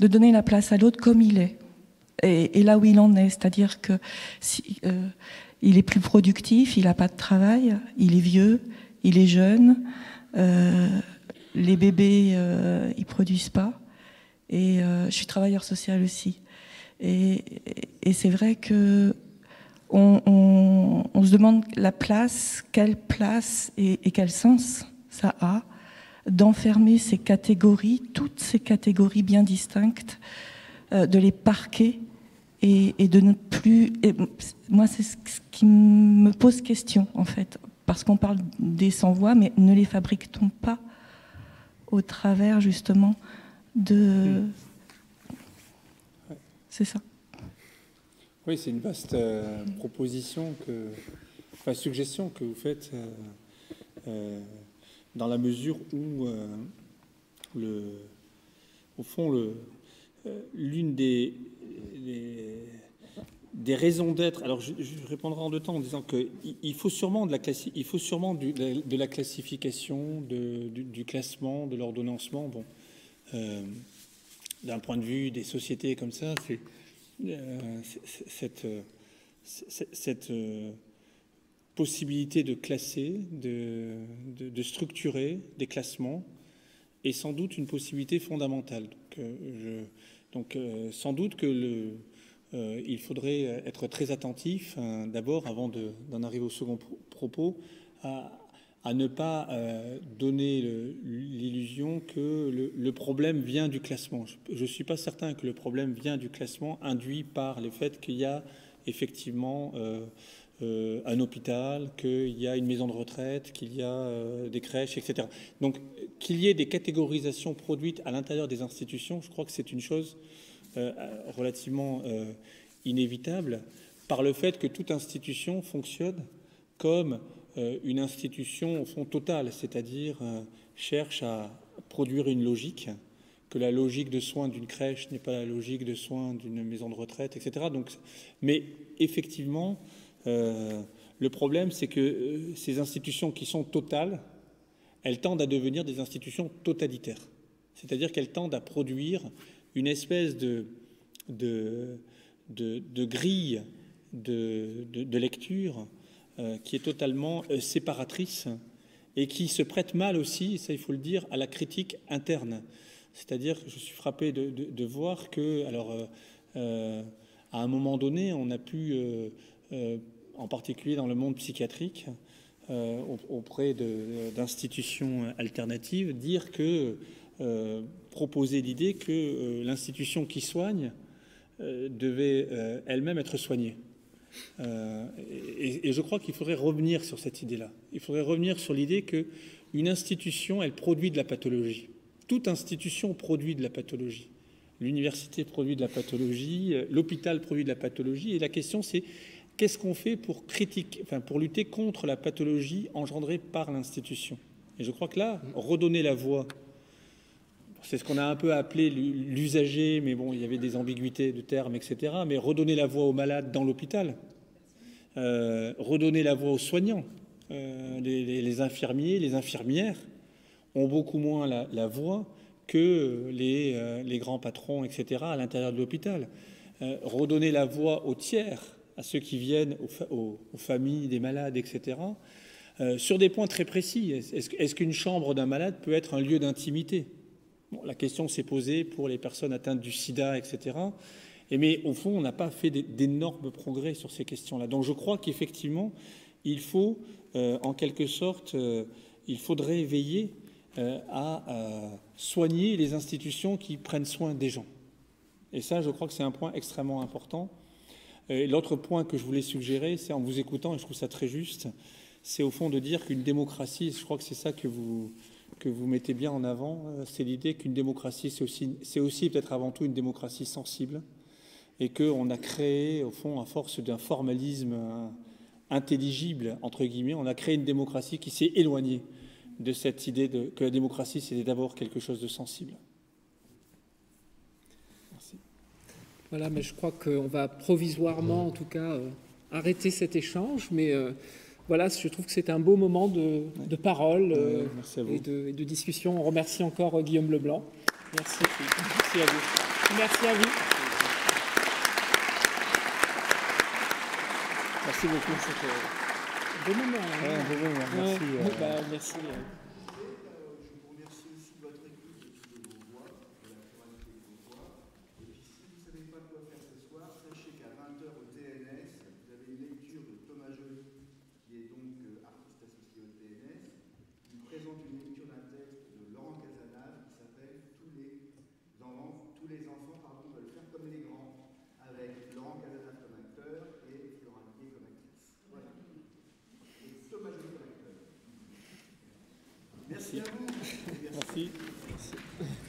de donner la place à l'autre comme il est et, et là où il en est, c'est-à-dire que si, euh, il est plus productif, il n'a pas de travail, il est vieux, il est jeune, euh, les bébés euh, ils produisent pas et euh, je suis travailleur social aussi et, et, et c'est vrai que on, on, on se demande la place, quelle place et, et quel sens ça a d'enfermer ces catégories, toutes ces catégories bien distinctes, euh, de les parquer et, et de ne plus... Et moi, c'est ce qui me pose question, en fait, parce qu'on parle des sans-voix, mais ne les fabrique-t-on pas au travers, justement, de... Oui. C'est ça. Oui, c'est une vaste euh, proposition, que, enfin, suggestion que vous faites... Euh, euh, dans la mesure où, euh, le, au fond, l'une euh, des, des, des raisons d'être... Alors, je, je répondrai en deux temps en disant qu'il il faut sûrement de la, classi il faut sûrement du, de, de la classification, de, du, du classement, de l'ordonnancement. Bon, euh, d'un point de vue des sociétés comme ça, c'est euh, cette... cette euh, possibilité de classer, de, de, de structurer des classements est sans doute une possibilité fondamentale. Donc, euh, je, donc euh, sans doute que le, euh, il faudrait être très attentif, hein, d'abord, avant d'en arriver au second pro propos, à, à ne pas euh, donner l'illusion que le, le problème vient du classement. Je ne suis pas certain que le problème vient du classement induit par le fait qu'il y a effectivement... Euh, Euh, un hôpital, qu'il y a une maison de retraite, qu'il y a euh, des crèches, et cetera. Donc, qu'il y ait des catégorisations produites à l'intérieur des institutions, je crois que c'est une chose euh, relativement euh, inévitable par le fait que toute institution fonctionne comme euh, une institution, au fond, totale, c'est-à-dire euh, cherche à produire une logique, que la logique de soins d'une crèche n'est pas la logique de soins d'une maison de retraite, et cetera. Donc, mais, effectivement... Euh, le problème, c'est que euh, ces institutions qui sont totales, elles tendent à devenir des institutions totalitaires. C'est-à-dire qu'elles tendent à produire une espèce de, de, de, de grille de, de, de lecture euh, qui est totalement euh, séparatrice et qui se prête mal aussi, ça il faut le dire, à la critique interne. C'est-à-dire que je suis frappé de, de, de voir que, alors, euh, euh, à un moment donné, on a pu... Euh, Euh, en particulier dans le monde psychiatrique, euh, auprès d'institutions alternatives, dire que, euh, proposer l'idée que euh, l'institution qui soigne euh, devait euh, elle-même être soignée. Euh, et, et je crois qu'il faudrait revenir sur cette idée-là. Il faudrait revenir sur l'idée qu'une institution, elle produit de la pathologie. Toute institution produit de la pathologie. L'université produit de la pathologie, l'hôpital produit de la pathologie. Et la question, c'est qu'est-ce qu'on fait pour critiquer, enfin, pour lutter contre la pathologie engendrée par l'institution? Et je crois que là, redonner la voix, c'est ce qu'on a un peu appelé l'usager, mais bon, il y avait des ambiguïtés de termes, et cetera. Mais redonner la voix aux malades dans l'hôpital, euh, redonner la voix aux soignants, euh, les, les, les infirmiers, les infirmières ont beaucoup moins la, la voix que les, euh, les grands patrons, et cetera, à l'intérieur de l'hôpital. Euh, redonner la voix aux tiers, à ceux qui viennent, aux, fa aux, aux familles des malades, et cetera, euh, sur des points très précis. Est-ce, est-ce qu'une chambre d'un malade peut être un lieu d'intimité? Bon, la question s'est posée pour les personnes atteintes du sida, et cetera. Et, mais au fond, on n'a pas fait d'énormes progrès sur ces questions-là. Donc je crois qu'effectivement, il faut, euh, en quelque sorte, euh, il faudrait veiller euh, à euh, soigner les institutions qui prennent soin des gens. Et ça, je crois que c'est un point extrêmement important. Et l'autre point que je voulais suggérer, c'est en vous écoutant, et je trouve ça très juste, c'est au fond de dire qu'une démocratie, je crois que c'est ça que vous... que vous mettez bien en avant, c'est l'idée qu'une démocratie, c'est aussi, c'est aussi peut-être avant tout une démocratie sensible, et qu'on a créé, au fond, à force d'un formalisme intelligible, entre guillemets, on a créé une démocratie qui s'est éloignée de cette idée de, que la démocratie, c'était d'abord quelque chose de sensible. Merci. Voilà, mais je crois qu'on va provisoirement, en tout cas, euh, arrêter cet échange, mais... Euh, Voilà, je trouve que c'est un beau moment de, de parole euh, et, de, et de discussion. On remercie encore Guillaume Leblanc. Merci, merci à vous. Merci à vous. Merci beaucoup. C'était un bon moment. Hein. Ouais, bon moment. Merci. Ouais. Euh... Bah, merci. Euh... Merci. Merci.